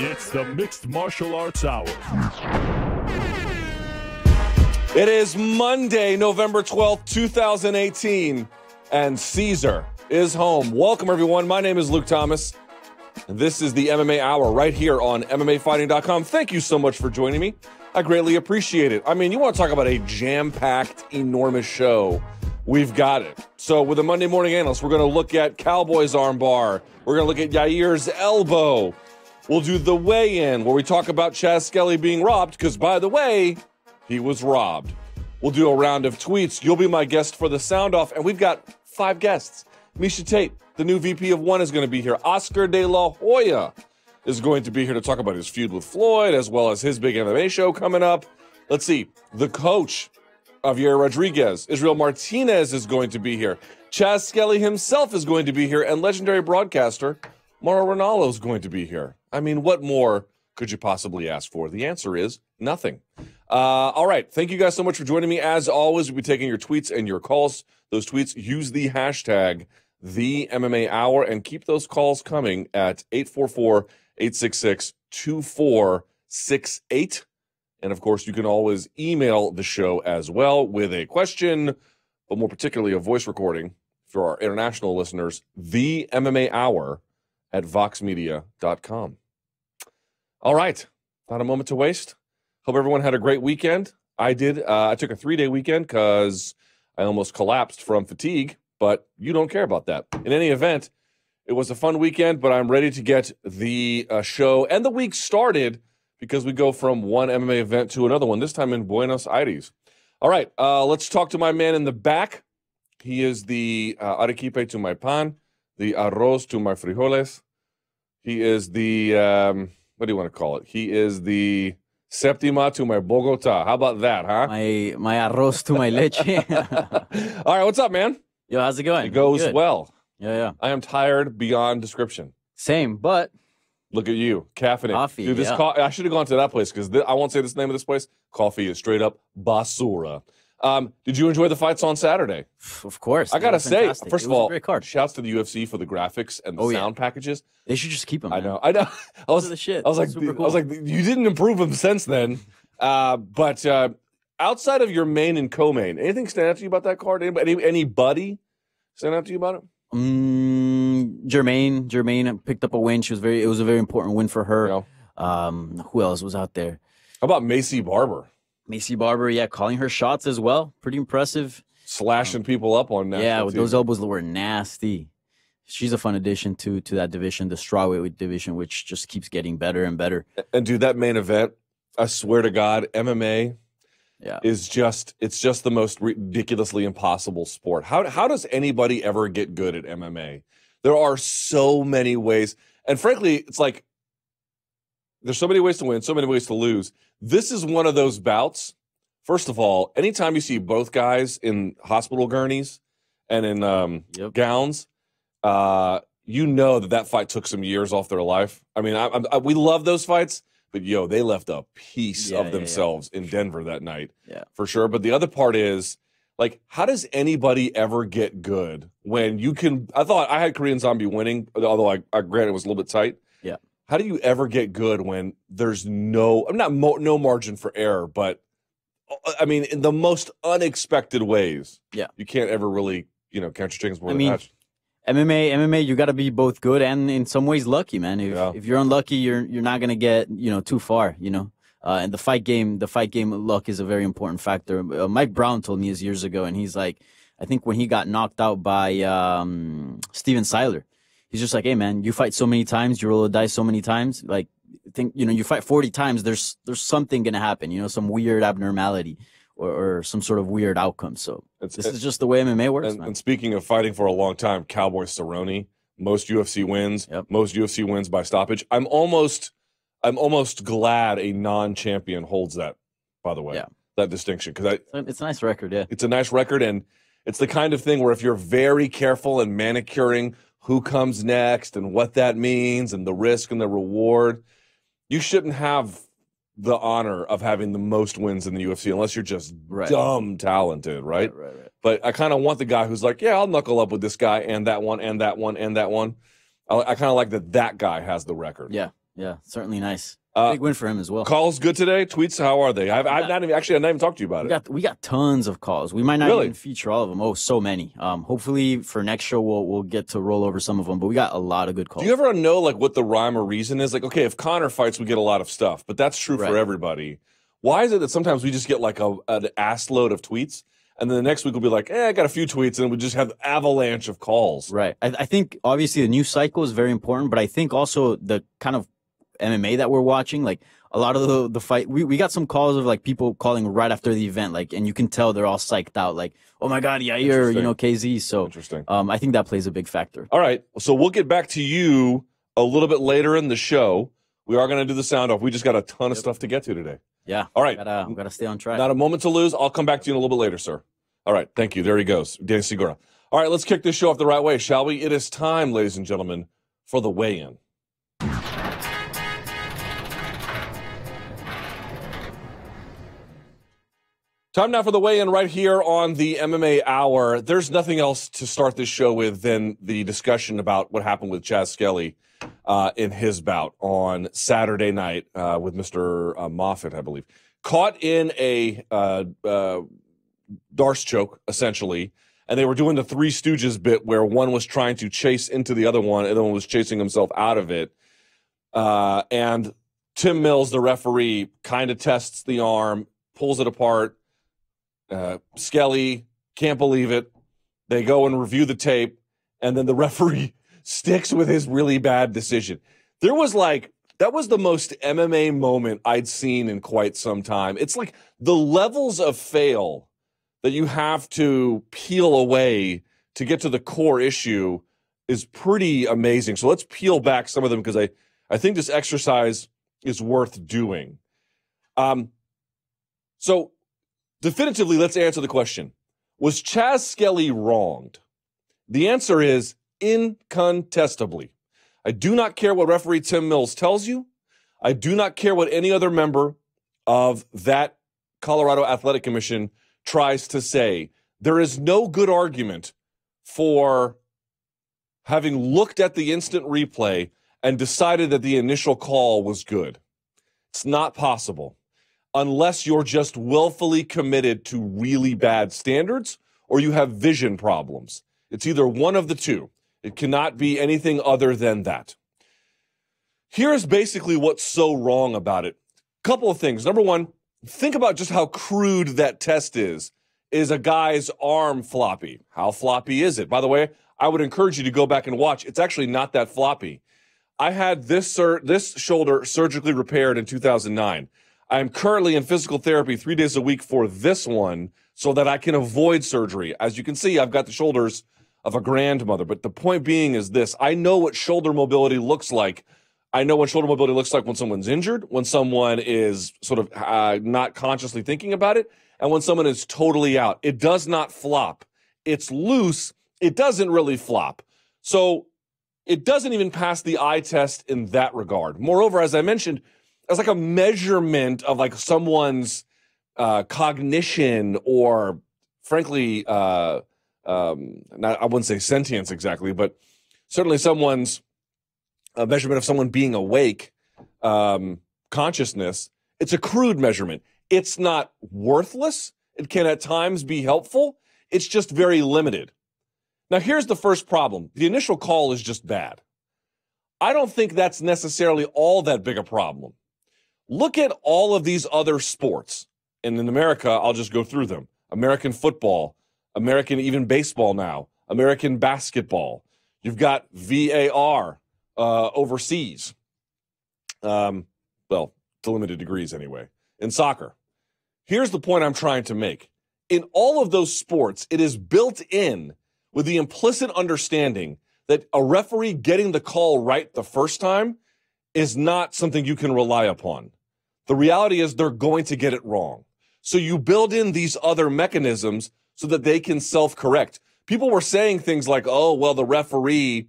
It's the Mixed Martial Arts Hour. It is Monday, November 12th, 2018, and Caesar is home. Welcome, everyone. My name is Luke Thomas. This is the MMA Hour right here on MMAfighting.com. Thank you so much for joining me. I greatly appreciate it. I mean, you want to talk about a jam-packed, enormous show. We've got it. So with a Monday Morning Analyst, we're going to look at Cowboy's armbar. We're going to look at Yair's elbow. We'll do the weigh-in where we talk about Chas Skelly being robbed because, by the way, he was robbed. We'll do a round of tweets. You'll be my guest for the sound-off, and we've got 5 guests. Misha Tate, the new VP of ONE, is going to be here. Oscar De La Hoya is going to be here to talk about his feud with Floyd as well as his big MMA show coming up. Let's see. The coach of Yair Rodriguez, Israel Martinez, is going to be here. Chas Skelly himself is going to be here, and legendary broadcaster Mauro Ranallo is going to be here. I mean, what more could you possibly ask for? The answer is nothing. All right. Thank you guys so much for joining me. As always, we'll be taking your tweets and your calls. Those tweets, use the hashtag TheMMAHour and keep those calls coming at 844-866-2468. And, of course, you can always email the show as well with a question, but more particularly a voice recording for our international listeners, TheMMAHour at voxmedia.com. All right. Not a moment to waste. Hope everyone had a great weekend. I did. I took a 3-day weekend because I almost collapsed from fatigue, but you don't care about that. In any event, it was a fun weekend, but I'm ready to get the show and the week started because we go from one MMA event to another one, this time in Buenos Aires. All right, let's talk to my man in the back. He is the arequipe to my pan, the arroz to my frijoles. He is the, what do you want to call it? He is the Septima to my Bogota. How about that, huh? My arroz to my leche. All right, what's up, man? Yo, how's it going? It goes good. Well. Yeah. I am tired beyond description. Same, but look at you, caffeinated. Coffee. Dude, this I should have gone to that place because I won't say this name of this place. Coffee is straight up basura. Did you enjoy the fights on Saturday? Of course. I gotta say, fantastic. First of all, shouts to the UFC for the graphics and the sound packages. They should just keep them. Man. I know. I was like, you didn't improve them since then. But outside of your main and co-main, anything stand out to you about that card? Anybody stand out to you about it? Germaine picked up a win. It was a very important win for her. Yeah. Who else was out there? How about Macy Barber? Macy Barber, yeah, calling her shots as well. Pretty impressive. Slashing people up on that. Yeah, with those elbows that were nasty. She's a fun addition to that division, the strawweight division, which just keeps getting better and better. And dude, that main event, I swear to God, MMA. Yeah. It's just the most ridiculously impossible sport. How does anybody ever get good at MMA? There are so many ways. And frankly, it's like there's so many ways to win, so many ways to lose. This is one of those bouts. First of all, anytime you see both guys in hospital gurneys and in gowns, you know that fight took some years off their life. I mean, we love those fights. But, yo, they left a piece of themselves in Denver that night, for sure. But the other part is, like, how does anybody ever get good when you can – I thought I had Korean Zombie winning, although I granted it was a little bit tight. Yeah. How do you ever get good when there's no margin for error, but, I mean, in the most unexpected ways. Yeah. You can't ever really, count your chickens more than that. MMA, you got to be both good and in some ways lucky, man. If you're unlucky, you're not gonna get too far, And the fight game luck is a very important factor. Mike Brown told me this years ago, and he's like, I think when he got knocked out by Steven Siler, he's just like, hey man, you fight so many times, you roll the dice so many times. Like, you fight 40 times, there's something gonna happen, some weird abnormality. Or some sort of weird outcome. So this is just the way MMA works, man. And speaking of fighting for a long time, Cowboy Cerrone, most UFC wins. Yep. Most UFC wins by stoppage. I'm almost glad a non-champion holds that, by the way, that distinction. Because it's a nice record, yeah. It's a nice record, and it's the kind of thing where if you're very careful and manicuring who comes next and what that means and the risk and the reward, you shouldn't have the honor of having the most wins in the UFC, unless you're just dumb talented, right? Right. But I kind of want the guy who's like, yeah, I'll knuckle up with this guy and that one and that one and that one. I kind of like that guy has the record. Yeah, Yeah, certainly nice. Big win for him as well. Calls good today? Tweets, how are they? I've not even talked to you about it. We got tons of calls. We might not even feature all of them. Oh, so many. Hopefully for next show, we'll get to roll over some of them, but we got a lot of good calls. Do you ever know like what the rhyme or reason is? Like, okay, if Conor fights, we get a lot of stuff, but that's true for everybody. Why is it that sometimes we just get like an ass load of tweets? And then the next week we'll be like, I got a few tweets, and we just have an avalanche of calls. Right. I think obviously the news cycle is very important, but I think also the kind of MMA that we're watching, like a lot of the fight, we got some calls of like people calling right after the event, like, and you can tell they're all psyched out, like, oh my God, Yair, you know, KZ. So interesting. I think that plays a big factor. All right. So we'll get back to you a little bit later in the show. We are going to do the sound off. We just got a ton of stuff to get to today. Yeah. All right. Gotta stay on track. Not a moment to lose. I'll come back to you in a little bit later, sir. All right. Thank you. There he goes. Dan Segura. All right. Let's kick this show off the right way, shall we? It is time, ladies and gentlemen, for the weigh-in. Time now for the weigh-in right here on the MMA Hour. There's nothing else to start this show with than the discussion about what happened with Chas Skelly in his bout on Saturday night with Mr. Moffitt, I believe. Caught in a Darce choke, essentially, and they were doing the Three Stooges bit where one was trying to chase into the other one and the other one was chasing himself out of it. And Tim Mills, the referee, kind of tests the arm, pulls it apart. Skelly can't believe it. They go and review the tape, and then the referee sticks with his really bad decision. There was like, that was the most MMA moment I'd seen in quite some time. It's like the levels of fail that you have to peel away to get to the core issue is pretty amazing. So let's peel back some of them because I think this exercise is worth doing. So definitively, let's answer the question. Was Chas Skelly wronged? The answer is incontestably. I do not care what referee Tim Mills tells you. I do not care what any other member of that Colorado Athletic Commission tries to say. There is no good argument for having looked at the instant replay and decided that the initial call was good. It's not possible. Unless you're just willfully committed to really bad standards or you have vision problems. It's either one of the two. It cannot be anything other than that. Here's basically what's so wrong about it. A couple of things. Number one, think about just how crude that test is. Is a guy's arm floppy? How floppy is it? By the way, I would encourage you to go back and watch. It's actually not that floppy. I had this shoulder surgically repaired in 2009. I'm currently in physical therapy 3 days a week for this one so that I can avoid surgery. As you can see, I've got the shoulders of a grandmother. But the point being is this. I know what shoulder mobility looks like. I know what shoulder mobility looks like when someone's injured, when someone is sort of not consciously thinking about it, and when someone is totally out. It does not flop. It's loose. It doesn't really flop. So it doesn't even pass the eye test in that regard. Moreover, as I mentioned, it's like a measurement of like someone's cognition or frankly, I wouldn't say sentience exactly, but certainly someone's measurement of someone being awake, consciousness. It's a crude measurement. It's not worthless. It can at times be helpful. It's just very limited. Now, here's the first problem. The initial call is just bad. I don't think that's necessarily all that big a problem. Look at all of these other sports. And in America, I'll just go through them. American football, American even baseball now, American basketball. You've got VAR overseas. Well, to limited degrees anyway. In soccer. Here's the point I'm trying to make. In all of those sports, it is built in with the implicit understanding that a referee getting the call right the first time is not something you can rely upon. The reality is they're going to get it wrong. So you build in these other mechanisms so that they can self-correct. People were saying things like, oh, well, the referee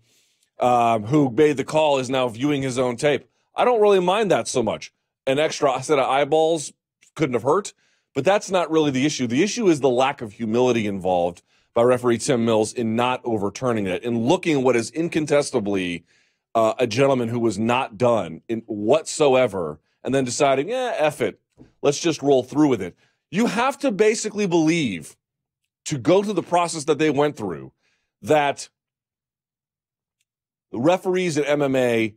who made the call is now viewing his own tape. I don't really mind that so much. An extra set of eyeballs couldn't have hurt, but that's not really the issue. The issue is the lack of humility involved by referee Tim Mills in not overturning it and looking at what is incontestably a gentleman who was not done in whatsoever and then deciding, yeah, F it, let's just roll through with it. You have to basically believe, to go through the process that they went through, that the referees at MMA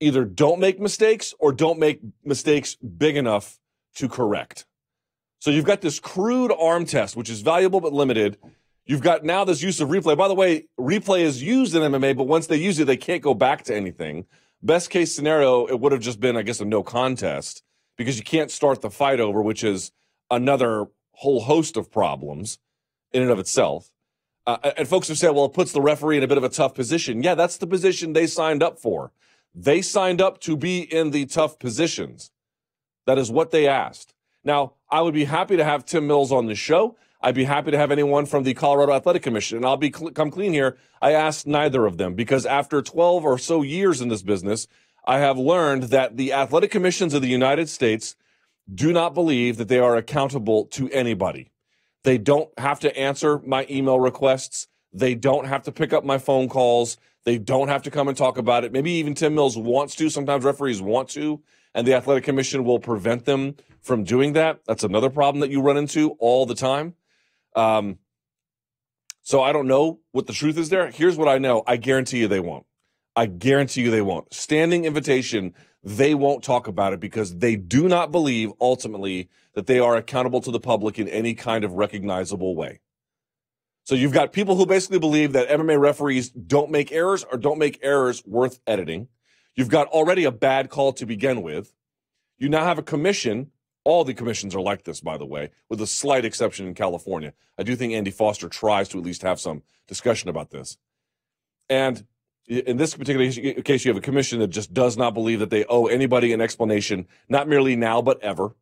either don't make mistakes or don't make mistakes big enough to correct. So you've got this crude arm test, which is valuable but limited. You've got now this use of replay. By the way, replay is used in MMA, but once they use it, they can't go back to anything. Best case scenario, it would have just been, I guess, a no contest, because you can't start the fight over, which is another whole host of problems in and of itself. And folks have said, well, it puts the referee in a bit of a tough position. Yeah, that's the position they signed up for. They signed up to be in the tough positions. That is what they asked. Now, I would be happy to have Tim Mills on the show. I'd be happy to have anyone from the Colorado Athletic Commission. And I'll be come clean here. I asked neither of them, because after 12 or so years in this business, I have learned that the athletic commissions of the United States do not believe that they are accountable to anybody. They don't have to answer my email requests. They don't have to pick up my phone calls. They don't have to come and talk about it. Maybe even Tim Mills wants to. Sometimes referees want to, and the athletic commission will prevent them from doing that. That's another problem that you run into all the time. So I don't know what the truth is there. Here's what I know. I guarantee you they won't. I guarantee you they won't. Standing invitation, they won't talk about it, because they do not believe ultimately that they are accountable to the public in any kind of recognizable way. So you've got people who basically believe that MMA referees don't make errors, or don't make errors worth editing. You've got already a bad call to begin with. You now have a commission. All the commissions are like this, by the way, with a slight exception in California. I do think Andy Foster tries to at least have some discussion about this. And in this particular case, you have a commission that just does not believe that they owe anybody an explanation, not merely now, but ever.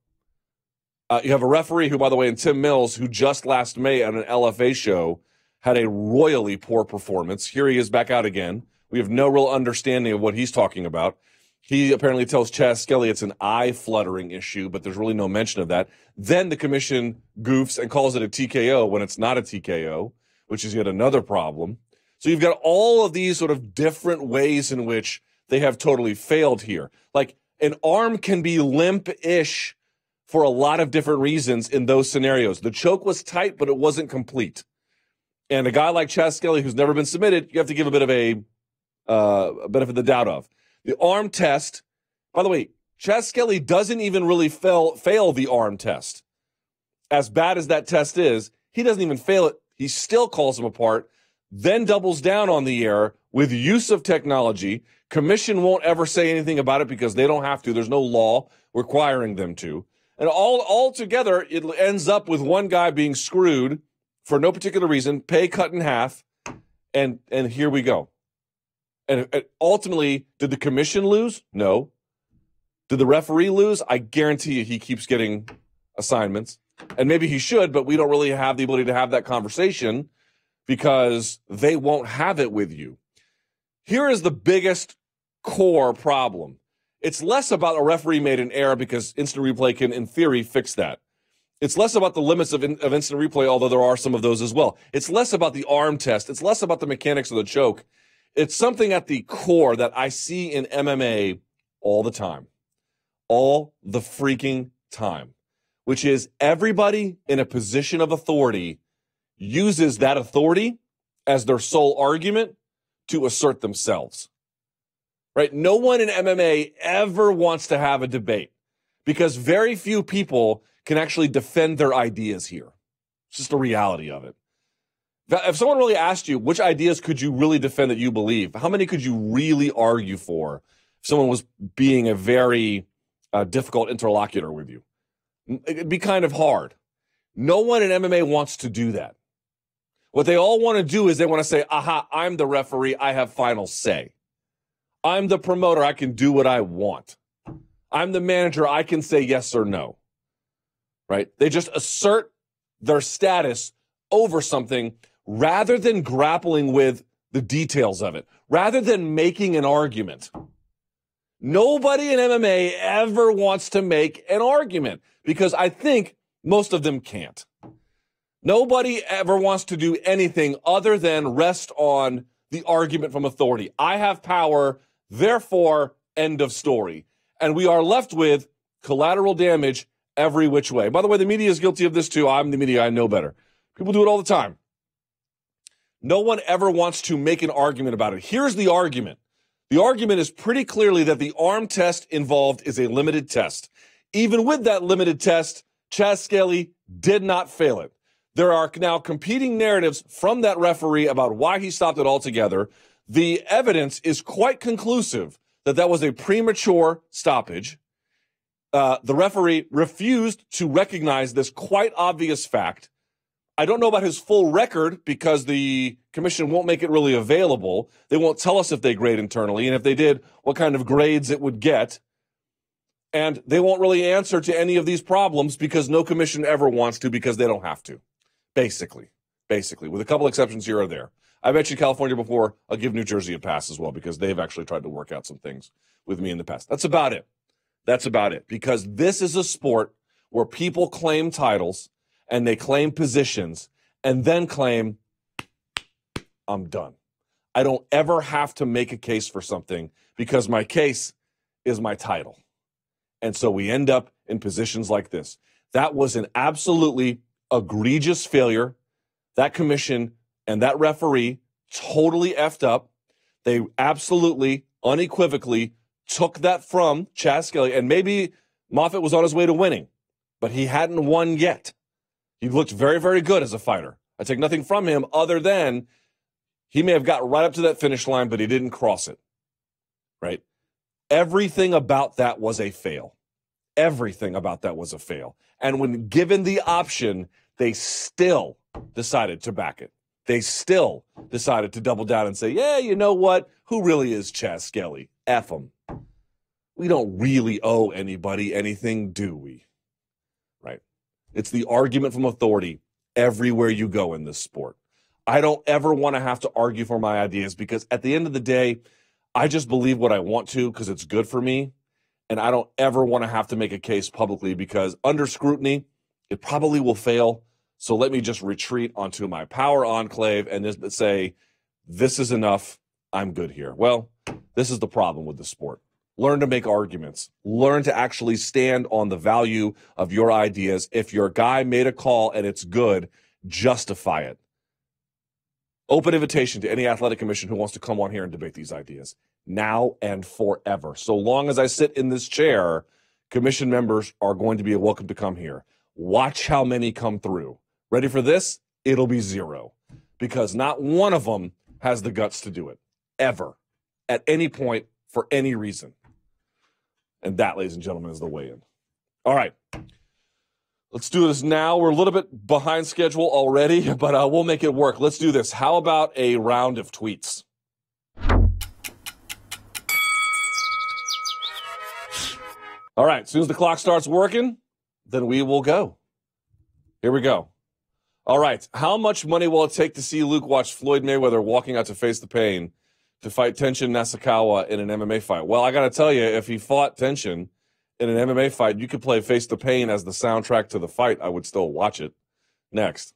You have a referee who, by the way, in Tim Mills, who just last May on an LFA show had a royally poor performance. Here he is back out again. We have no real understanding of what he's talking about. He apparently tells Chas Skelly it's an eye-fluttering issue, but there's really no mention of that. Then the commission goofs and calls it a TKO when it's not a TKO, which is yet another problem. So you've got all of these sort of different ways in which they have totally failed here. Like, an arm can be limp-ish for a lot of different reasons in those scenarios. The choke was tight, but it wasn't complete. And a guy like Chas Skelly, who's never been submitted, you have to give a bit of a benefit of the doubt of. The arm test, by the way, Chas Skelly doesn't even really fail the arm test. As bad as that test is, he doesn't even fail it. He still calls him apart, then doubles down on the error with use of technology. Commission won't ever say anything about it because they don't have to. There's no law requiring them to. And all together, it ends up with one guy being screwed for no particular reason, pay cut in half, and here we go. And ultimately, did the commission lose? No. Did the referee lose? I guarantee you he keeps getting assignments. And maybe he should, but we don't really have the ability to have that conversation, because they won't have it with you. Here is the biggest core problem. It's less about a referee made an error, because instant replay can, in theory, fix that. It's less about the limits of instant replay, although there are some of those as well. It's less about the arm test. It's less about the mechanics of the choke. It's something at the core that I see in MMA all the time. All the freaking time. Which is, everybody in a position of authority uses that authority as their sole argument to assert themselves. Right? No one in MMA ever wants to have a debate, because very few people can actually defend their ideas here. It's just the reality of it. If someone really asked you, which ideas could you really defend that you believe? How many could you really argue for if someone was being a very difficult interlocutor with you? It'd be kind of hard. No one in MMA wants to do that. What they all want to do is they want to say, aha, I'm the referee. I have final say. I'm the promoter. I can do what I want. I'm the manager. I can say yes or no. Right? They just assert their status over something, rather than grappling with the details of it, rather than making an argument. Nobody in MMA ever wants to make an argument, because I think most of them can't. Nobody ever wants to do anything other than rest on the argument from authority. I have power, Therefore, end of story. And we are left with collateral damage every which way. By the way, the media is guilty of this too. I'm the media. I know better. People do it all the time. No one ever wants to make an argument about it. Here's the argument. The argument is pretty clearly that the arm test involved is a limited test. Even with that limited test, Chas Skelly did not fail it. There are now competing narratives from that referee about why he stopped it altogether. The evidence is quite conclusive that that was a premature stoppage. The referee refused to recognize this quite obvious fact. I don't know about his full record because the commission won't make it really available. They won't tell us if they grade internally, and if they did, what kind of grades it would get. And they won't really answer to any of these problems because no commission ever wants to because they don't have to, basically, with a couple exceptions here or there. I've mentioned California before. I'll give New Jersey a pass as well because they've actually tried to work out some things with me in the past. That's about it. Because this is a sport where people claim titles and they claim positions and then claim, I'm done. I don't ever have to make a case for something because my case is my title. And so we end up in positions like this. That was an absolutely egregious failure. That commission and that referee totally effed up. They absolutely, unequivocally took that from Chas Skelly. And maybe Moffitt was on his way to winning, but he hadn't won yet. He looked very, very good as a fighter. I take nothing from him other than he may have got right up to that finish line, but he didn't cross it, right? Everything about that was a fail. Everything about that was a fail. And when given the option, they still decided to back it. They still decided to double down and say, yeah, you know what? Who really is Chas Skelly? F him. We don't really owe anybody anything, do we? Right? It's the argument from authority everywhere you go in this sport. I don't ever want to have to argue for my ideas because at the end of the day, I just believe what I want to because it's good for me, and I don't ever want to have to make a case publicly because under scrutiny, it probably will fail. So let me just retreat onto my power enclave and just say, this is enough. I'm good here. Well, this is the problem with the sport. Learn to make arguments. Learn to actually stand on the value of your ideas. If your guy made a call and it's good, justify it. Open invitation to any athletic commission who wants to come on here and debate these ideas now and forever. So long as I sit in this chair, commission members are going to be welcome to come here. Watch how many come through. Ready for this? It'll be zero because not one of them has the guts to do it ever at any point for any reason. And that, ladies and gentlemen, is the weigh-in. All right. Let's do this now. We're a little bit behind schedule already, but we'll make it work. Let's do this. How about a round of tweets? All right. As soon as the clock starts working, then we will go. Here we go. All right. How much money will it take to see Luke watch Floyd Mayweather walking out to face the pain to fight Tenshin Nasukawa in an MMA fight? Well, I got to tell you, if he fought Tenshin in an MMA fight, you could play Face the Pain as the soundtrack to the fight. I would still watch it. Next.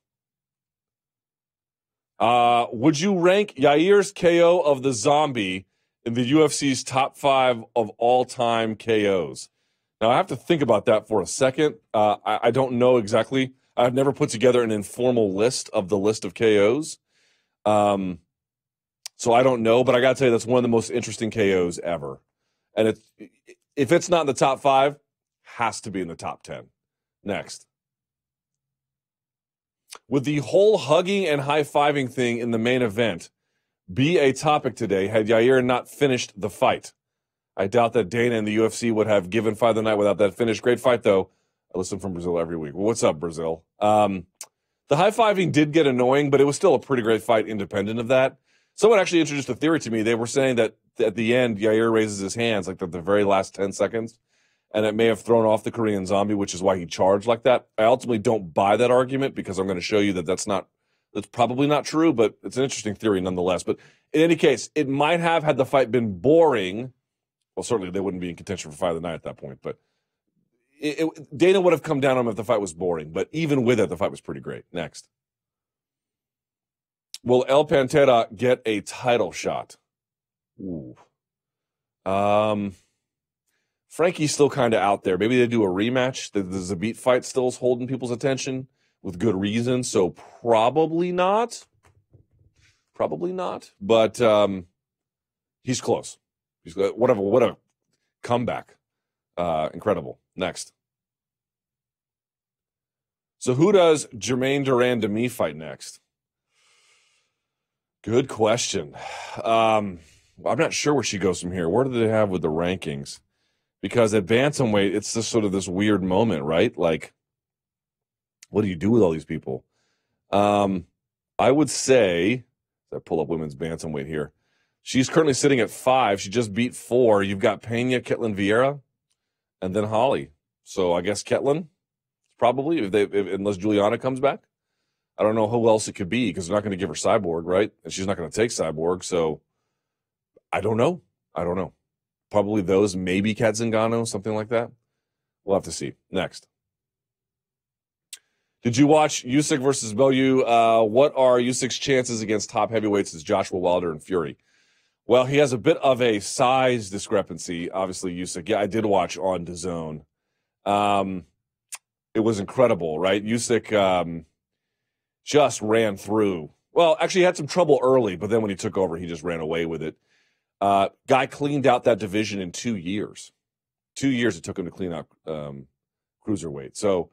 Would you rank Yair's KO of the Zombie in the UFC's top 5 of all-time KOs? Now, I have to think about that for a second. I don't know exactly. I've never put together an informal list of KOs. So I don't know, but I got to tell you, that's one of the most interesting KOs ever. And if it's not in the top 5, has to be in the top 10. Next. Would the whole hugging and high-fiving thing in the main event be a topic today had Yair not finished the fight? I doubt that Dana and the UFC would have given Fight of the Night without that finish. Great fight, though. I listen from Brazil every week. Well, what's up, Brazil? The high-fiving did get annoying, but it was still a pretty great fight independent of that. Someone actually introduced a theory to me. They were saying that at the end, Yair raises his hands like the very last 10 seconds, and it may have thrown off the Korean Zombie, which is why he charged like that. I ultimately don't buy that argument because I'm going to show you that that's probably not true, but it's an interesting theory nonetheless. But in any case, it might have, had the fight been boring. Well, certainly they wouldn't be in contention for Fight of the Night at that point, but Dana would have come down on him if the fight was boring. But even with it, the fight was pretty great. Next. Will El Pantera get a title shot? Ooh. Frankie's still kind of out there. Maybe they do a rematch. The Zabit fight still is holding people's attention with good reason, so probably not. Probably not, but he's close. He's what a comeback. Incredible. Next. So who does Jermaine Durand to me fight next? Good question. I'm not sure where she goes from here. Where do they have with the rankings? Because at bantamweight, it's just sort of this weird moment, right? Like, what do you do with all these people? I would say, I pull up women's bantamweight here. She's currently sitting at 5. She just beat 4. You've got Pena, Ketlin Vieira, and then Holly. So I guess Ketlin, probably, unless Juliana comes back. I don't know who else it could be because they're not going to give her Cyborg, right? And she's not going to take Cyborg. So I don't know. Probably those, maybe Kat Zingano, something like that. We'll have to see. Next. Did you watch Usyk versus Bellew? What are Usyk's chances against top heavyweights as Joshua, Wilder, and Fury? Well, he has a bit of a size discrepancy, obviously, Usyk. Yeah, I did watch on DAZN. It was incredible, right? Usyk just ran through. Well, actually, he had some trouble early, but then when he took over, he just ran away with it. Guy cleaned out that division in 2 years. 2 years it took him to clean out cruiserweight. So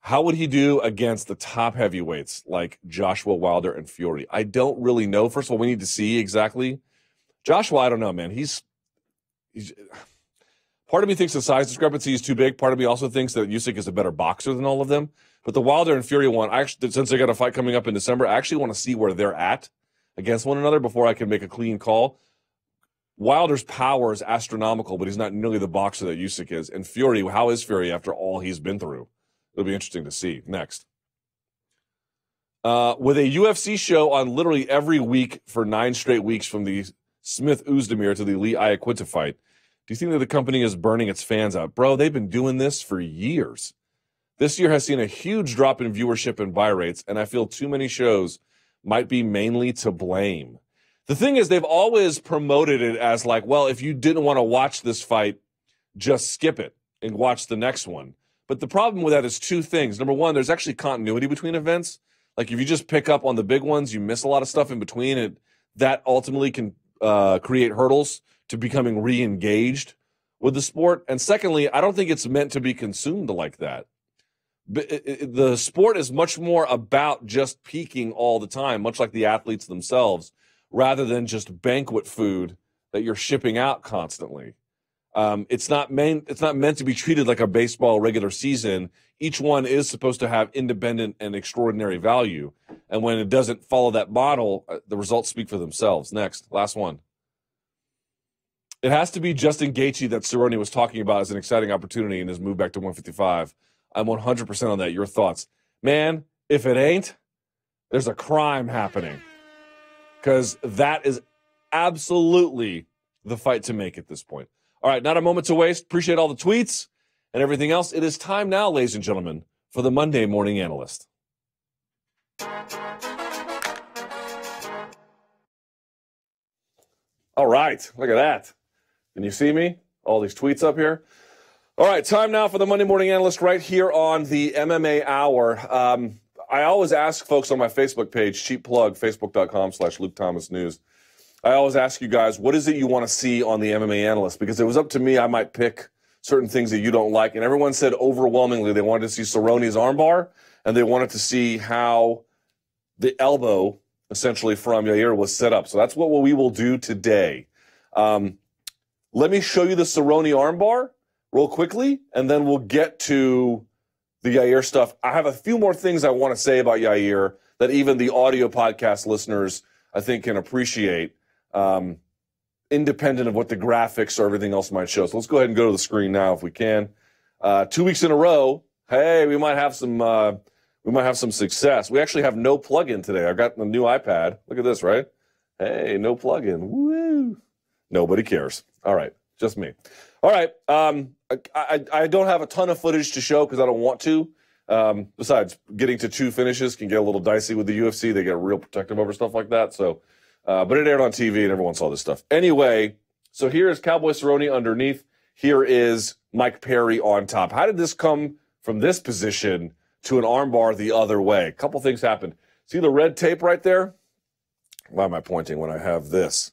how would he do against the top heavyweights like Joshua, Wilder, and Fury? I don't really know. First of all, we need to see exactly. Joshua, I don't know, man. He's part of me thinks the size discrepancy is too big. Part of me also thinks that Usyk is a better boxer than all of them. But the Wilder and Fury one, since they got a fight coming up in December, I actually want to see where they're at against one another before I can make a clean call. Wilder's power is astronomical, but he's not nearly the boxer that Usyk is. And Fury, how is Fury after all he's been through? It'll be interesting to see. Next. With a UFC show on literally every week for 9 straight weeks from the Smith Uzdemir to the Lee Iaquinta fight, do you think that the company is burning its fans out? Bro, they've been doing this for years. This year has seen a huge drop in viewership and buy rates, and I feel too many shows might be mainly to blame. The thing is, they've always promoted it as like, well, if you didn't want to watch this fight, just skip it and watch the next one. But the problem with that is two things. Number one, there's actually continuity between events. Like if you just pick up on the big ones, you miss a lot of stuff in between, and that ultimately can create hurdles to becoming re-engaged with the sport. And secondly, I don't think it's meant to be consumed like that. The sport is much more about just peaking all the time, much like the athletes themselves, rather than just banquet food that you're shipping out constantly. It's not meant to be treated like a baseball regular season. Each one is supposed to have independent and extraordinary value. And when it doesn't follow that model, the results speak for themselves. Next, last one. It has to be Justin Gaethje that Cerrone was talking about as an exciting opportunity in his move back to 155. I'm 100% on that. Your thoughts? Man, if it ain't, there's a crime happening. Because that is absolutely the fight to make at this point. All right, not a moment to waste. Appreciate all the tweets and everything else. It is time now, ladies and gentlemen, for the Monday Morning Analyst. All right, look at that. Can you see me? All these tweets up here. All right, time now for the Monday Morning Analyst right here on the MMA Hour. I always ask folks on my Facebook page, cheap plug, facebook.com/LukeThomasNews. I always ask you guys, what is it you want to see on the MMA Analyst? Because it was up to me, I might pick certain things that you don't like. And everyone said overwhelmingly they wanted to see Cerrone's armbar, and they wanted to see how the elbow, essentially, from Yair was set up. So that's what we will do today. Let me show you the Cerrone armbar real quickly, and then we'll get to the Yair stuff. I have a few more things I want to say about Yair that even the audio podcast listeners, I think, can appreciate. Independent of what the graphics or everything else might show. So let's go ahead and go to the screen now if we can. 2 weeks in a row, hey, we might have some success. We actually have no plug-in today. I've got the new iPad. Look at this, right? Hey, no plug-in. Woo! Nobody cares. All right, just me. All right, I don't have a ton of footage to show because I don't want to. Besides, getting to 2 finishes can get a little dicey with the UFC. They get real protective over stuff like that, so... but it aired on TV and everyone saw this stuff. Anyway, So here is Cowboy Cerrone underneath. Here is Mike Perry on top. How did this come from this position to an armbar the other way? A couple things happened. See the red tape right there? Why am I pointing when I have this?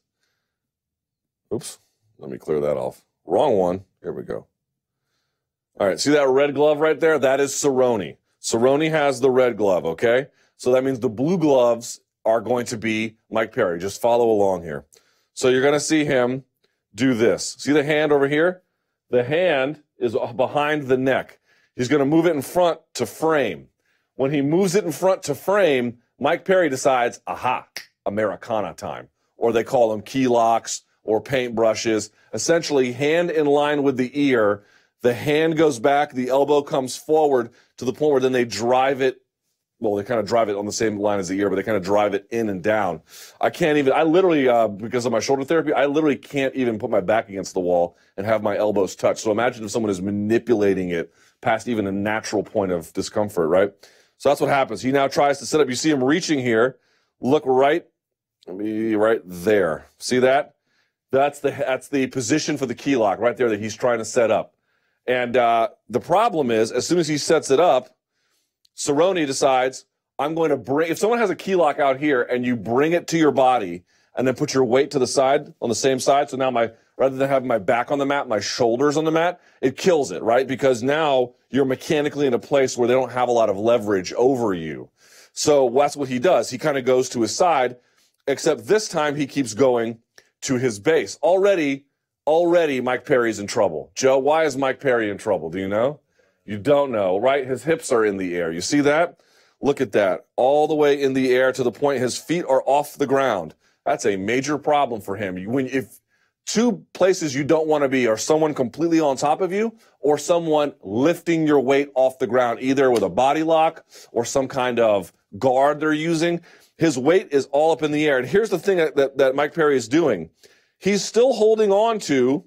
Oops, let me clear that off. Wrong one. Here we go. All right, see that red glove right there? That is Cerrone. Cerrone has the red glove, okay? So that means the blue gloves are going to be Mike Perry. Just follow along here. So you're going to see him do this. See the hand over here? The hand is behind the neck. He's going to move it in front to frame. When he moves it in front to frame, Mike Perry decides, aha, Americana time. Or they call them key locks or paintbrushes. Essentially, hand in line with the ear. The hand goes back, the elbow comes forward to the point where then they drive it. Well, they kind of drive it on the same line as the ear, but they kind of drive it in and down. I can't even, I literally, because of my shoulder therapy, I literally can't even put my back against the wall and have my elbows touch. So imagine if someone is manipulating it past even a natural point of discomfort, right? So that's what happens. He now tries to set up. You see him reaching here. Look right, let me right there. See that? That's the position for the key lock right there that he's trying to set up. And the problem is, as soon as he sets it up, Cerrone decides, I'm going to bring, if someone has a key lock out here and you bring it to your body and then put your weight to the side, on the same side, so now my, rather than having my back on the mat, my shoulders on the mat, it kills it, right? Because now you're mechanically in a place where they don't have a lot of leverage over you. So that's what he does. He kind of goes to his side, except this time he keeps going to his base. Already Mike Perry's in trouble. Joe, why is Mike Perry in trouble? Do you know? You don't know, right? His hips are in the air. You see that? Look at that. All the way in the air to the point his feet are off the ground. That's a major problem for him. If two places you don't want to be are someone completely on top of you or someone lifting your weight off the ground, either with a body lock or some kind of guard they're using. His weight is all up in the air. And here's the thing that Mike Perry is doing. He's still holding on to,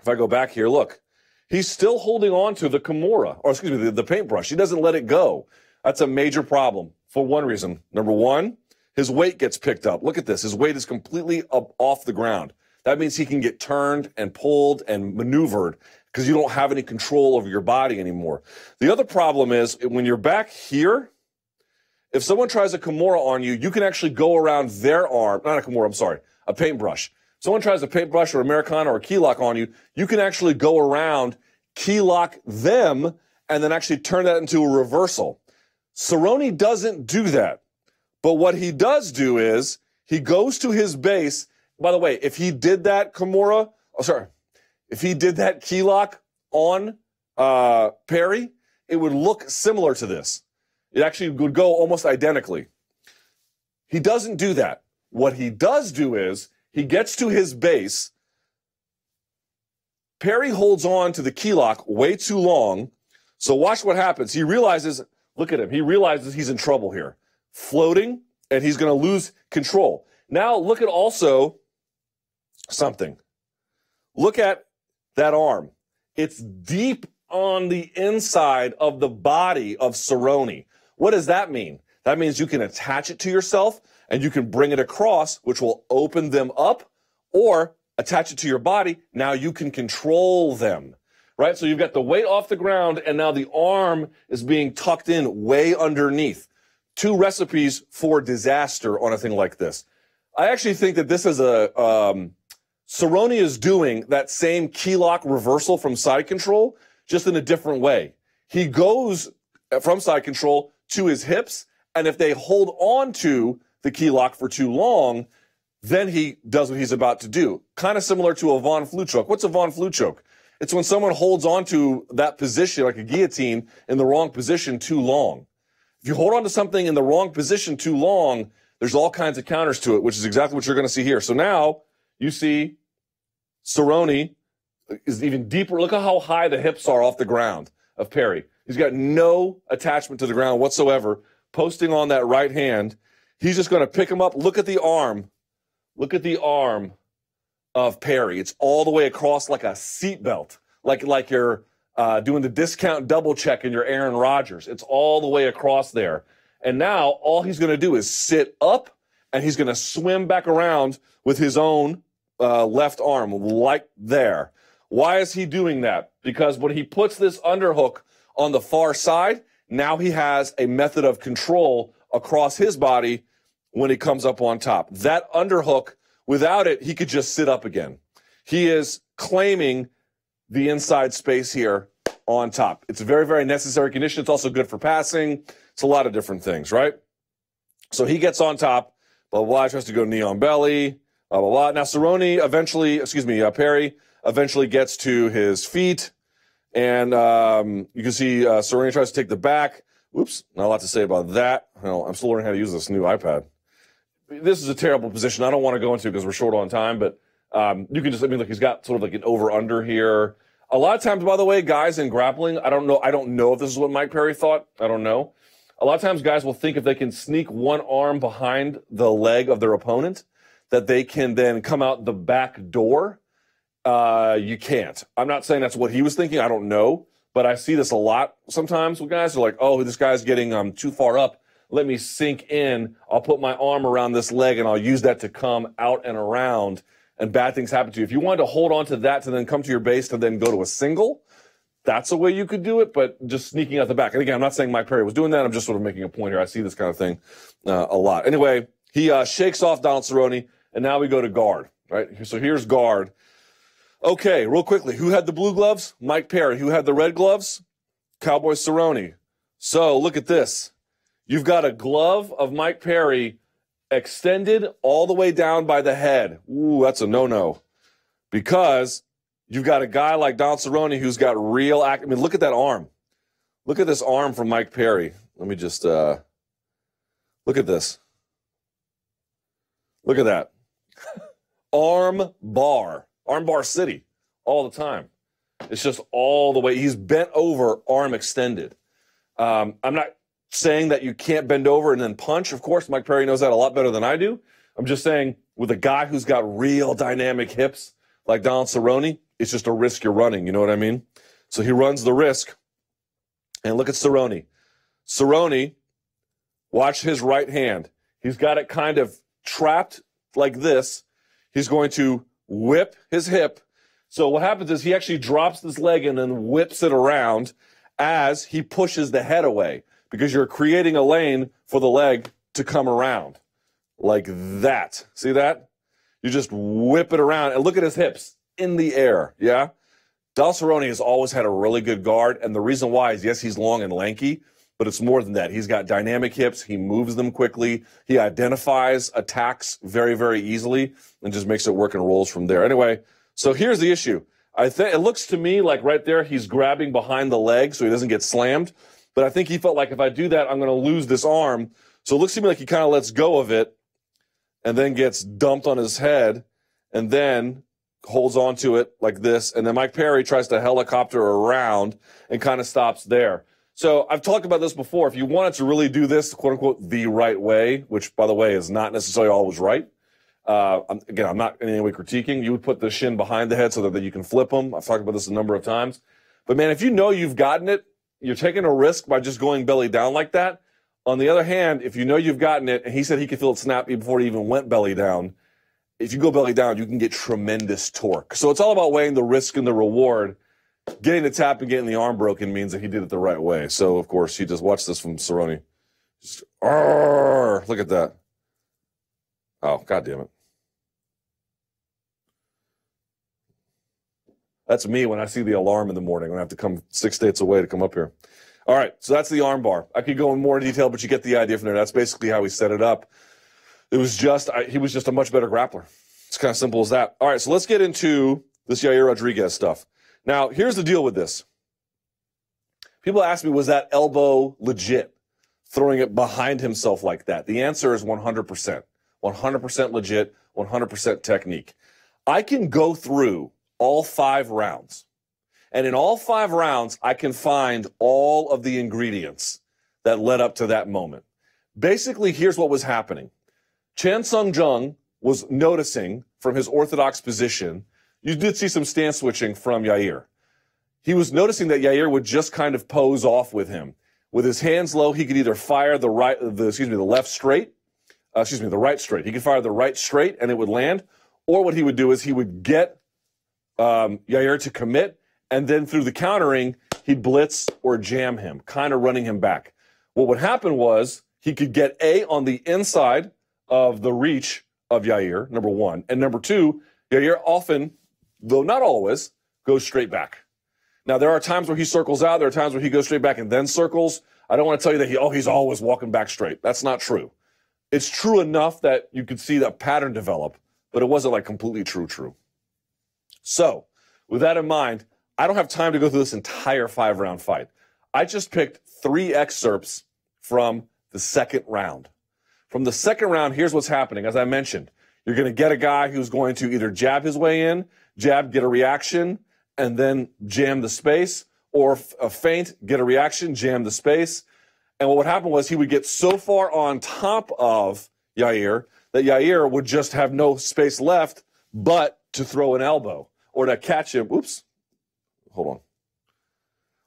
if I go back here, look. He's still holding on to the Kimura, or excuse me, the paintbrush. He doesn't let it go. That's a major problem for one reason. Number one, his weight gets picked up. Look at this. His weight is completely up off the ground. That means he can get turned and pulled and maneuvered because you don't have any control over your body anymore. The other problem is when you're back here, if someone tries a Kimura on you, you can actually go around their arm. Not a Kimura, I'm sorry, a paintbrush. Someone tries a paintbrush or Americana or a key lock on you, you can actually go around, key lock them, and then actually turn that into a reversal. Cerrone doesn't do that. But what he does do is he goes to his base. By the way, if he did that Kimura, if he did that key lock on Perry, it would look similar to this. It actually would go almost identically. He doesn't do that. What he does do is he gets to his base. Perry holds on to the key lock way too long. So watch what happens. He realizes, look at him. He realizes he's in trouble here. Floating, and he's going to lose control. Now look at also something. Look at that arm. It's deep on the inside of the body of Cerrone. What does that mean? That means you can attach it to yourself, and you can bring it across, which will open them up, or attach it to your body. Now you can control them, right? So you've got the weight off the ground, and now the arm is being tucked in way underneath. Two recipes for disaster on a thing like this. I actually think that this is a, Cerrone is doing that same key lock reversal from side control, just in a different way. He goes from side control to his hips, and if they hold on to the key lock for too long, then he does what he's about to do. Kind of similar to a Von Flue choke. What's a Von Flue choke? It's when someone holds onto that position, like a guillotine, in the wrong position too long. If you hold on to something in the wrong position too long, there's all kinds of counters to it, which is exactly what you're going to see here. So now you see Cerrone is even deeper. Look at how high the hips are off the ground of Perry. He's got no attachment to the ground whatsoever, posting on that right hand. He's just going to pick him up. Look at the arm. Look at the arm of Perry. It's all the way across like a seatbelt, like you're doing the discount double check in your Aaron Rodgers. It's all the way across there. And now all he's going to do is sit up, and he's going to swim back around with his own left arm, like there. Why is he doing that? Because when he puts this underhook on the far side, now he has a method of control across his body when he comes up on top. That underhook, without it, he could just sit up again. He is claiming the inside space here on top. It's a very, very necessary condition. It's also good for passing. It's a lot of different things, right? So he gets on top, blah, blah, blah, tries to go knee on belly, blah, blah, blah. Now, Cerrone eventually, Perry eventually gets to his feet, and you can see Cerrone tries to take the back. Oops, not a lot to say about that. I'm still learning how to use this new iPad. This is a terrible position I don't want to go into because we're short on time, but you can just, look, he's got sort of like an over-under here. A lot of times, by the way, guys in grappling, I don't know if this is what Mike Perry thought. I don't know. A lot of times guys will think if they can sneak one arm behind the leg of their opponent, that they can then come out the back door. You can't. I'm not saying that's what he was thinking. I don't know. But I see this a lot sometimes with guys who are like, oh, this guy's getting too far up. Let me sink in. I'll put my arm around this leg, and I'll use that to come out and around. And bad things happen to you. If you wanted to hold on to that to then come to your base to then go to a single, that's a way you could do it, but just sneaking out the back. And again, I'm not saying Mike Perry was doing that. I'm just sort of making a point here. I see this kind of thing a lot. Anyway, he shakes off Donald Cerrone, and now we go to guard, right? So here's guard. Okay, real quickly, who had the blue gloves? Mike Perry. Who had the red gloves? Cowboy Cerrone. So look at this. You've got a glove of Mike Perry extended all the way down by the head. Ooh, that's a no-no. Because you've got a guy like Don Cerrone who's got real act. Look at that arm. Look at this arm from Mike Perry. Let me just look at this. Look at that. Arm bar. Arm bar city all the time. It's just all the way. He's bent over, arm extended. I'm not saying that you can't bend over and then punch. Of course, Mike Perry knows that a lot better than I do. I'm just saying with a guy who's got real dynamic hips like Donald Cerrone, it's just a risk you're running. You know what I mean? So he runs the risk. And look at Cerrone. Cerrone, watch his right hand. He's got it kind of trapped like this. He's going to whip his hip. So what happens is he actually drops this leg and then whips it around as he pushes the head away. Because you're creating a lane for the leg to come around like that. See that? You just whip it around. And look at his hips in the air, yeah? Don Cerrone has always had a really good guard. And the reason why is, yes, he's long and lanky, but it's more than that. He's got dynamic hips. He moves them quickly. He identifies attacks very, very easily and just makes it work and rolls from there. Anyway, so here's the issue. It looks to me like right there he's grabbing behind the leg so he doesn't get slammed. But I think he felt like if I do that, I'm going to lose this arm. So it looks to me like he kind of lets go of it and then gets dumped on his head and then holds on to it like this. And then Mike Perry tries to helicopter around and kind of stops there. So I've talked about this before. If you wanted to really do this, quote, unquote, the right way, which, by the way, is not necessarily always right. Again, I'm not in any way critiquing. You would put the shin behind the head so that you can flip them. I've talked about this a number of times. But, man, if you know you've gotten it, you're taking a risk by just going belly down like that. On the other hand, if you know you've gotten it, and he said he could feel it snap before he even went belly down, if you go belly down, you can get tremendous torque. So it's all about weighing the risk and the reward. Getting the tap and getting the arm broken means that he did it the right way. So, of course, you just watch this from Cerrone. Just, look at that. Oh, God damn it. That's me when I see the alarm in the morning. When I have to come 6 states away to come up here. All right, so that's the arm bar. I could go in more detail, but you get the idea from there. That's basically how he set it up. It was just, he was just a much better grappler. It's kind of simple as that. All right, so let's get into this Yair Rodriguez stuff. Now, here's the deal with this. People ask me, was that elbow legit? Throwing it behind himself like that. The answer is 100%. 100% legit, 100% technique. I can go through all 5 rounds. And in all 5 rounds, I can find all of the ingredients that led up to that moment. Basically, here's what was happening. Chan Sung Jung was noticing from his orthodox position, you did see some stance switching from Yair. He was noticing that Yair would just kind of pose off with him. With his hands low, he could either fire the right straight, he could fire the right straight and it would land, Or what he would do is he would get Yair to commit, and then through the countering, he'd blitz or jam him, kind of running him back. What would happen was he could get A, on the inside of the reach of Yair, number one. And number two, Yair often, though not always, goes straight back. Now, there are times where he circles out. There are times where he goes straight back and then circles. I don't want to tell you that he's always walking back straight. That's not true. It's true enough that you could see that pattern develop, but it wasn't like completely true. So, with that in mind, I don't have time to go through this entire five-round fight. I just picked three excerpts from the second round. From the second round, here's what's happening. As I mentioned, you're going to get a guy who's going to either jab his way in, jab, get a reaction, and then jam the space, or a feint, get a reaction, jam the space. And what would happen was he would get so far on top of Yair that Yair would just have no space left but to throw an elbow or to catch him. Oops. Hold on.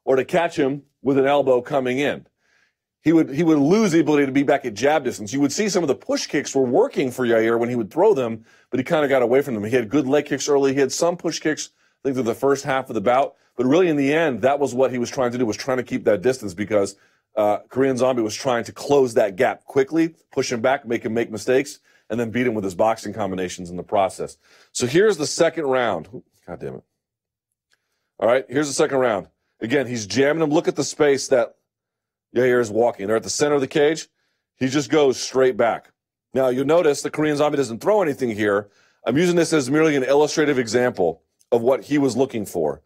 Or to catch him with an elbow coming in. He would lose the ability to be back at jab distance. You would see some of the push kicks were working for Yair when he would throw them, but he kind of got away from them. He had good leg kicks early. He had some push kicks, I think, through the first half of the bout. But really, in the end, that was what he was trying to do, was trying to keep that distance, because Korean Zombie was trying to close that gap quickly, push him back, make him make mistakes, and then beat him with his boxing combinations in the process. So here's the second round. God damn it. All right, here's the second round. Again, he's jamming him. Look at the space that Yair is walking. They're at the center of the cage. He just goes straight back. Now, you'll notice the Korean Zombie doesn't throw anything here. I'm using this as merely an illustrative example of what he was looking for.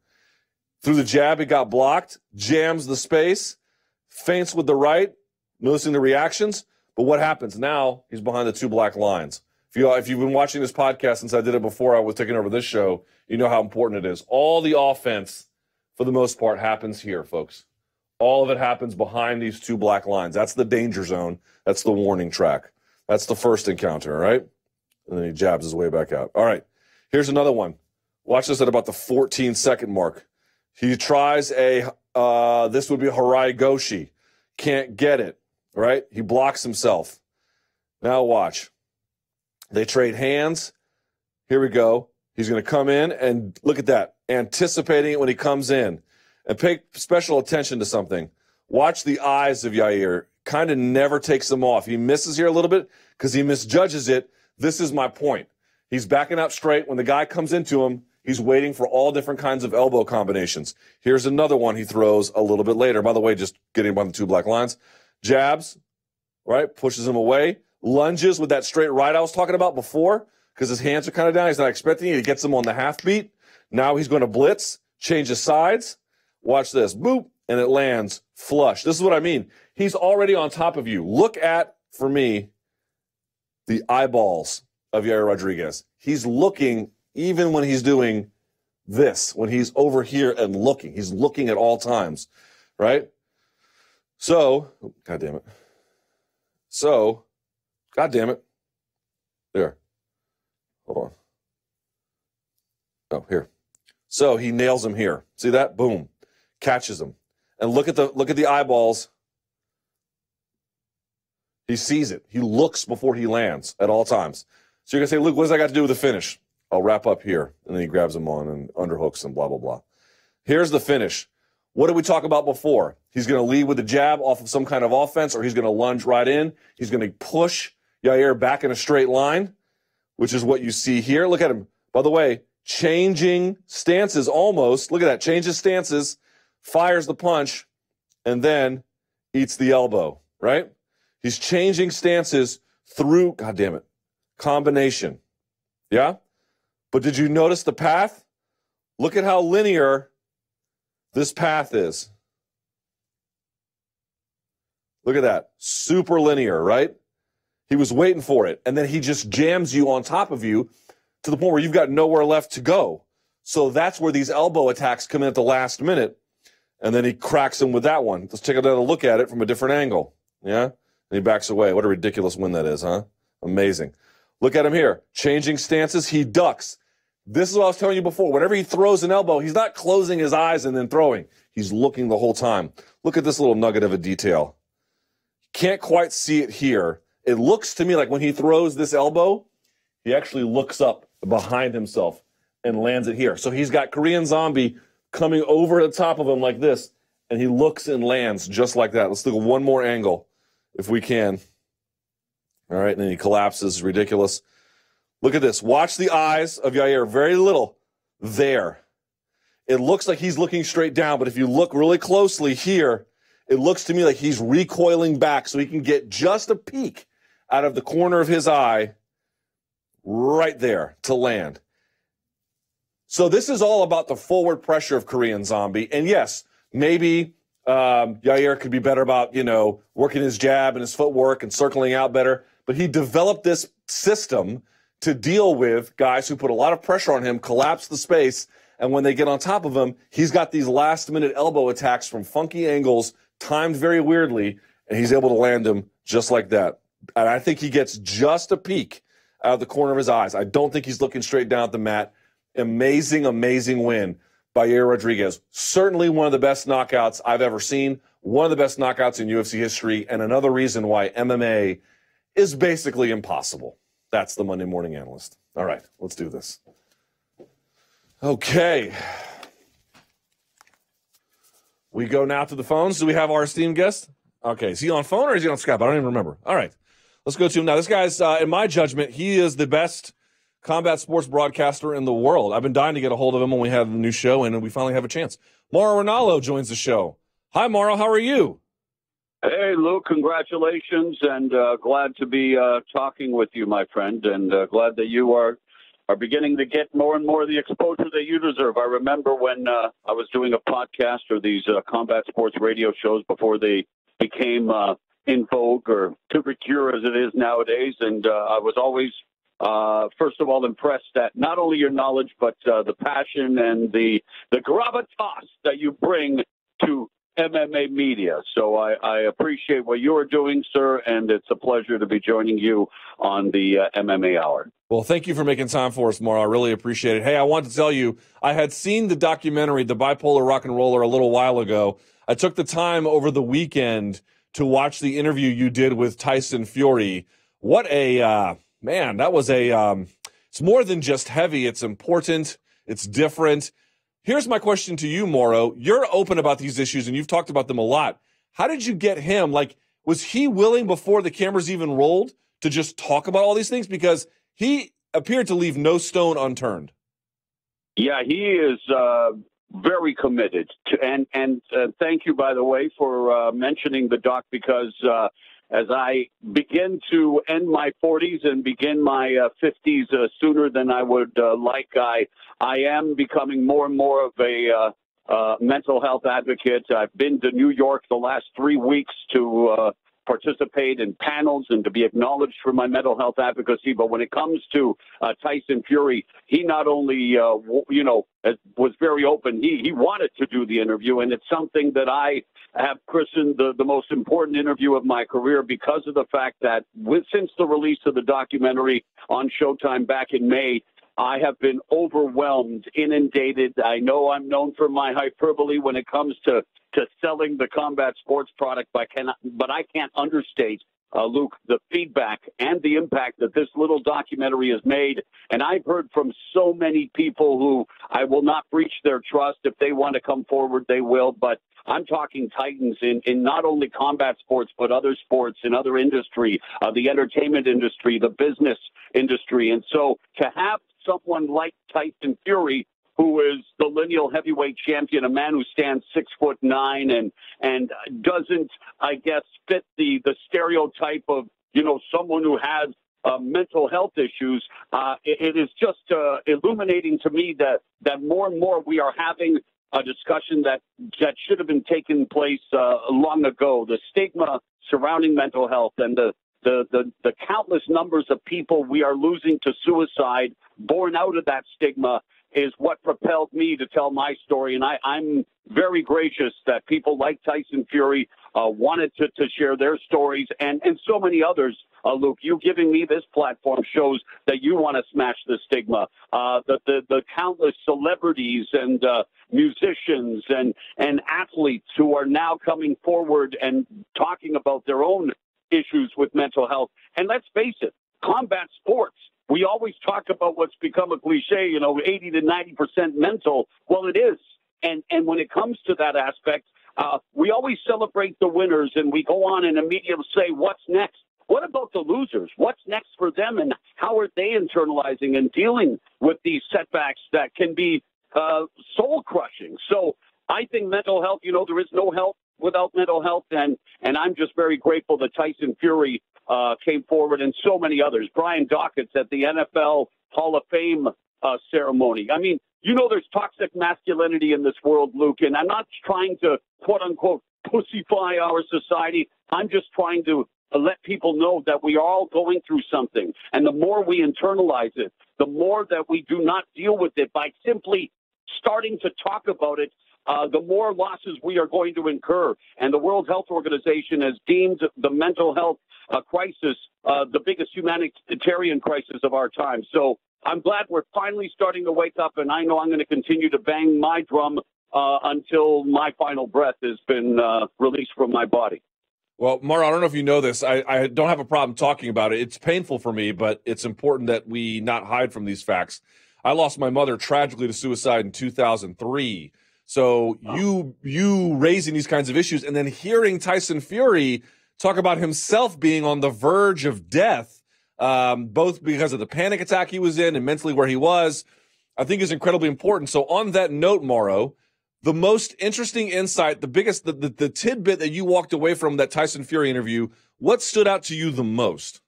Through the jab, it got blocked, jams the space, feints with the right, noticing the reactions. But what happens now? He's behind the two black lines. If you've been watching this podcast since I did it before I was taking over this show, you know how important it is. All the offense, for the most part, happens here, folks. All of it happens behind these two black lines. That's the danger zone. That's the warning track. That's the first encounter, all right? And then he jabs his way back out. All right, here's another one. Watch this at about the 14-second mark. He tries a, this would be Harai Goshi. Can't get it, right? He blocks himself. Now watch. They trade hands. Here we go. He's going to come in, and look at that, anticipating it when he comes in. And pay special attention to something. Watch the eyes of Yair. Kind of never takes them off. He misses here a little bit because he misjudges it. This is my point. He's backing up straight. When the guy comes into him, he's waiting for all different kinds of elbow combinations. Here's another one he throws a little bit later. By the way, just getting by the two black lines. Jabs, right, pushes him away. Lunges with that straight right I was talking about before, because his hands are kind of down. He's not expecting it. He gets him on the half beat. Now he's going to blitz, change his sides. Watch this. Boop. And it lands flush. This is what I mean. He's already on top of you. Look at, for me, the eyeballs of Yair Rodriguez. He's looking even when he's doing this, when he's over here and looking. He's looking at all times, right? So, God damn it. So, God damn it. There. Hold on. Oh, here. So he nails him here. See that? Boom. Catches him. And look at the eyeballs. He sees it. He looks before he lands at all times. So you're going to say, Luke, what does that got to do with the finish? I'll wrap up here. And then he grabs him on and underhooks and blah, blah, blah. Here's the finish. What did we talk about before? He's going to lead with a jab off of some kind of offense, or he's going to lunge right in. He's going to push Yair back in a straight line, which is what you see here. Look at him. By the way, changing stances almost. Look at that. Changes stances, fires the punch, and then eats the elbow, right? He's changing stances through, God damn it, combination. Yeah? But did you notice the path? Look at how linear this path is. Look at that. Super linear, right? He was waiting for it, and then he just jams you on top of you to the point where you've got nowhere left to go. So that's where these elbow attacks come in at the last minute, and then he cracks him with that one. Let's take another look at it from a different angle, yeah? And he backs away. What a ridiculous win that is, huh? Amazing. Look at him here. Changing stances. He ducks. This is what I was telling you before. Whenever he throws an elbow, he's not closing his eyes and then throwing. He's looking the whole time. Look at this little nugget of a detail. Can't quite see it here. It looks to me like when he throws this elbow, he actually looks up behind himself and lands it here. So he's got Korean Zombie coming over the top of him like this, and he looks and lands just like that. Let's look at one more angle if we can. All right, and then he collapses. Ridiculous. Look at this. Watch the eyes of Yair. Very little there. It looks like he's looking straight down, but if you look really closely here, it looks to me like he's recoiling back so he can get just a peek out of the corner of his eye right there to land. So this is all about the forward pressure of Korean Zombie. And yes, maybe Yair could be better about, you know, working his jab and his footwork and circling out better. But he developed this system to deal with guys who put a lot of pressure on him, collapse the space, and when they get on top of him, he's got these last-minute elbow attacks from funky angles, timed very weirdly, and he's able to land them just like that. And I think he gets just a peek out of the corner of his eyes. I don't think he's looking straight down at the mat. Amazing, amazing win by Yair Rodriguez. Certainly one of the best knockouts I've ever seen, one of the best knockouts in UFC history, and another reason why MMA is basically impossible. That's the Monday Morning Analyst. All right, let's do this. Okay. We go now to the phones. Do we have our esteemed guest? Okay, is he on phone or is he on Skype? I don't even remember. All right, let's go to him now. This guy's, in my judgment, he is the best combat sports broadcaster in the world. I've been dying to get a hold of him when we had the new show, and we finally have a chance. Mauro Ranallo joins the show. Hi, Mauro. How are you? Hey, Luke. Congratulations, and glad to be talking with you, my friend, and glad that you are beginning to get more and more of the exposure that you deserve. I remember when I was doing a podcast or these combat sports radio shows before they became in vogue or couverture as it is nowadays, and I was always, first of all, impressed at not only your knowledge but the passion and the gravitas that you bring to MMA media. So I appreciate what you are doing, sir, and it's a pleasure to be joining you on the MMA Hour. Well, thank you for making time for us, Mauro. I really appreciate it. Hey, I want to tell you, I had seen the documentary, The Bipolar Rock and Roller, a little while ago. I took the time over the weekend to watch the interview you did with Tyson Fury. What a, man, that was a, it's more than just heavy. It's important. It's different. Here's my question to you, Mauro. You're open about these issues, and you've talked about them a lot. How did you get him? Like, was he willing before the cameras even rolled to just talk about all these things? Because he appeared to leave no stone unturned. Yeah, he is very committed. And thank you, by the way, for mentioning the doc, because as I begin to end my 40s and begin my 50s sooner than I would like, I am becoming more and more of a mental health advocate. I've been to New York the last 3 weeks to participate in panels and to be acknowledged for my mental health advocacy. But when it comes to Tyson Fury, he not only, you know, was very open, he wanted to do the interview. And it's something that I have christened the most important interview of my career, because of the fact that since the release of the documentary on Showtime back in May, I have been overwhelmed, inundated. I know I'm known for my hyperbole when it comes to selling the combat sports product, but I can't understate, Luke, the feedback and the impact that this little documentary has made. And I've heard from so many people who I will not breach their trust. If they want to come forward, they will. But I'm talking titans in not only combat sports, but other sports, in other industry, the entertainment industry, the business industry. And so to have someone like Tyson Fury, who is the lineal heavyweight champion, a man who stands 6'9" and doesn't, I guess, fit the stereotype of, you know, someone who has mental health issues. It is just illuminating to me that more and more we are having a discussion that should have been taking place long ago. The stigma surrounding mental health and the countless numbers of people we are losing to suicide, born out of that stigma, is what propelled me to tell my story. And I'm very gracious that people like Tyson Fury wanted to share their stories and so many others. Luke, you giving me this platform shows that you want to smash the stigma. The countless celebrities and musicians and athletes who are now coming forward and talking about their own issues with mental health. And let's face it, combat sports We always talk about what's become a cliche, 80 to 90% mental. Well, it is. And when it comes to that aspect, we always celebrate the winners and we go on and immediately say, what's next? What about the losers? What's next for them? And how are they internalizing and dealing with these setbacks that can be soul crushing? So I think mental health, there is no health without mental health. And I'm just very grateful that Tyson Fury came forward and so many others. Brian Dawkins at the NFL Hall of Fame ceremony. I mean, there's toxic masculinity in this world, Luke, and I'm not trying to, quote unquote, pussyfy our society. I'm just trying to let people know that we are all going through something. And the more we internalize it, the more that we do not deal with it by simply starting to talk about it, the more losses we are going to incur. And the World Health Organization has deemed the mental health crisis the biggest humanitarian crisis of our time. So I'm glad we're finally starting to wake up, and I know I'm going to continue to bang my drum until my final breath has been released from my body. Well, Mauro, I don't know if you know this. I don't have a problem talking about it. It's painful for me, but it's important that we not hide from these facts. I lost my mother tragically to suicide in 2003. So you raising these kinds of issues and then hearing Tyson Fury talk about himself being on the verge of death, both because of the panic attack he was in and mentally where he was, I think is incredibly important. So on that note, Mauro, the most interesting insight, the biggest, the tidbit that you walked away from that Tyson Fury interview, what stood out to you the most?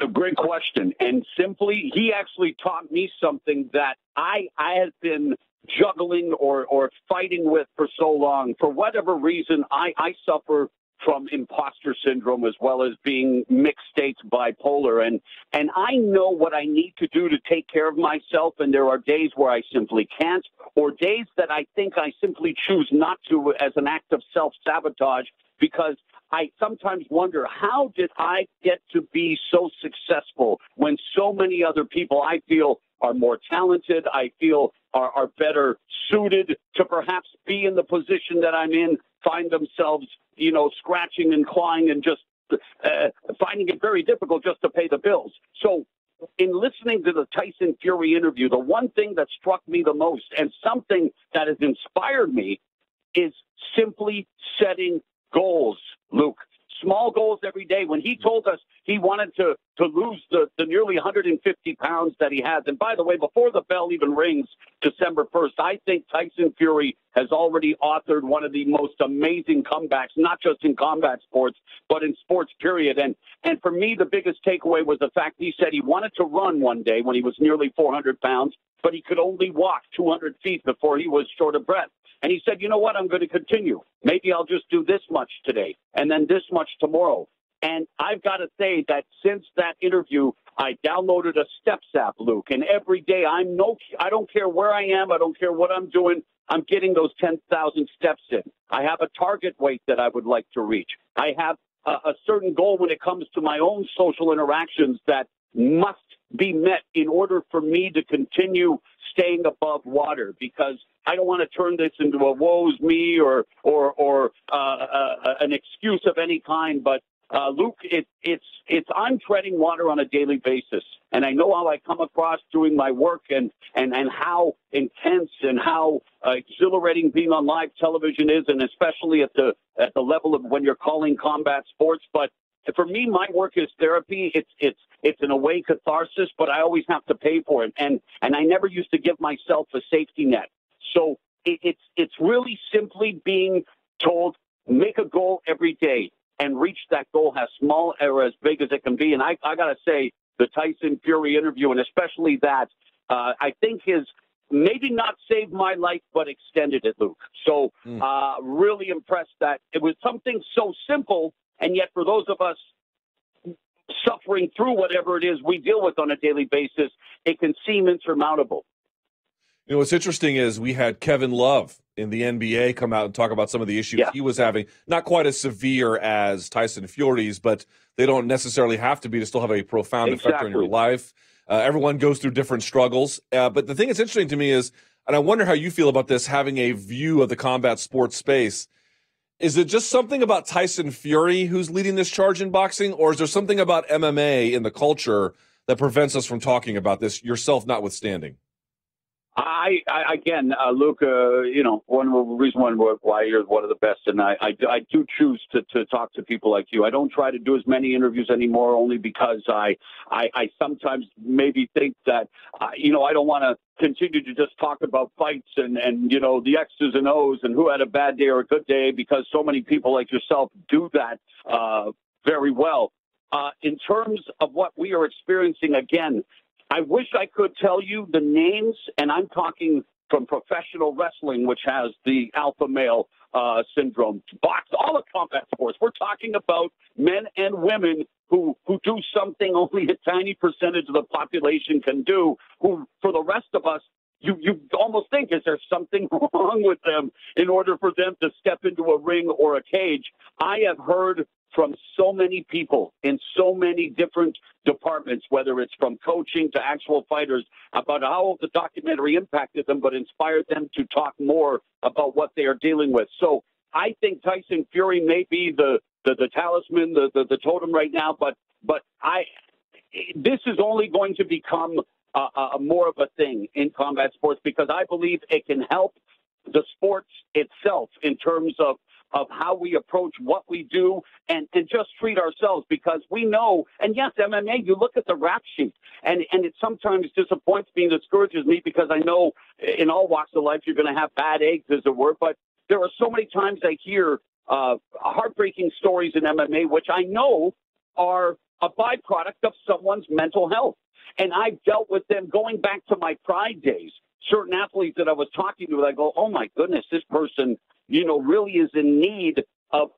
A great question. And simply, he actually taught me something that I had been juggling or fighting with for so long. For whatever reason, I suffer from imposter syndrome as well as being mixed states bipolar. And I know what I need to do to take care of myself. And there are days where I simply can't, or days that I think I simply choose not to as an act of self-sabotage, because I sometimes wonder, how did I get to be so successful when so many other people I feel are more talented, I feel are better suited to perhaps be in the position that I'm in, find themselves, scratching and clawing and just finding it very difficult just to pay the bills. So in listening to the Tyson Fury interview, the one thing that struck me the most and something that has inspired me is simply setting goals, Luke. Small goals every day. When he told us he wanted to lose the nearly 150 pounds that he has, and by the way, before the bell even rings December 1st, I think Tyson Fury has already authored one of the most amazing comebacks, not just in combat sports, but in sports period. And for me, the biggest takeaway was the fact he said he wanted to run one day when he was nearly 400 pounds, but he could only walk 200 feet before he was short of breath. And he said, you know what, I'm going to continue. Maybe I'll just do this much today and then this much tomorrow. And I've got to say that since that interview, I downloaded a steps app, Luke. And every day I don't care where I am. I don't care what I'm doing. I'm getting those 10,000 steps in. I have a target weight that I would like to reach. I have a certain goal when it comes to my own social interactions that must be met in order for me to continue staying above water, because I don't want to turn this into a woe's me or an excuse of any kind. But Luke, it's I'm treading water on a daily basis, and I know how I come across doing my work, and how intense and how exhilarating being on live television is, and especially at the level of when you're calling combat sports. But for me, my work is therapy. It's in a way catharsis, but I always have to pay for it. And I never used to give myself a safety net. So it's really simply being told, make a goal every day and reach that goal, as small or as big as it can be. And I got to say, the Tyson Fury interview, and especially that, I think his maybe not saved my life, but extended it, Luke. So really impressed that it was something so simple. And yet for those of us suffering through whatever it is we deal with on a daily basis, it can seem insurmountable. What's interesting is we had Kevin Love in the NBA come out and talk about some of the issues he was having, not quite as severe as Tyson Fury's, but they don't necessarily have to be to still have a profound effect on your life. Everyone goes through different struggles. But the thing that's interesting to me is, and I wonder how you feel about this, having a view of the combat sports space, Is it just something about Tyson Fury who's leading this charge in boxing, or is there something about MMA in the culture that prevents us from talking about this, yourself notwithstanding? Again, Luke, you know, one reason why you're one of the best, and I do choose to talk to people like you. I don't try to do as many interviews anymore, only because I sometimes maybe think that, you know, I don't want to continue to just talk about fights and, you know, the X's and O's and who had a bad day or a good day, because so many people like yourself do that very well. In terms of what we are experiencing, again, I wish I could tell you the names, and I'm talking from professional wrestling, which has the alpha male syndrome, box, all of combat sports. We're talking about men and women who do something only a tiny percentage of the population can do, who for the rest of us, you almost think, is there something wrong with them in order for them to step into a ring or a cage? I have heard from so many people in so many different departments, whether it's from coaching to actual fighters, about how the documentary impacted them, but inspired them to talk more about what they are dealing with. So I think Tyson Fury may be the talisman, the totem right now, but this is only going to become more of a thing in combat sports, because I believe it can help the sports itself in terms of how we approach what we do and just treat ourselves, because we know, and yes, MMA, you look at the rap sheet, and it sometimes disappoints me and discourages me, because I know in all walks of life, you're going to have bad eggs, as it were, but there are so many times I hear heartbreaking stories in MMA, which I know are a byproduct of someone's mental health. And I've dealt with them going back to my Pride days. Certain athletes that I was talking to, I go, oh my goodness, this person, you know, really is in need of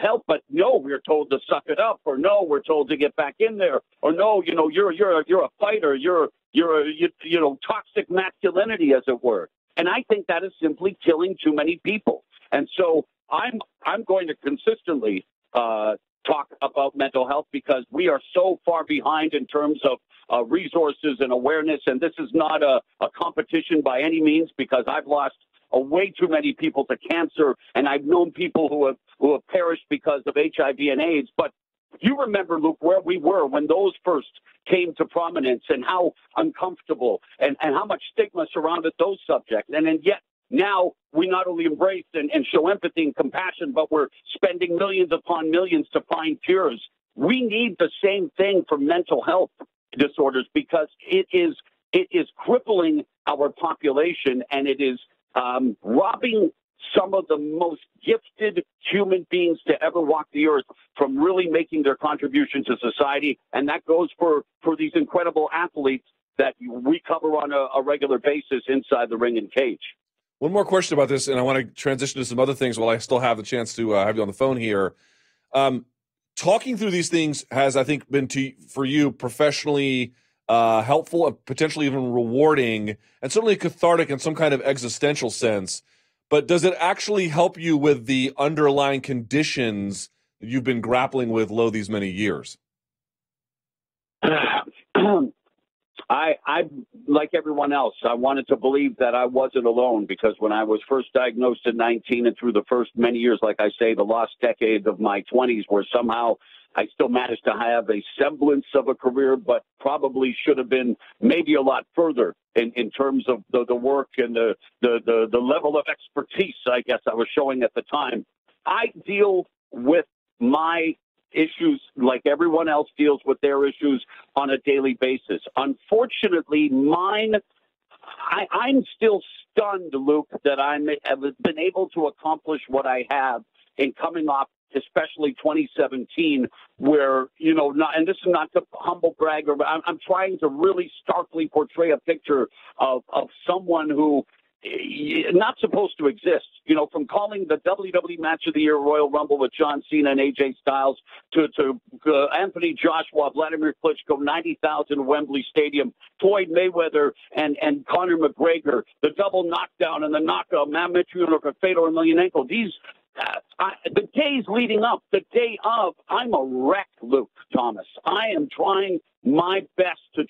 help. But no, we're told to suck it up, or no, we're told to get back in there, or no, you know, you're a fighter, you know, toxic masculinity, as it were. And I think that is simply killing too many people. And so I'm going to consistently talk about mental health, because we are so far behind in terms of resources and awareness. And this is not a competition by any means, because I've lost way too many people to cancer, and I've known people who have perished because of HIV and AIDS. But you remember, Luke, where we were when those first came to prominence, and how uncomfortable and how much stigma surrounded those subjects. And yet now we not only embrace and show empathy and compassion, but we're spending millions upon millions to find cures. We need the same thing for mental health disorders, because it is crippling our population, and it is robbing some of the most gifted human beings to ever walk the earth from really making their contribution to society. And that goes for these incredible athletes that we cover on a regular basis inside the ring and cage. One more question about this, and I want to transition to some other things while I still have the chance to have you on the phone here. Talking through these things has, I think, been for you professionally helpful and potentially even rewarding, and certainly cathartic in some kind of existential sense. But does it actually help you with the underlying conditions that you've been grappling with these many years? I, like everyone else, I wanted to believe that I wasn't alone, because when I was first diagnosed at 19 and through the first many years, like I say, the lost decade of my 20s, where somehow I still managed to have a semblance of a career, but probably should have been maybe a lot further in terms of the work and the level of expertise, I guess, I was showing at the time. I deal with my issues like everyone else deals with their issues on a daily basis. Unfortunately, mine, I'm still stunned, Luke, that I've been able to accomplish what I have in coming off, especially 2017, where, you know, and this is not to humble brag, or I'm trying to really starkly portray a picture of someone who not supposed to exist, you know, from calling the WWE Match of the Year Royal Rumble with John Cena and AJ Styles to Anthony Joshua, Vladimir Klitschko, 90,000 Wembley Stadium, Floyd Mayweather and Conor McGregor, the double knockdown and the knockout, Matt Mitrione and Fedor Emelianenko. These, the days leading up, the day of, I'm a wreck, Luke Thomas. I am trying my best to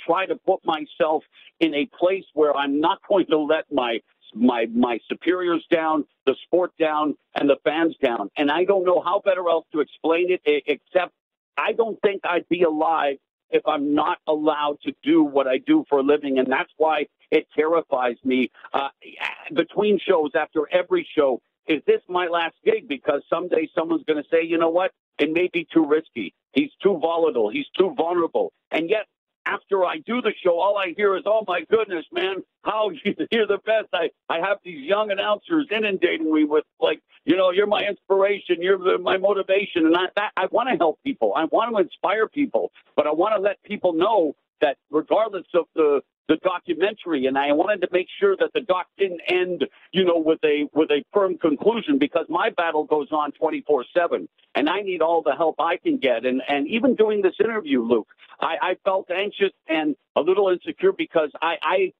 put myself in a place where I'm not going to let my my superiors down, the sport down, and the fans down. And I don't know how better else to explain it, except I don't think I'd be alive if I'm not allowed to do what I do for a living. And that's why it terrifies me between shows, after every show. Is this my last gig? Because someday someone's going to say, you know what? It may be too risky. He's too volatile. He's too vulnerable. And yet, after I do the show, all I hear is, oh, my goodness, man, how you're the best. I have these young announcers inundating me with, like, you know, you're my inspiration. You're my motivation. And I want to help people. I want to inspire people. But I want to let people know that regardless of the documentary, and I wanted to make sure that the doc didn't end, you know, with a firm conclusion, because my battle goes on 24/7, and I need all the help I can get. And even doing this interview, Luke, I felt anxious and a little insecure, because I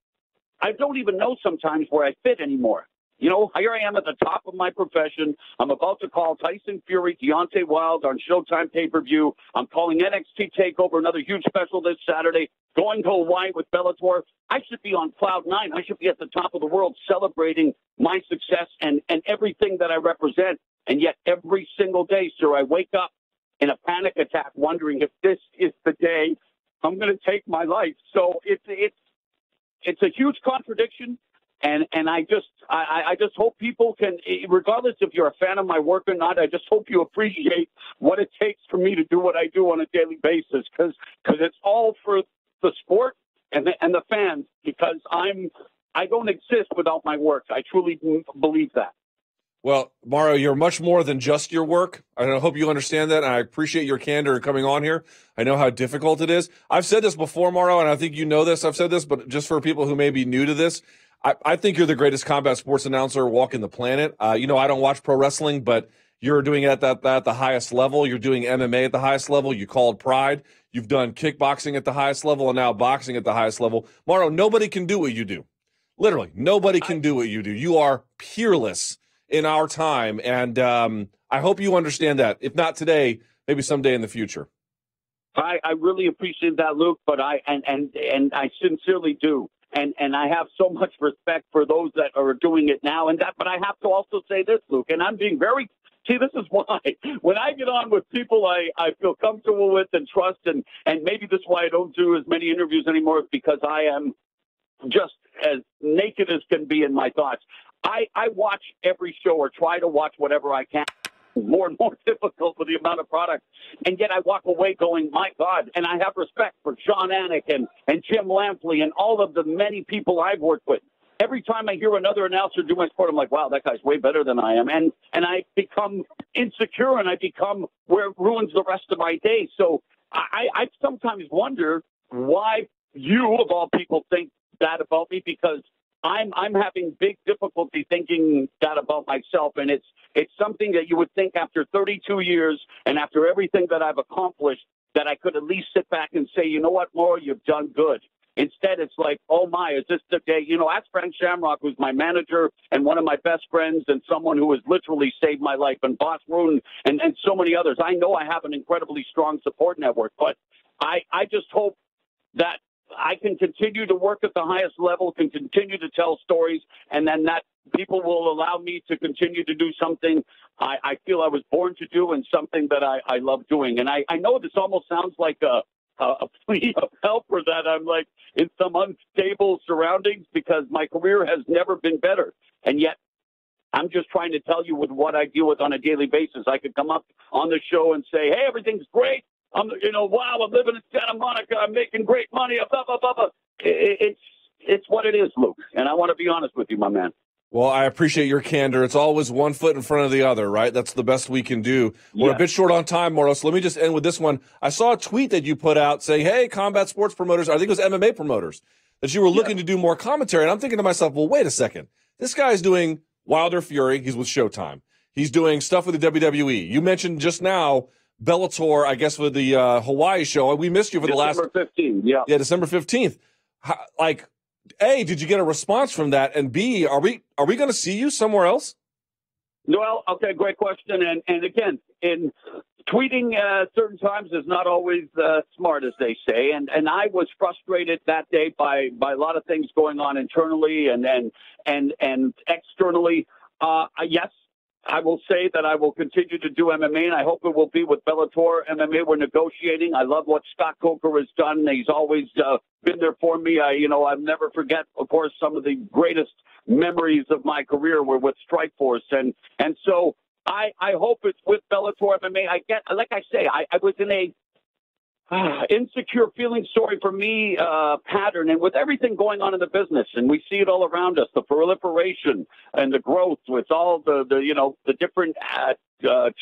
don't even know sometimes where I fit anymore. You know, here I am at the top of my profession. I'm about to call Tyson Fury, Deontay Wilder on Showtime pay-per-view. I'm calling NXT TakeOver, another huge special this Saturday, going to Hawaii with Bellator. I should be on cloud nine. I should be at the top of the world celebrating my success and everything that I represent. And yet every single day, sir, I wake up in a panic attack wondering if this is the day I'm going to take my life. So it's a huge contradiction. And I just hope people can, regardless if you're a fan of my work or not, I just hope you appreciate what it takes for me to do what I do on a daily basis, because it's all for the sport and the fans, because I don't exist without my work. I truly believe that. Well, Mauro, you're much more than just your work. I hope you understand that, and I appreciate your candor coming on here. I know how difficult it is. I've said this before, Mauro, and I think you know this. I've said this, but just for people who may be new to this, I think you're the greatest combat sports announcer walking the planet. You know, I don't watch pro wrestling, but you're doing it at the highest level. You're doing MMA at the highest level. You called Pride. You've done kickboxing at the highest level, and now boxing at the highest level. Mauro, nobody can do what you do. Literally, nobody can do what you do. You are peerless in our time, and I hope you understand that. If not today, maybe someday in the future. I really appreciate that, Luke, but and I sincerely do. And I have so much respect for those that are doing it now, but I have to also say this, Luke, and I'm being very, see, this is why when I get on with people I feel comfortable with and trust, and maybe that's why I don't do as many interviews anymore, because I am just as naked as can be in my thoughts. I watch every show, or try to watch whatever I can. More and more difficult with the amount of product, and yet I walk away going, my God, and I have respect for John Anik and Jim Lampley and all of the many people I've worked with. Every time I hear another announcer do my sport, I'm like, wow, that guy's way better than I am, and I become insecure, and I become where it ruins the rest of my day. So I sometimes wonder why you, of all people, think that about me, because I'm having big difficulty thinking that about myself, and it's something that you would think after 32 years and after everything that I've accomplished that I could at least sit back and say, you know what, Mauro, you've done good. Instead, it's like, oh my, is this the day? You know, ask Frank Shamrock, who's my manager and one of my best friends and someone who has literally saved my life, and Boss Rudin and so many others. I know I have an incredibly strong support network, but I just hope that I can continue to work at the highest level, can continue to tell stories, and then that people will allow me to continue to do something I feel I was born to do, and something that I love doing. And I know this almost sounds like a plea of help, or that I'm like in some unstable surroundings, because my career has never been better. And yet I'm just trying to tell you with what I deal with on a daily basis. I could come up on the show and say, hey, everything's great. Wow, I'm living in Santa Monica. I'm making great money. Blah, blah, blah, blah. It's what it is, Luke. And I want to be honest with you, my man. Well, I appreciate your candor. It's always one foot in front of the other, right? That's the best we can do. We're a bit short on time, Mauro, so let me just end with this one. I saw a tweet that you put out saying, hey, combat sports promoters, I think it was MMA promoters, that you were looking to do more commentary. And I'm thinking to myself, well, wait a second. This guy's doing Wilder Fury. He's with Showtime. He's doing stuff with the WWE. You mentioned just now Bellator, I guess, with the Hawaii show. We missed you for December 15th. Yeah. Yeah, December 15th. How, like, A, did you get a response from that? And B, are we going to see you somewhere else? Well, okay, great question. And again, in tweeting certain times is not always smart, as they say. And I was frustrated that day by a lot of things going on internally and externally. Yes, I will say that I will continue to do MMA, and I hope it will be with Bellator MMA. We're negotiating. I love what Scott Coker has done. He's always been there for me. I'll never forget, of course, some of the greatest memories of my career were with Strikeforce. And so I hope it's with Bellator MMA. I was in a insecure, feeling sorry for me pattern, and with everything going on in the business, and we see it all around us, the proliferation and the growth with all the different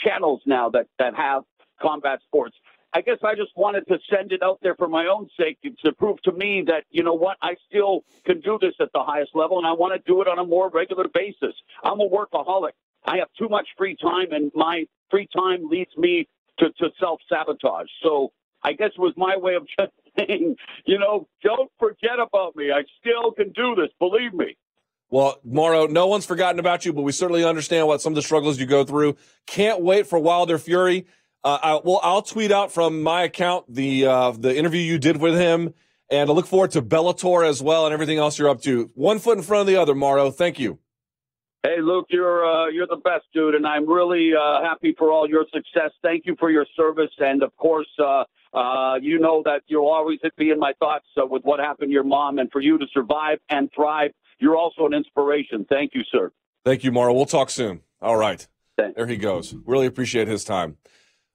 channels now that have combat sports. I guess I just wanted to send it out there for my own sake to prove to me that, you know what, I still can do this at the highest level, and I want to do it on a more regular basis. I'm a workaholic. I have too much free time, and my free time leads me to self-sabotage. So I guess it was my way of just saying, don't forget about me. I still can do this. Believe me. Well, Mauro, no one's forgotten about you, but we certainly understand what some of the struggles you go through. Can't wait for Wilder Fury. I'll tweet out from my account the interview you did with him, and I look forward to Bellator as well and everything else you're up to. One foot in front of the other, Mauro. Thank you. Hey, Luke, you're the best, dude, and I'm really happy for all your success. Thank you for your service, and of course, you know that you'll always be in my thoughts with what happened to your mom, and for you to survive and thrive, you're also an inspiration. Thank you, sir. Thank you, Mauro. We'll talk soon. All right. Thanks. There he goes. Really appreciate his time.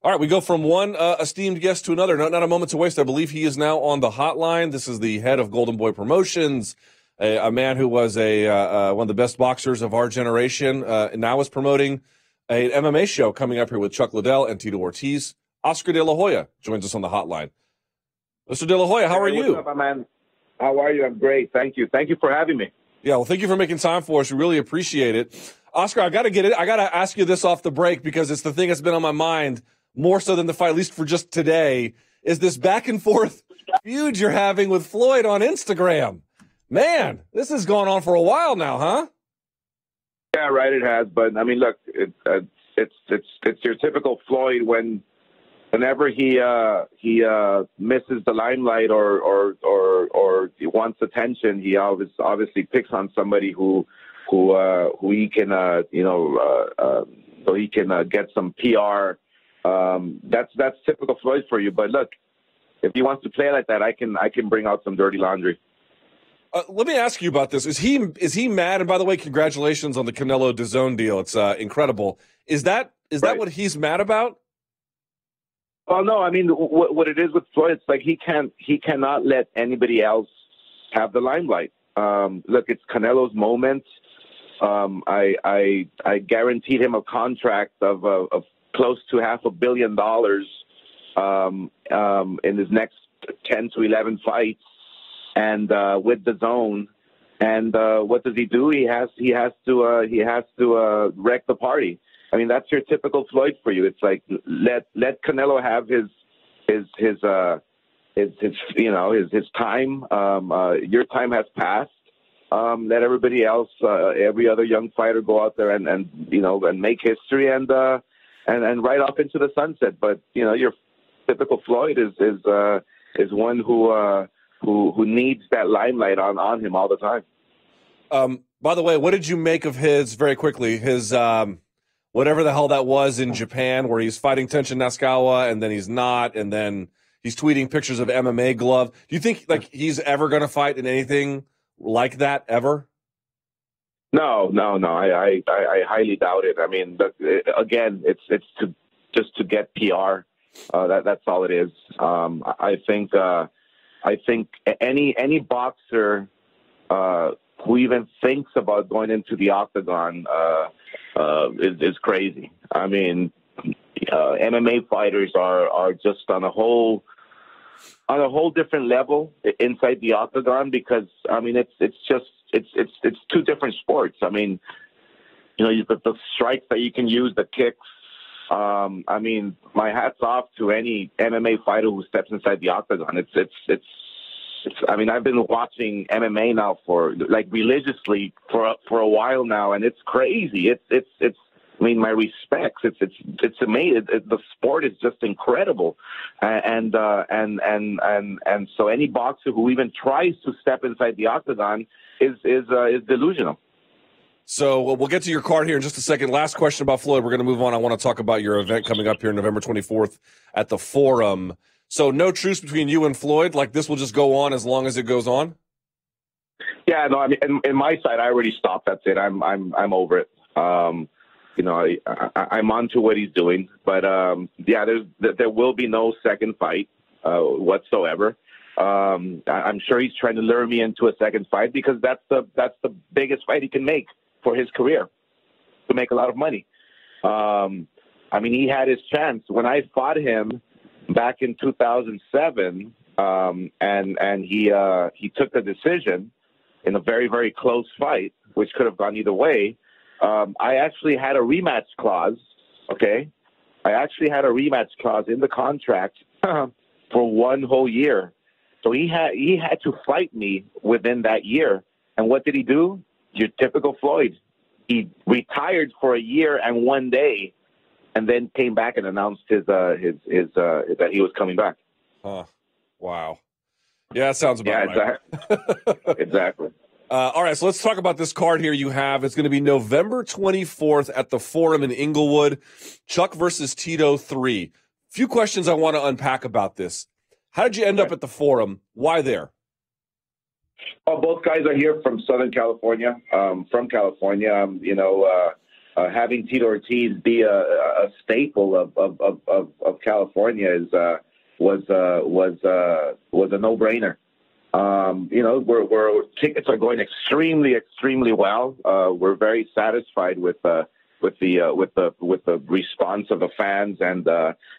All right, we go from one esteemed guest to another. Not a moment to waste. I believe he is now on the hotline. This is the head of Golden Boy Promotions, a man who was one of the best boxers of our generation, and now is promoting an MMA show coming up here with Chuck Liddell and Tito Ortiz. Oscar De La Hoya joins us on the hotline. Mr. De La Hoya, how are you? What's up, my man? How are you? I'm great. Thank you. Thank you for having me. Yeah, well, thank you for making time for us. We really appreciate it. Oscar, I got to ask you this off the break, because it's the thing that's been on my mind more so than the fight, at least for just today, is this back and forth feud you're having with Floyd on Instagram. Man, this has gone on for a while now, huh? Yeah, right, it has. But, I mean, look, it's your typical Floyd when... Whenever he misses the limelight or he wants attention, he obviously picks on somebody who he can so he can get some PR. That's typical Floyd for you. But look, if he wants to play like that, I can bring out some dirty laundry. Let me ask you about this. Is he mad? And by the way, congratulations on the Canelo DAZN deal. It's incredible. Is that what he's mad about? Well, no, I mean, what it is with Floyd, it's like he cannot let anybody else have the limelight. Look, it's Canelo's moment. I guaranteed him a contract of close to $500 million in his next 10 to 11 fights, and with DAZN. And what does he do? He has to wreck the party. I mean, that's your typical Floyd for you. It's like let Canelo have his time. Your time has passed. Let everybody else, every other young fighter, go out there and make history and ride off into the sunset. But your typical Floyd is one who needs that limelight on him all the time. By the way, what did you make of his, very quickly, his whatever the hell that was in Japan, where he's fighting Tenshin Nasukawa and then he's not, and then he's tweeting pictures of MMA glove? Do you think he's ever going to fight in anything like that ever? No. I highly doubt it. I mean, but again, it's just to get PR. That's all it is. I think any boxer who even thinks about going into the octagon is crazy. I mean, MMA fighters are just on a whole different level inside the octagon, because I mean it's two different sports. I mean, the strikes that you can use, the kicks. I mean, my hat's off to any MMA fighter who steps inside the octagon. I mean, I've been watching MMA now for religiously for a while now, and it's crazy. It's I mean, my respects. It's amazing. The sport is just incredible, and so any boxer who even tries to step inside the octagon is delusional. So we'll get to your card here in just a second. Last question about Floyd. We're going to move on. I want to talk about your event coming up here November 24th at the Forum. So no truce between you and Floyd. Like, this will just go on as long as it goes on. Yeah, no. I mean, in my side, I already stopped. That's it. I'm over it. You know, I'm onto what he's doing, but yeah, there will be no second fight whatsoever. I'm sure he's trying to lure me into a second fight because that's the biggest fight he can make for his career, to make a lot of money. I mean, he had his chance when I fought him back in 2007, and he took the decision in a very, very close fight, which could have gone either way. I actually had a rematch clause. Okay, I actually had a rematch clause in the contract for one whole year. So he had to fight me within that year. And what did he do? Your typical Floyd. He retired for a year and 1 day, and then came back and announced his that he was coming back. Huh. Wow. Yeah, that sounds about right. Exactly. Exactly. All right, so let's talk about this card here you have. It's going to be November 24th at the Forum in Inglewood, Chuck versus Tito 3. Few questions I want to unpack about this. How did you end up at the Forum? Why there? Well, both guys are here from Southern California, from California. You know, having Tito Ortiz be a staple of California was a no-brainer. You know, tickets are going extremely well. We're very satisfied with the response of the fans. And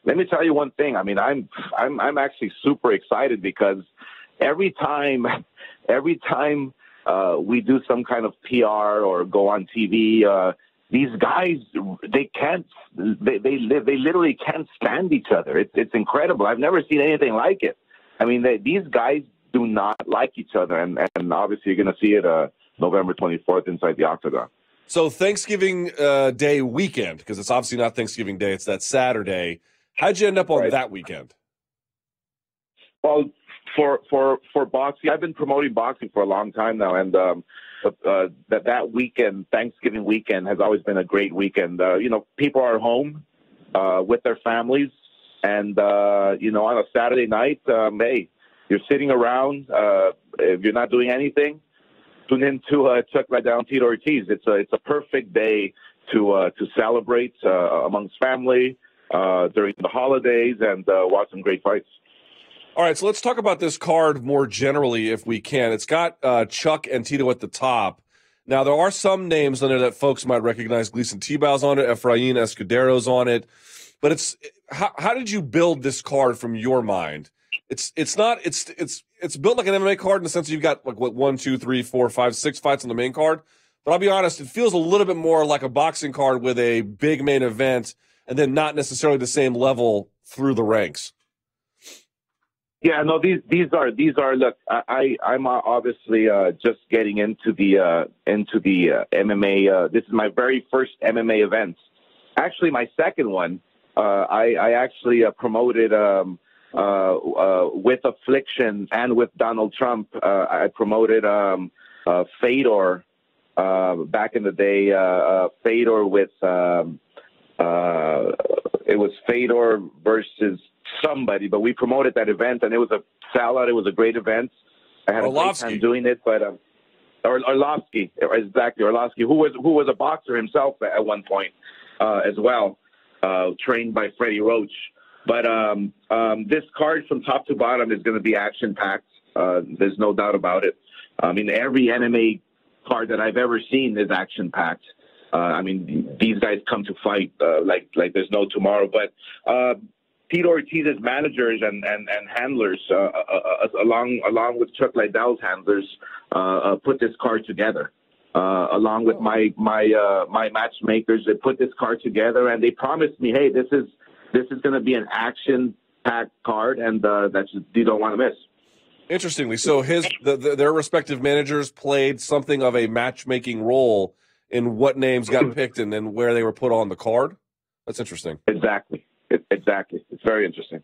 let me tell you one thing. I mean, I'm actually super excited because every time we do some kind of PR or go on TV, these guys, they literally can't stand each other. It's incredible. I've never seen anything like it. I mean, these guys do not like each other, and obviously you're going to see it November 24th inside the Octagon. So Thanksgiving Day weekend, because it's obviously not Thanksgiving Day, it's that Saturday. How'd you end up on that weekend? Well, for boxing, I've been promoting boxing for a long time now, and that weekend, Thanksgiving weekend, has always been a great weekend. You know, people are home with their families, and you know, on a Saturday night, hey, you're sitting around. If you're not doing anything, tune in to Chuck Liddell, Tito Ortiz. It's a perfect day to celebrate amongst family during the holidays and watch some great fights. All right, so let's talk about this card more generally, if we can. It's got Chuck and Tito at the top. Now, there are some names on there that folks might recognize. Gleason Tibau's on it. Efrain Escudero's on it. But how did you build this card from your mind? It's built like an MMA card in the sense that you've got like what 1, 2, 3, 4, 5, 6 fights on the main card. But I'll be honest, it feels a little bit more like a boxing card with a big main event, and then not necessarily the same level through the ranks. Yeah, no, these are. Look, I'm obviously just getting into the MMA. This is my very first MMA event. Actually, my second one. I actually promoted. With Affliction and with Donald Trump, I promoted Fedor back in the day. Fedor with it was Fedor versus somebody, but we promoted that event and it was a sellout. It was a great event. I had a great time doing it, but Orlovsky, exactly, Orlovsky, who was a boxer himself at one point as well, trained by Freddie Roach. But this card from top to bottom is going to be action-packed. There's no doubt about it. I mean, every MMA card that I've ever seen is action-packed. I mean, these guys come to fight like there's no tomorrow. But Tito Ortiz's managers and handlers, along with Chuck Liddell's handlers, put this card together. Along with my matchmakers, they put this card together, and they promised me, hey, this is going to be an action-packed card, and that you don't want to miss. Interestingly, so their respective managers played something of a matchmaking role in what names got picked and then where they were put on the card? That's interesting. Exactly. It's very interesting.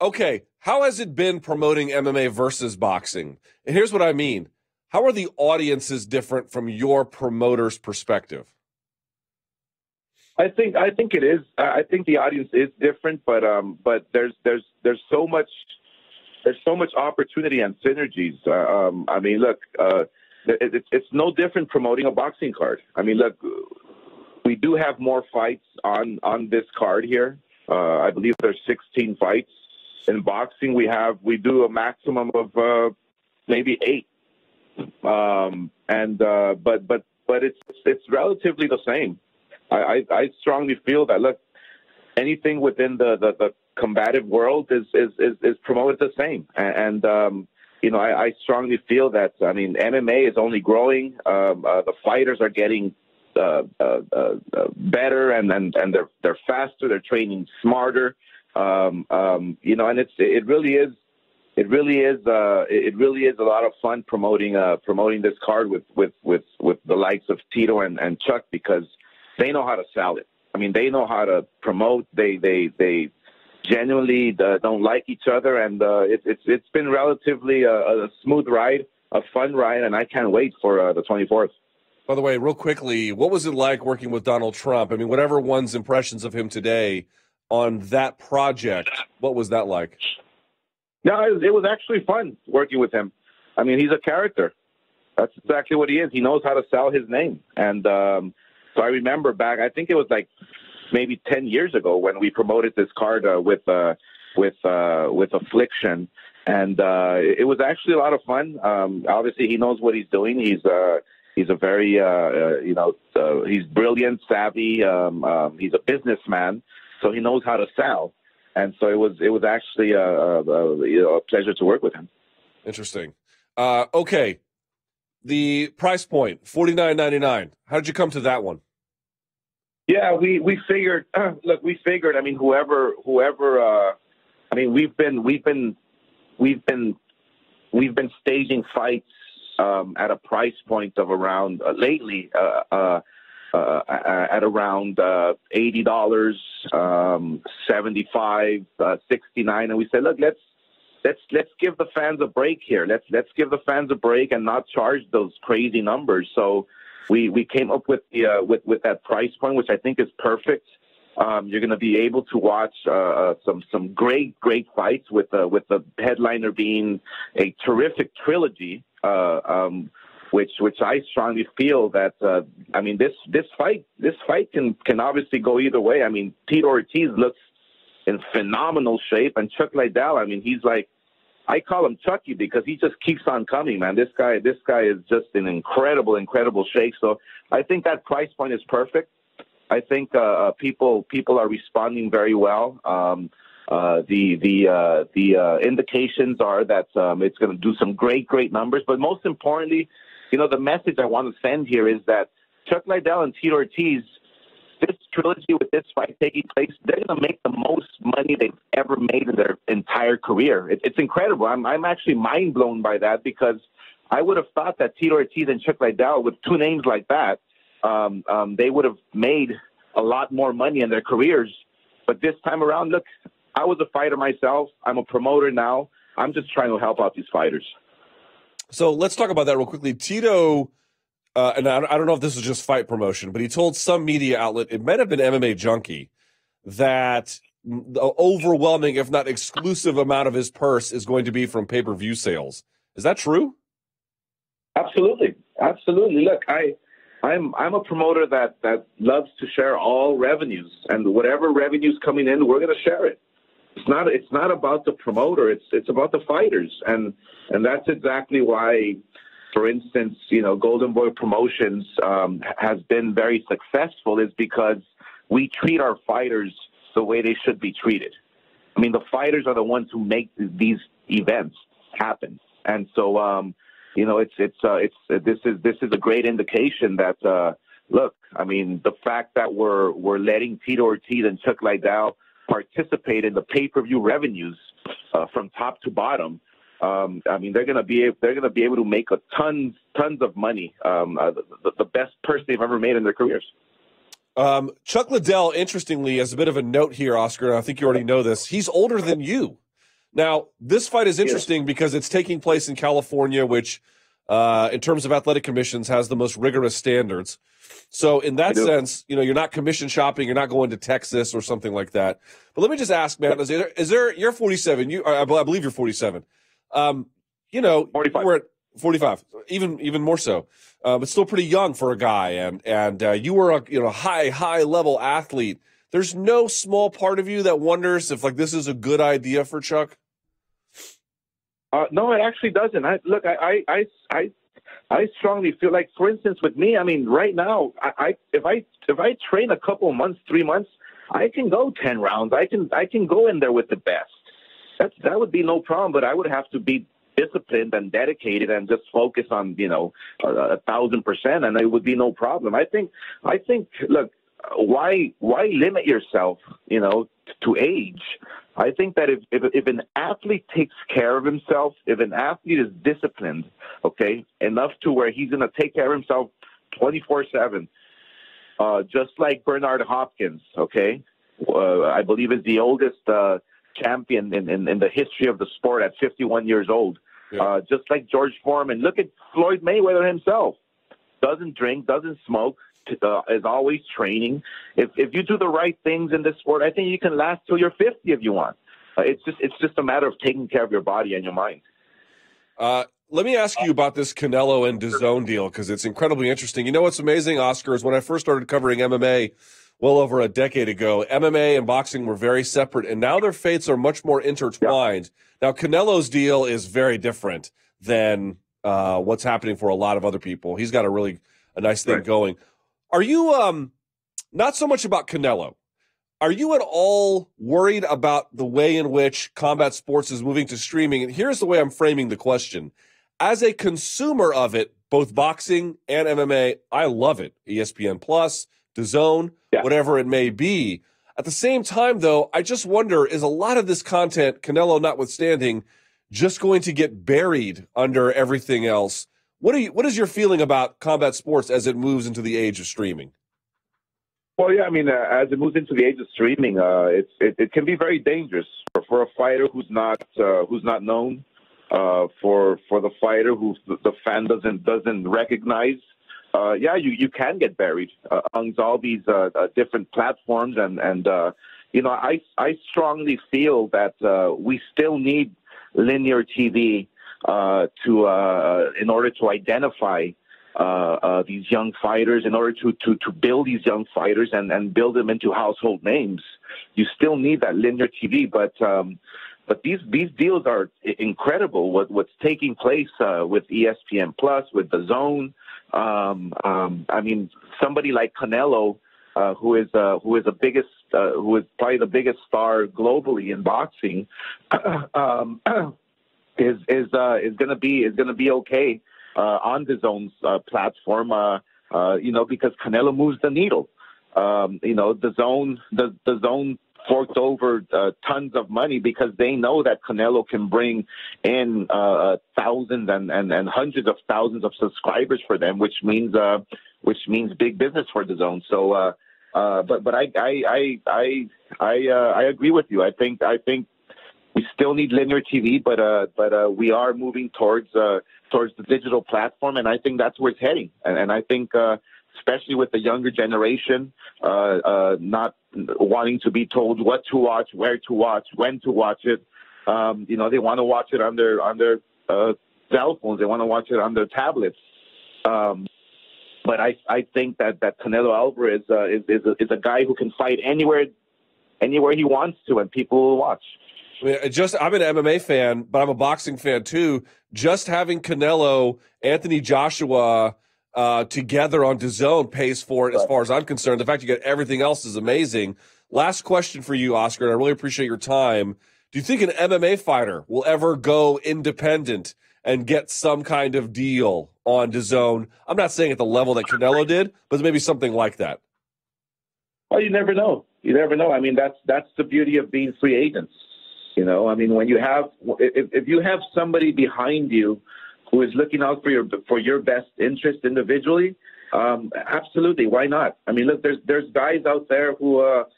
Okay. How has it been promoting MMA versus boxing? And here's what I mean. How are the audiences different from your promoter's perspective? I think it is. I think the audience is different, but there's so much opportunity and synergies. I mean, look, it's no different promoting a boxing card. I mean, look, we do have more fights on this card here. I believe there's 16 fights. In boxing, we do a maximum of maybe 8. But it's relatively the same. I strongly feel that, look, anything within the combative world is promoted the same. And you know, I strongly feel that, I mean, MMA is only growing. The fighters are getting better and they're faster. They're training smarter. You know, and it really is a lot of fun promoting this card with the likes of Tito and Chuck, because they know how to sell it. I mean, they know how to promote. They genuinely don't like each other, and it's been relatively a smooth ride, a fun ride, and I can't wait for the 24th. By the way, real quickly, what was it like working with Donald Trump? I mean, whatever one's impressions of him today on that project, what was that like? No, it was actually fun working with him. I mean, he's a character. That's exactly what he is. He knows how to sell his name, and so I remember back, I think it was like maybe 10 years ago when we promoted this card with Affliction, and it was actually a lot of fun. Obviously, he knows what he's doing. He's a very you know, he's brilliant, savvy. He's a businessman, so he knows how to sell, and so it was actually you know, a pleasure to work with him. Interesting. Okay. The price point, $49.99. How did you come to that one? Yeah, we figured. I mean, whoever. I mean, we've been staging fights at a price point of around lately at around $80, $75, $69, and we said, look, let's give the fans a break here. Let's give the fans a break and not charge those crazy numbers. So we came up with the with that price point, which I think is perfect. You're going to be able to watch some great fights with the headliner being a terrific trilogy, which I strongly feel that I mean this fight can obviously go either way. I mean, Tito Ortiz looks in phenomenal shape, and Chuck Liddell, I mean, he's like, I call him Chucky because he just keeps on coming, man. This guy is just in incredible shape. So I think that price point is perfect. I think people are responding very well. The indications are that it's going to do some great numbers, but most importantly, you know, the message I want to send here is that Chuck Liddell and Tito Ortiz, this trilogy with this fight taking place, they're going to make the most money they've ever made in their entire career. It's incredible. I'm actually mind blown by that, because I would have thought that Tito Ortiz and Chuck Liddell, with two names like that, they would have made a lot more money in their careers. But this time around, look, I was a fighter myself. I'm a promoter now. I'm just trying to help out these fighters. So let's talk about that real quickly. Tito... and I don't know if this was just fight promotion, but he told some media outlet, it might have been MMA Junkie, that the overwhelming, if not exclusive, amount of his purse is going to be from pay-per-view sales. Is that true? Absolutely. Look, I'm a promoter that loves to share all revenues, and whatever revenues coming in, we're going to share it. It's not about the promoter. It's about the fighters, and that's exactly why. For instance, you know, Golden Boy Promotions has been very successful, is because we treat our fighters the way they should be treated. I mean, the fighters are the ones who make these events happen, and so you know, this is a great indication that look, I mean, the fact that we're letting Tito Ortiz and Chuck Liddell participate in the pay-per-view revenues from top to bottom. I mean, they're gonna be able to make a tons of money. The best purse they've ever made in their careers. Chuck Liddell, interestingly, as a bit of a note here, Oscar, and I think you already know this, he's older than you. Now, this fight is interesting because it's taking place in California, which, in terms of athletic commissions, has the most rigorous standards. So in that sense, you know, you're not commission shopping. You're not going to Texas or something like that. But let me just ask, man, is there you're 47. I believe you're 47. You know, 45. We're at 45, even more so. But still pretty young for a guy. And you were a high level athlete. There's no small part of you that wonders if, like, this is a good idea for Chuck? No, it actually doesn't. I strongly feel like, for instance, with me, I mean, right now, if I train a couple months, 3 months, I can go 10 rounds. I can go in there with the best. That would be no problem. But I would have to be disciplined and dedicated and just focus on 1,000%, and it would be no problem. I think. Look. Why limit yourself, to age? I think that if an athlete takes care of himself, if an athlete is disciplined, enough to where he's going to take care of himself 24/7, just like Bernard Hopkins, I believe is the oldest champion in the history of the sport at 51 years old, just like George Foreman. Look at Floyd Mayweather himself. Doesn't drink, doesn't smoke. Is always training. If you do the right things in this sport, I think you can last till you're 50 if you want. It's just a matter of taking care of your body and your mind. Let me ask you about this Canelo and DAZN deal, because it's incredibly interesting. You know what's amazing, Oscar, is when I first started covering MMA well over a decade ago, MMA and boxing were very separate, and now their fates are much more intertwined. Yeah. Now, Canelo's deal is very different than what's happening for a lot of other people. He's got a really nice thing going. Are you not so much about Canelo? Are you at all worried about the way in which combat sports is moving to streaming? And here's the way I'm framing the question. As a consumer of it, both boxing and MMA, I love it. ESPN Plus, DAZN, whatever it may be. At the same time, though, I just wonder, is a lot of this content, Canelo notwithstanding, just going to get buried under everything else? What is your feeling about combat sports as it moves into the age of streaming? Well, yeah, I mean, as it moves into the age of streaming, it can be very dangerous for a fighter who's not known, for the fighter who the fan doesn't recognize. You can get buried amongst all these different platforms, and I strongly feel that we still need linear TV. In order to identify these young fighters, in order to build these young fighters and build them into household names, you still need that linear TV. But these deals are incredible. What's taking place with ESPN Plus, with DAZN. I mean, somebody like Canelo, who is probably the biggest star globally in boxing. Is gonna be okay on DAZN's platform, because Canelo moves the needle. DAZN forked over tons of money because they know that Canelo can bring in thousands and hundreds of thousands of subscribers for them, which means big business for DAZN. So, but I agree with you. I think. We still need linear TV, but we are moving towards the digital platform, and I think that's where it's heading. And I think, especially with the younger generation, not wanting to be told what to watch, where to watch, when to watch it, they want to watch it on their cell phones. They want to watch it on their tablets. But I think that Canelo Alvarez is a guy who can fight anywhere he wants to, and people will watch. I mean, I'm an MMA fan, but I'm a boxing fan too. Just having Canelo, Anthony Joshua together on DAZN pays for it, as far as I'm concerned. The fact you get everything else is amazing. Last question for you, Oscar, and I really appreciate your time. Do you think an MMA fighter will ever go independent and get some kind of deal on DAZN? I'm not saying at the level that Canelo did, but maybe something like that. Well, you never know. I mean, that's the beauty of being free agents. You know, I mean, when you have, if you have somebody behind you who is looking out for your best interest individually, absolutely, why not? I mean, look, there's guys out there who are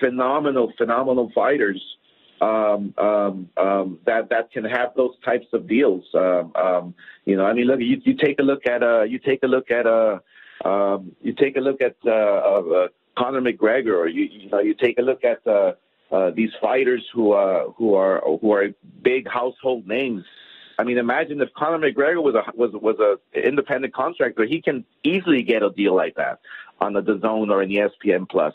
phenomenal fighters that can have those types of deals. You know, I mean, look, you take a look at Conor McGregor, or you take a look at these fighters who are big household names. I mean, imagine if Conor McGregor was a independent contractor, he can easily get a deal like that on the DAZN or an ESPN Plus.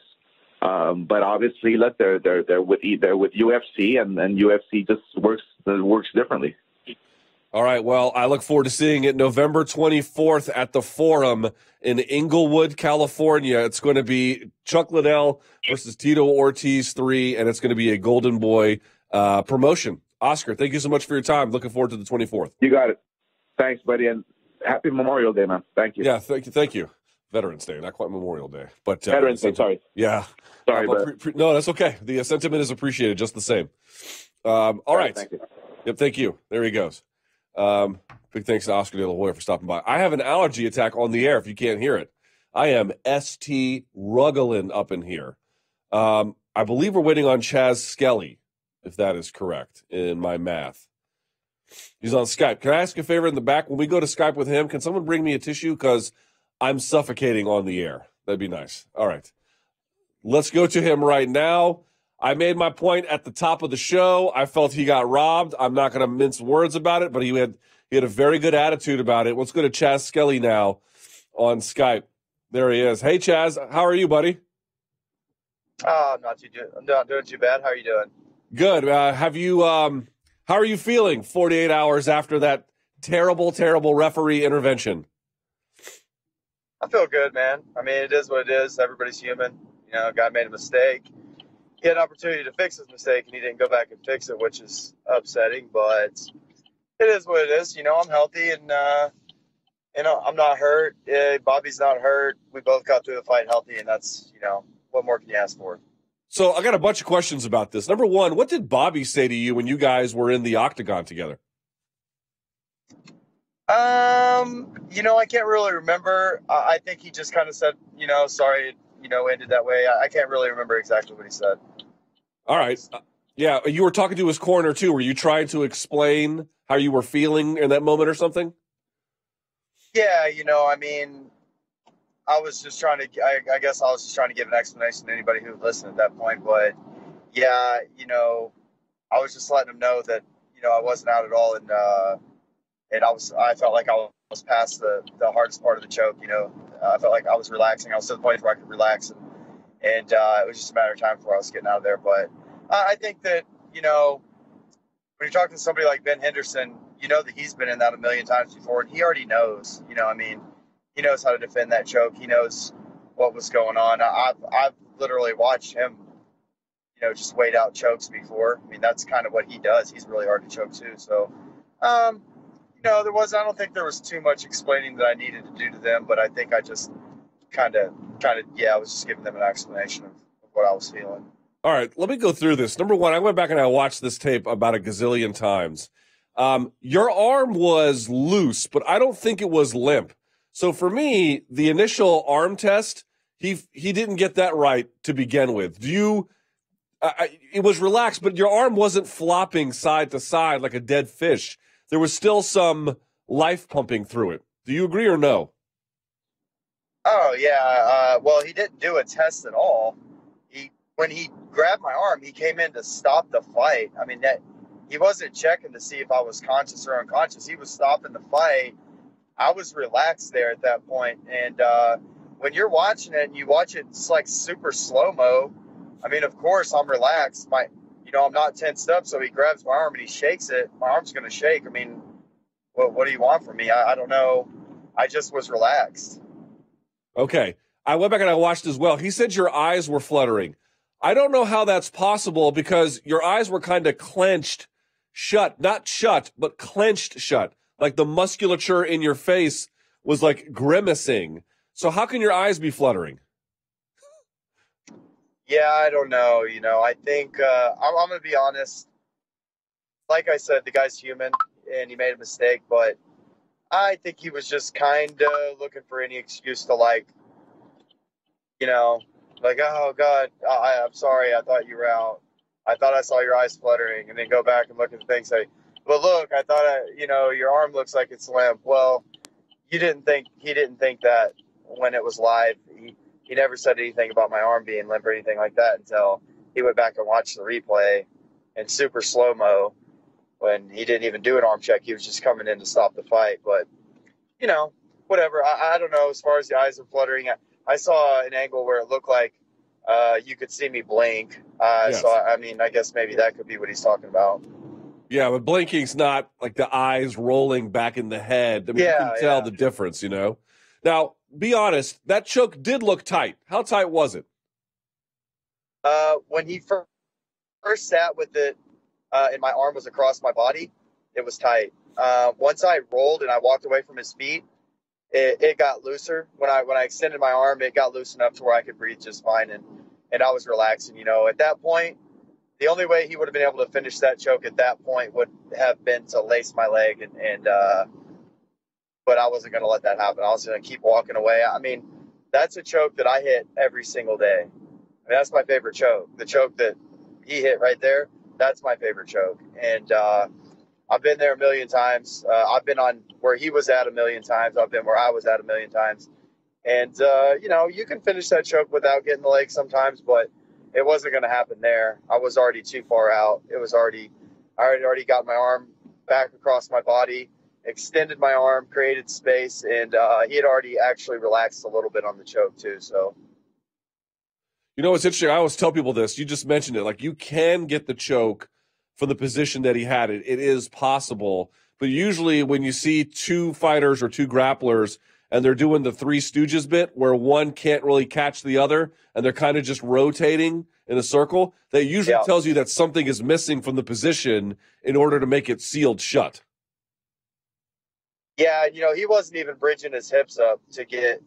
But obviously, look, they're with UFC, and UFC just works differently. All right. Well, I look forward to seeing it November 24th at the Forum in Inglewood, California. It's going to be Chuck Liddell versus Tito Ortiz 3, and it's going to be a Golden Boy promotion. Oscar, thank you so much for your time. Looking forward to the 24th. You got it. Thanks, buddy, and happy Memorial Day, man. Thank you. Yeah, thank you. Veterans Day, not quite Memorial Day, but Veterans Day. Sorry. Yeah. Sorry, but no, that's okay. The sentiment is appreciated just the same. All right. Thank you. Yep. Thank you. There he goes. Big thanks to Oscar De La Hoya for stopping by. I have an allergy attack on the air. If you can't hear it, I am ST ruggling up in here. I believe we're waiting on Chas Skelly, if that is correct in my math. He's on Skype. Can I ask a favor in the back when we go to Skype with him? Can someone bring me a tissue? Because I'm suffocating on the air. That'd be nice. All right. Let's go to him right now. I made my point at the top of the show. I felt he got robbed. I'm not going to mince words about it, but he had a very good attitude about it. Let's go to Chas Skelly now on Skype. There he is. Hey, Chas. How are you, buddy? I'm not doing too bad. How are you doing? Good. How are you feeling 48 hours after that terrible referee intervention? I feel good, man. I mean, it is what it is. Everybody's human. You know, God made a mistake. He had an opportunity to fix his mistake, and he didn't go back and fix it, which is upsetting. But it is what it is. You know, I'm healthy, and you know, I'm not hurt. Bobby's not hurt. We both got through the fight healthy, and that's, you know, what more can you ask for? So I got a bunch of questions about this. Number one, what did Bobby say to you when you guys were in the octagon together? You know, I can't really remember. I think he just kind of said, you know, sorry, you know, ended that way. I can't really remember exactly what he said. All right. Yeah. You were talking to his corner too. Were you trying to explain how you were feeling in that moment or something? Yeah. You know, I mean, I guess I was just trying to give an explanation to anybody who would listen at that point. But yeah, you know, I was just letting him know that, you know, I wasn't out at all. And I felt like I was past the hardest part of the choke, you know. I felt like I was relaxing. I was to the point where I could relax, and it was just a matter of time before I was getting out of there. But I think that, you know, when you're talking to somebody like Ben Henderson, you know that he's been in that a million times before, and he already knows. You know, I mean, he knows how to defend that choke. He knows what was going on. I've literally watched him, you know, just wait out chokes before. I mean, that's kind of what he does. He's really hard to choke too. So, no, I don't think there was too much explaining that I needed to do to them, but I think I just kind of, yeah, I was just giving them an explanation of what I was feeling. All right, let me go through this. Number one, I went back and I watched this tape about a gazillion times. Your arm was loose, but I don't think it was limp. So for me, the initial arm test, he didn't get that right to begin with. It was relaxed, but your arm wasn't flopping side to side like a dead fish. There was still some life pumping through it. Do you agree or no? Oh, yeah. Well, he didn't do a test at all. When he grabbed my arm, he came in to stop the fight. I mean, he wasn't checking to see if I was conscious or unconscious. He was stopping the fight. I was relaxed there at that point. And when you're watching it, and you watch it, it's like super slow-mo. I mean, of course, I'm relaxed. You know, I'm not tensed up, so he grabs my arm and he shakes it. My arm's going to shake. I mean, what do you want from me? I don't know. I just was relaxed. Okay. I went back and I watched as well. He said your eyes were fluttering. I don't know how that's possible because your eyes were kind of clenched shut. Not shut, but clenched shut. Like the musculature in your face was like grimacing. So how can your eyes be fluttering? Yeah, I don't know. You know, I think I'm going to be honest. like I said, the guy's human and he made a mistake, but I think he was just kind of looking for any excuse to, like, you know, like, oh, God, I'm sorry. I thought you were out. I thought I saw your eyes fluttering, and then go back and look at the thing and say, but look, I thought, you know, your arm looks like it's limp. Well, you didn't think, he didn't think that when it was live. He never said anything about my arm being limp or anything like that until he went back and watched the replay in super slow-mo. When he didn't even do an arm check, he was just coming in to stop the fight. But, you know, whatever. I don't know. As far as the eyes are fluttering, I saw an angle where it looked like you could see me blink. Yes. So, I mean, I guess maybe that could be what he's talking about. Yeah, but blinking's not like the eyes rolling back in the head. I mean, you can tell the difference, you know. Now, be honest, that choke did look tight. How tight was it? When he first sat with it, and my arm was across my body, it was tight. Once I rolled and I walked away from his feet, it got looser. When I extended my arm, it got loosened up to where I could breathe just fine, and I was relaxing. You know, at that point, the only way he would have been able to finish that choke at that point would have been to lace my leg, but I wasn't going to let that happen. I was going to keep walking away. I mean, that's a choke that I hit every single day. I mean, that's my favorite choke. The choke that he hit right there, that's my favorite choke. And I've been there a million times. I've been on where he was at a million times. I've been where I was at a million times. And, you know, you can finish that choke without getting the leg sometimes, but it wasn't going to happen there. I was already too far out. It was already, I already got my arm back across my body, extended my arm, created space, and he had already actually relaxed a little bit on the choke too, so. You know, it's interesting. I always tell people this. You just mentioned it. Like, you can get the choke from the position that he had it. It is possible. But usually when you see two fighters or two grapplers and they're doing the Three Stooges bit where one can't really catch the other and they're kind of just rotating in a circle, that usually tells you that something is missing from the position in order to make it sealed shut. Yeah, you know, he wasn't even bridging his hips up to get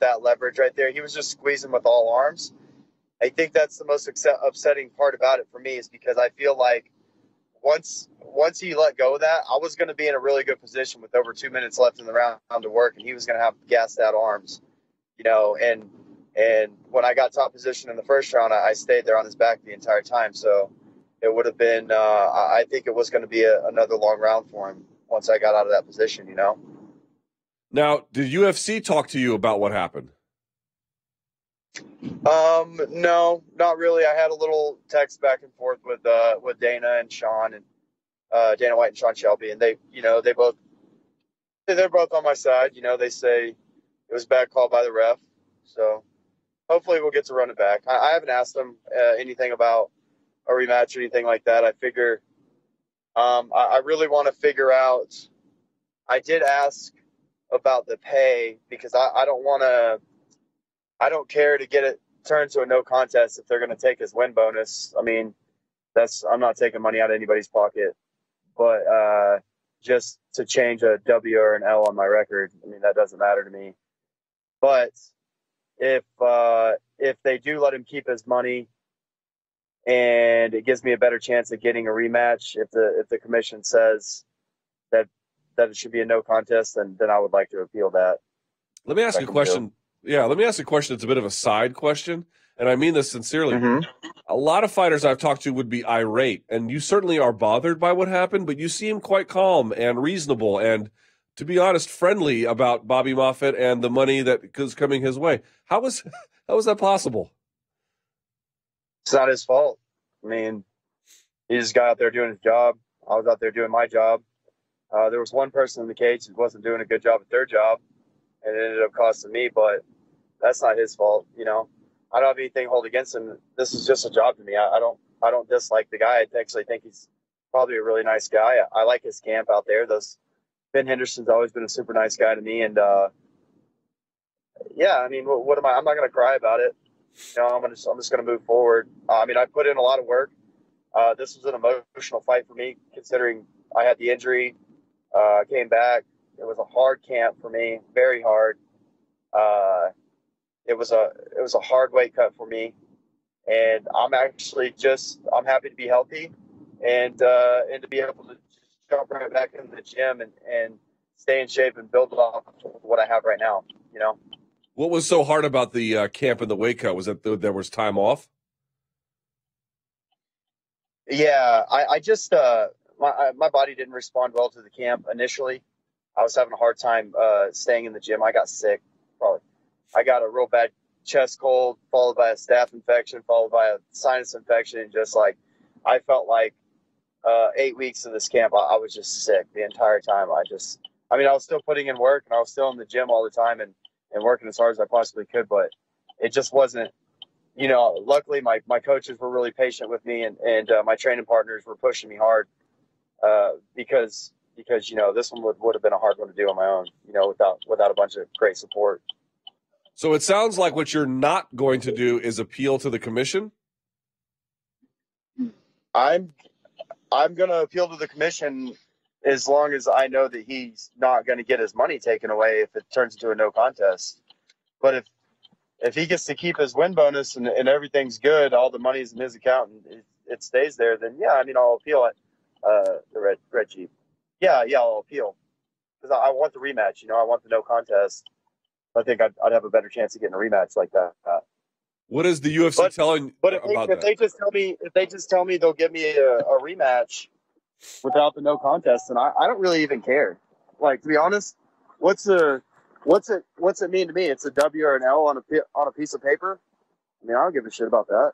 that leverage right there. He was just squeezing with all arms. I think that's the most upsetting part about it for me, is because I feel like once he let go of that, I was going to be in a really good position with over 2 minutes left in the round to work, and he was going to have to gas out arms, you know. And when I got top position in the first round, I stayed there on his back the entire time. So it would have been, I think it was going to be another long round for him once I got out of that position, you know. Now, did UFC talk to you about what happened? No, not really. I had a little text back and forth with Dana and Sean, and Dana White and Sean Shelby, and they, you know, they're both on my side. You know, they say it was a bad call by the ref, so hopefully we'll get to run it back. I haven't asked them anything about a rematch or anything like that. I figure, I really want to figure out. I did ask about the pay, because I don't want to. I don't care to get it turned to a no contest if they're going to take his win bonus. I mean, I'm not taking money out of anybody's pocket, but just to change a W or an L on my record, I mean, that doesn't matter to me. But if they do let him keep his money, and it gives me a better chance of getting a rematch, if the commission says that it should be a no contest, then I would like to appeal that. Let me ask you a question. Yeah, let me ask you a question that's a bit of a side question, and I mean this sincerely. Mm-hmm. A lot of fighters I've talked to would be irate, and you certainly are bothered by what happened, but you seem quite calm and reasonable and, to be honest, friendly about Bobby Moffett and the money that is coming his way. How was that possible? It's not his fault. I mean, he just got out there doing his job. I was out there doing my job. There was one person in the cage that wasn't doing a good job at their job, and it ended up costing me, but that's not his fault, you know. I don't have anything to hold against him. This is just a job to me. I don't dislike the guy. I actually think he's probably a really nice guy. I like his camp out there. Ben Henderson's always been a super nice guy to me, and yeah, I mean, what am I? I'm not gonna cry about it. You know, I'm just gonna move forward. I mean, I put in a lot of work. This was an emotional fight for me, considering I had the injury. I came back. It was a hard camp for me, very hard. It was a hard weight cut for me, and I'm happy to be healthy and to be able to just jump right back into the gym and stay in shape and build off what I have right now, you know. What was so hard about the camp in the Waco? Was that there was time off? Yeah, I just my body didn't respond well to the camp initially. I was having a hard time staying in the gym. I got sick, probably. I got a real bad chest cold, followed by a staph infection, followed by a sinus infection. And just like, I felt like 8 weeks of this camp, I was just sick the entire time. I mean, I was still putting in work and I was still in the gym all the time and working as hard as I possibly could, but it just wasn't, you know. Luckily my coaches were really patient with me and my training partners were pushing me hard because, you know, this one would have been a hard one to do on my own, you know, without a bunch of great support. So it sounds like what you're not going to do is appeal to the commission. I'm going to appeal to the commission as long as I know that he's not going to get his money taken away if it turns into a no contest. But if he gets to keep his win bonus and everything's good, all the money's in his account and it stays there, then yeah, I mean, I'll appeal it. The red Jeep. Yeah, I'll appeal because I want the rematch. You know, I want the no contest. I think I'd have a better chance of getting a rematch like that. What is the UFC telling? But if they just tell me they'll give me a rematch without the no contest, then I don't really even care. Like, to be honest, what's it mean to me? It's a W or an L on a piece of paper. I mean, I don't give a shit about that.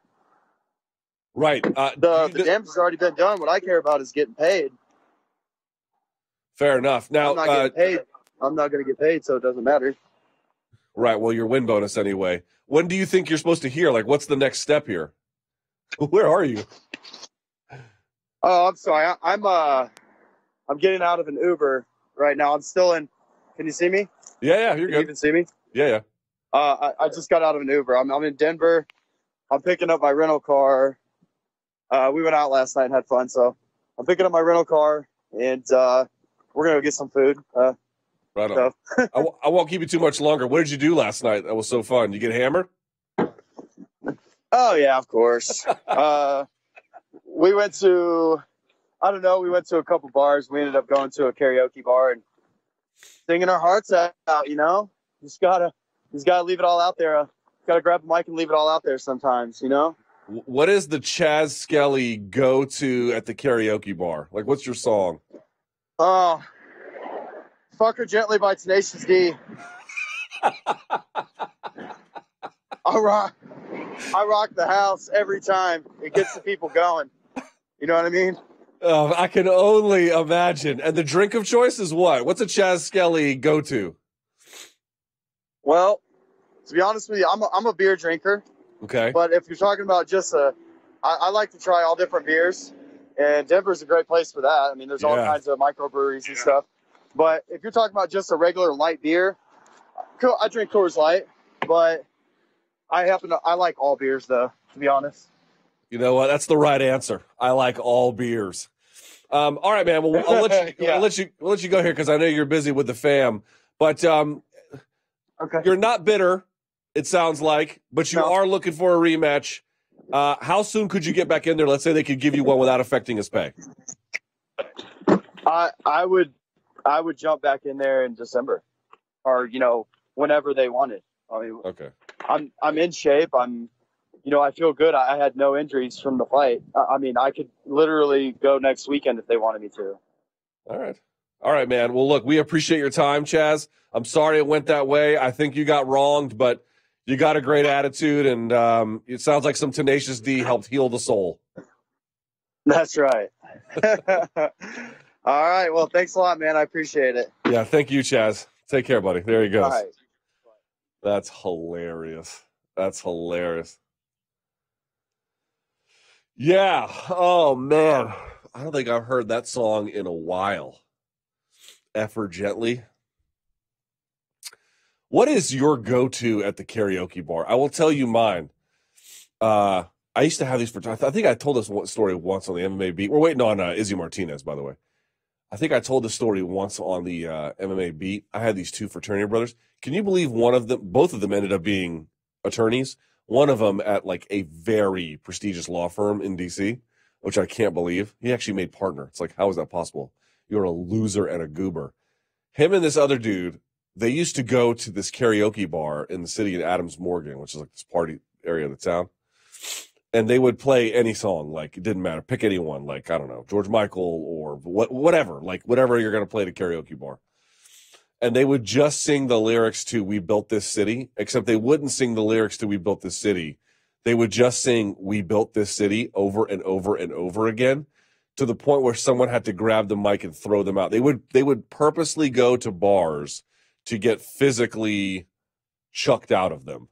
Right. The damage has already been done. What I care about is getting paid. Fair enough. Now, I'm not going to get paid, so it doesn't matter. Right. Well, your win bonus anyway. When do you think you're supposed to hear? Like, what's the next step here? Where are you? Oh, I'm sorry. I'm getting out of an Uber right now. I'm still in. Can you see me? Yeah. You're good. Can you even see me? Yeah. I just got out of an Uber. I'm in Denver. I'm picking up my rental car. We went out last night and had fun, so I'm picking up my rental car, and we're gonna go get some food. Right on. So. I won't keep you too much longer. What did you do last night? That was so fun. You get hammered? Oh yeah, of course. We went to, I don't know, we went to a couple bars. We ended up going to a karaoke bar and singing our hearts out. You know, just gotta leave it all out there. Gotta grab the mic and leave it all out there sometimes, you know? What is the Chas Skelly go-to at the karaoke bar? Like, what's your song? Oh, Fuck Her Gently by Tenacious D. I rock the house every time. It gets the people going. You know what I mean? Oh, I can only imagine. And the drink of choice is what? What's a Chas Skelly go-to? Well, to be honest with you, I'm a beer drinker. Okay. But if you're talking about just I like to try all different beers, and Denver's a great place for that. I mean, there's all kinds of microbreweries and stuff. But if you're talking about just a regular light beer, I drink Coors Light, but I like all beers though, to be honest. You know what? That's the right answer. I like all beers. All right, man. Well, I'll let you I'll let you go here because I know you're busy with the fam. But okay. You're not bitter. It sounds like, but you are looking for a rematch. How soon could you get back in there? Let's say they could give you one without affecting his pay. I would jump back in there in December, or you know, whenever they wanted. I mean, okay. I'm in shape. You know, I feel good. I had no injuries from the fight. I mean, I could literally go next weekend if they wanted me to. All right, man. Well, look, we appreciate your time, Chas. I'm sorry it went that way. I think you got wronged, but you got a great attitude, and it sounds like some Tenacious D helped heal the soul. That's right. All right. Well, thanks a lot, man. I appreciate it. Yeah, thank you, Chas. Take care, buddy. There he goes. All right. That's hilarious. Yeah. Oh, man. I don't think I've heard that song in a while. F Her Gently. What is your go-to at the karaoke bar? I will tell you mine. I used to have these for time. I think I told this story once on the MMA beat. We're waiting on Izzy Martinez, by the way. I think I told this story once on the MMA beat. I had these two fraternity brothers. Can you believe both of them ended up being attorneys? One of them at like a very prestigious law firm in DC. which I can't believe. He actually made partner. It's like, how is that possible? You're a loser and a goober. Him and this other dude, they used to go to this karaoke bar in the city in Adams Morgan, which is like this party area of the town. And they would play any song. Like, it didn't matter. Pick anyone. Like, I don't know, George Michael or whatever. Like, whatever you're going to play at a karaoke bar. And they would just sing the lyrics to We Built This City, except they wouldn't sing the lyrics to We Built This City. They would just sing We Built This City over and over and over again, to the point where someone had to grab the mic and throw them out. They would purposely go to bars to get physically chucked out of them.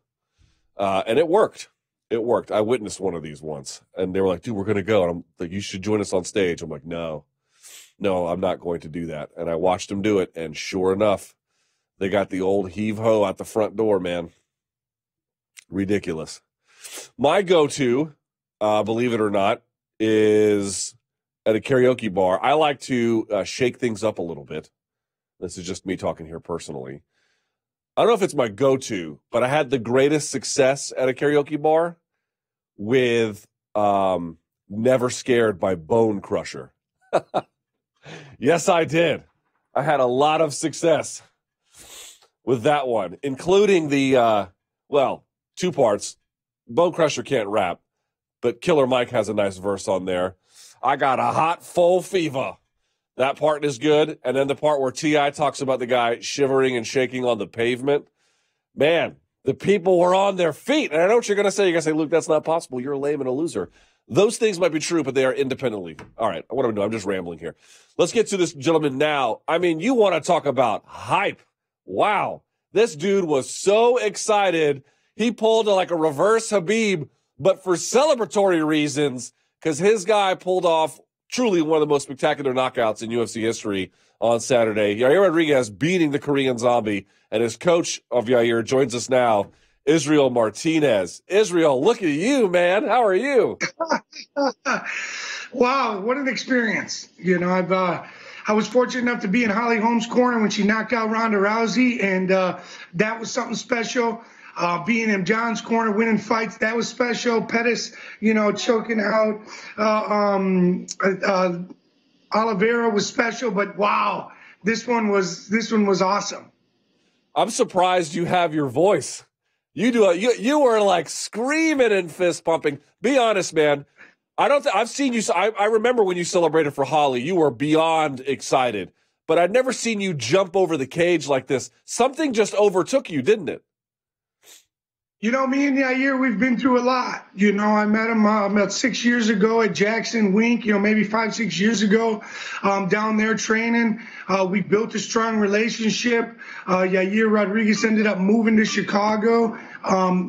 And it worked. It worked. I witnessed one of these once, and they were like, dude, we're going to go. And I'm like, you should join us on stage. I'm like, no, I'm not going to do that. And I watched them do it, and sure enough, they got the old heave-ho out the front door, man. Ridiculous. My go-to, believe it or not, is at a karaoke bar. I like to shake things up a little bit. This is just me talking here personally. I don't know if it's my go-to, but I had the greatest success at a karaoke bar with Never Scared by Bone Crusher. Yes, I did. I had a lot of success with that one, including the, two parts. Bone Crusher can't rap, but Killer Mike has a nice verse on there. I got a hot full fever. That part is good. And then the part where T.I. talks about the guy shivering and shaking on the pavement. Man, the people were on their feet. And I know what you're going to say. You're going to say, Luke, that's not possible. You're lame and a loser. Those things might be true, but they are independently. All right, what am I doing? I'm just rambling here. Let's get to this gentleman now. I mean, you want to talk about hype. Wow. This dude was so excited. He pulled like a reverse Habib, but for celebratory reasons, because his guy pulled off truly one of the most spectacular knockouts in UFC history on Saturday. Yair Rodriguez beating the Korean Zombie, and his coach of Yair joins us now, Israel Martinez. Israel, look at you, man. How are you? Wow, what an experience. You know, I was fortunate enough to be in Holly Holm's corner when she knocked out Ronda Rousey, and that was something special. Being in John's corner, winning fights, that was special. Pettis, you know, choking out Oliveira was special, but wow, this one was awesome. I'm surprised you have your voice. You were like screaming and fist pumping. Be honest, man. I've seen you. I remember when you celebrated for Holly, you were beyond excited, but I'd never seen you jump over the cage like this. Something just overtook you, didn't it? You know, me and Yair, we've been through a lot. You know, I met him about 6 years ago at Jackson Wink, you know, maybe 5, 6 years ago, down there training. We built a strong relationship. Yair Rodriguez ended up moving to Chicago.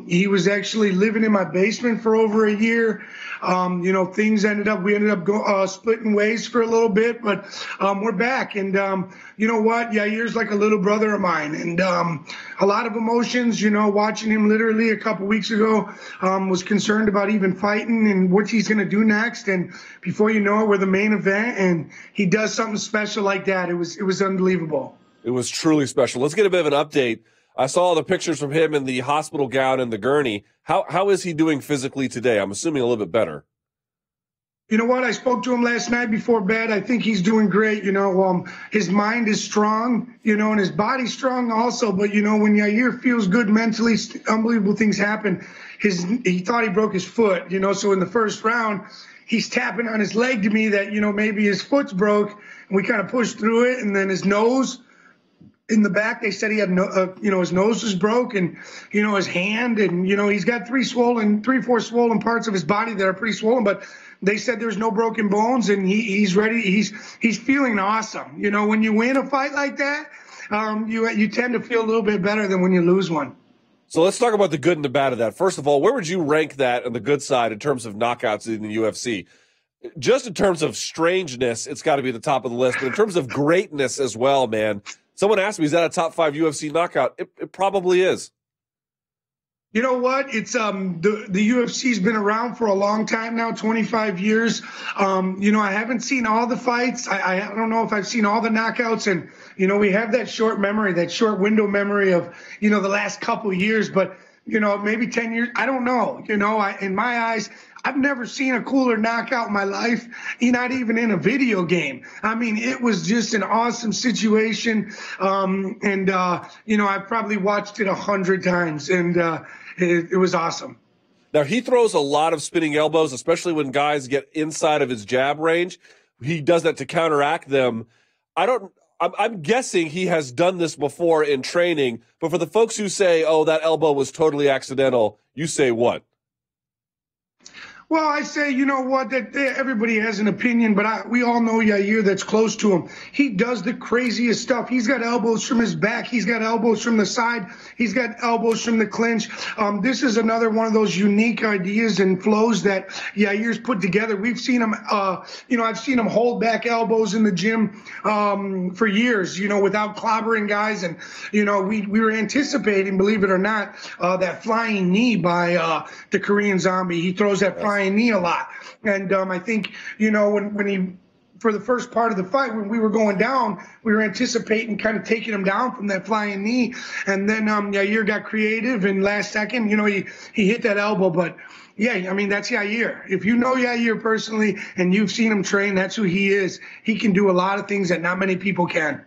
He was actually living in my basement for over a year. You know, we ended up splitting ways for a little bit, but we're back. And you know what? Yair's like a little brother of mine. And a lot of emotions, you know, watching him literally a couple weeks ago, was concerned about even fighting and what he's going to do next. And before you know it, we're the main event. And he does something special like that. It was unbelievable. It was truly special. Let's get a bit of an update. I saw the pictures from him in the hospital gown and the gurney. How is he doing physically today? I'm assuming a little bit better. You know what? I spoke to him last night before bed. I think he's doing great. You know, his mind is strong, you know, and his body's strong also. But, you know, when Yair feels good mentally, unbelievable things happen. He thought he broke his foot, you know, so in the first round, he's tapping on his leg to me that, you know, maybe his foot's broke. And we kind of pushed through it, and then his nose in the back, they said he had no, you know, his nose was broke, and you know, his hand, and you know, he's got three, four swollen parts of his body that are pretty swollen. But they said there's no broken bones, and he's ready. He's feeling awesome. You know, when you win a fight like that, you tend to feel a little bit better than when you lose one. So let's talk about the good and the bad of that. First of all, where would you rank that on the good side in terms of knockouts in the UFC? Just in terms of strangeness, it's got to be the top of the list. But in terms of greatness as well, man. Someone asked me, is that a top 5 UFC knockout? It probably is. You know what? It's the UFC's been around for a long time now, 25 years. You know, I haven't seen all the fights. I don't know if I've seen all the knockouts. And, you know, we have that short memory, that short window memory of, you know, the last couple of years. But you know, maybe 10 years. I don't know. You know, in my eyes, I've never seen a cooler knockout in my life, not even in a video game. I mean, it was just an awesome situation. You know, I probably watched it 100 times, and it was awesome. Now, he throws a lot of spinning elbows, especially when guys get inside of his jab range. He does that to counteract them. I'm guessing he has done this before in training, but for the folks who say, oh, that elbow was totally accidental, you say what? Well, I say, you know what, that everybody has an opinion, but we all know Yair that's close to him. He does the craziest stuff. He's got elbows from his back. He's got elbows from the side. He's got elbows from the clinch. This is another one of those unique ideas and flows that Yair's put together. We've seen him, you know, I've seen him hold back elbows in the gym for years, you know, without clobbering guys. And, you know, we were anticipating, believe it or not, that flying knee by the Korean Zombie. He throws that flying knee a lot, and I think, you know, when he, for the first part of the fight, when we were going down, we were anticipating kind of taking him down from that flying knee, and then Yair got creative, and last second, you know, he hit that elbow. But yeah, I mean, that's Yair. If you know Yair personally and you've seen him train, that's who he is. He can do a lot of things that not many people can.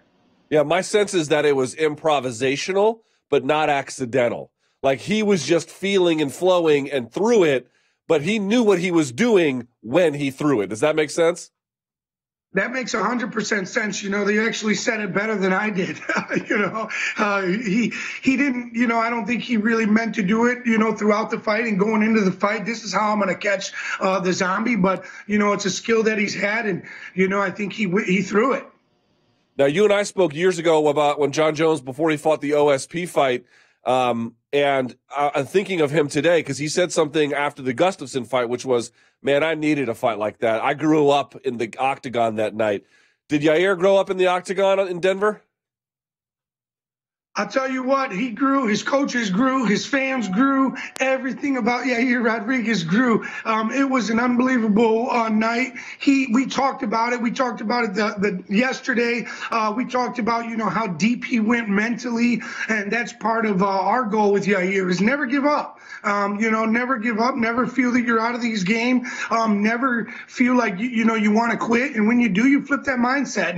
Yeah, my sense is that it was improvisational but not accidental. Like, he was just feeling and flowing and threw it, but he knew what he was doing when he threw it. Does that make sense? That makes 100% sense. You know, they actually said it better than I did. You know, he didn't, you know, I don't think he really meant to do it, you know, throughout the fight and going into the fight. This is how I'm going to catch the Zombie. But, you know, it's a skill that he's had. And, you know, I think he threw it. Now, you and I spoke years ago about when John Jones, before he fought the OSP fight, and I'm thinking of him today because he said something after the Gustafson fight, which was, man, I needed a fight like that. I grew up in the octagon that night. Did Yair grow up in the octagon in Denver? I'll tell you what, he grew, his coaches grew, his fans grew, everything about Yair Rodriguez grew. It was an unbelievable night. We talked about it. We talked about it yesterday. We talked about, you know, how deep he went mentally, and that's part of our goal with Yair is never give up. You know, never give up, never feel that you're out of this game, never feel like, you know, you want to quit. And when you do, you flip that mindset.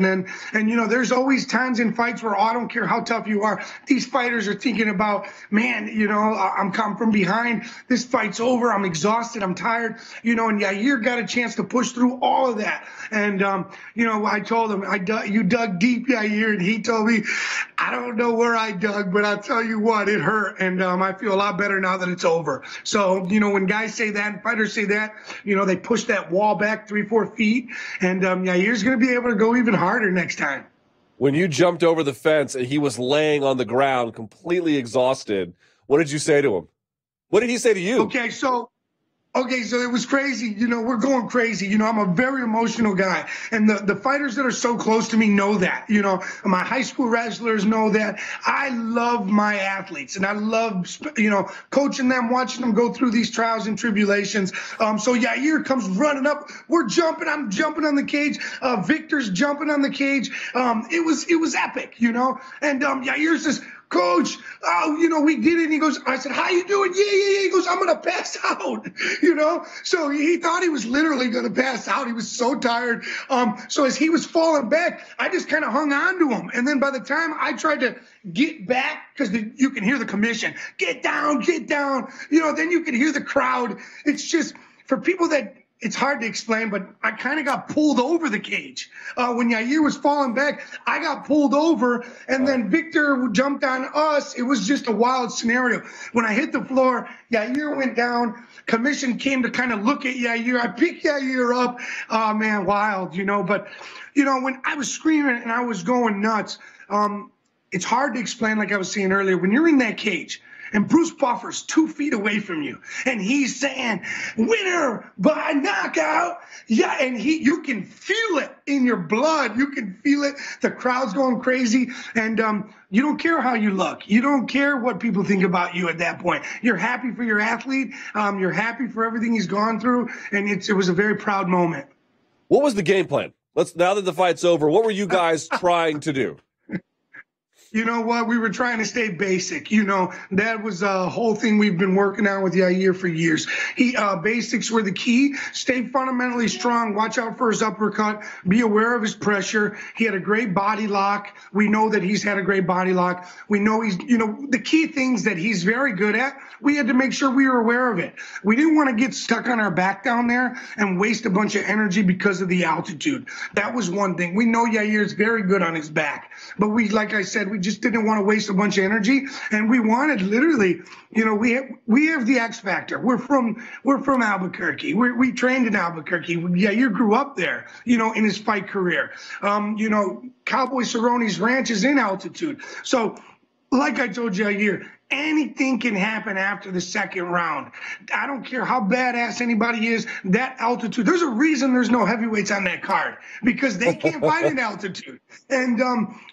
And you know, there's always times in fights where, oh, I don't care how tough you are, these fighters are thinking about, man, you know, I'm coming from behind. This fight's over. I'm exhausted. I'm tired. You know, and Yair got a chance to push through all of that. And, you know, I told him, you dug deep, Yair, and he told me, I don't know where I dug, but I'll tell you what, it hurt. And I feel a lot better now that it's over. So, you know, when guys say that and fighters say that, you know, they push that wall back 3-4 feet. And Yair's going to be able to go even harder next time. When you jumped over the fence and he was laying on the ground completely exhausted, what did you say to him? What did he say to you? Okay, so it was crazy. You know, we're going crazy. You know, I'm a very emotional guy. And the fighters that are so close to me know that. You know, my high school wrestlers know that. I love my athletes. And I love, you know, coaching them, watching them go through these trials and tribulations. So Yair comes running up. We're jumping. I'm jumping on the cage. Victor's jumping on the cage. It was epic, you know. And Yair says, Coach, oh, you know, we did it. And he goes, I said, how you doing? Yeah. He goes, I'm going to pass out, you know. So he thought he was literally going to pass out. He was so tired. So as he was falling back, I just kind of hung on to him. And then by the time I tried to get back, because you can hear the commission, get down, you know, then you can hear the crowd. It's just for people that, it's hard to explain, but I kind of got pulled over the cage. When Yair was falling back, I got pulled over, and then Victor jumped on us. It was just a wild scenario. When I hit the floor, Yair went down. Commission came to kind of look at Yair. I picked Yair up. Oh, man, wild, you know. But, you know, when I was screaming and I was going nuts, it's hard to explain, like I was saying earlier. When you're in that cage, and Bruce Buffer's 2 feet away from you, and he's saying, winner by knockout. Yeah, and you can feel it in your blood. You can feel it. The crowd's going crazy, and you don't care how you look. You don't care what people think about you at that point. You're happy for your athlete. You're happy for everything he's gone through, and it was a very proud moment. What was the game plan? Now that the fight's over, what were you guys trying to do? You know what? We were trying to stay basic. You know, that was a whole thing we've been working on with Yair for years. He basics were the key. Stay fundamentally strong. Watch out for his uppercut. Be aware of his pressure. He had a great body lock. We know that he's had a great body lock. We know he's, you know, the key things that he's very good at, we had to make sure we were aware of it. We didn't want to get stuck on our back down there and waste a bunch of energy because of the altitude. That was one thing. We know Yair's very good on his back, but we, like I said, we just didn't want to waste a bunch of energy, and we wanted literally, you know, we have the X factor. We're from Albuquerque. We trained in Albuquerque. Yair grew up there, you know, in his fight career. You know, Cowboy Cerrone's ranch is in altitude. So, like I told Yair, anything can happen after the second round. I don't care how badass anybody is. That altitude, there's a reason there's no heavyweights on that card, because they can't fight in altitude. And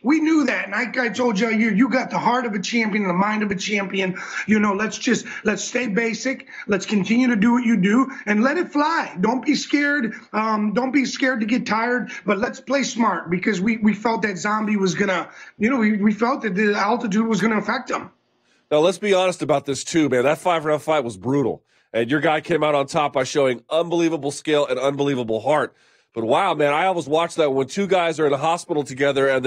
we knew that. And like I told you, you got the heart of a champion, the mind of a champion. You know, let's stay basic. Let's continue to do what you do and let it fly. Don't be scared. Don't be scared to get tired, but let's play smart, because we felt that Zombie was gonna, you know, we felt that the altitude was gonna affect him. Now, let's be honest about this, too, man. That five-round fight was brutal, and your guy came out on top by showing unbelievable skill and unbelievable heart. But, wow, man, I always watch that when two guys are in a hospital together and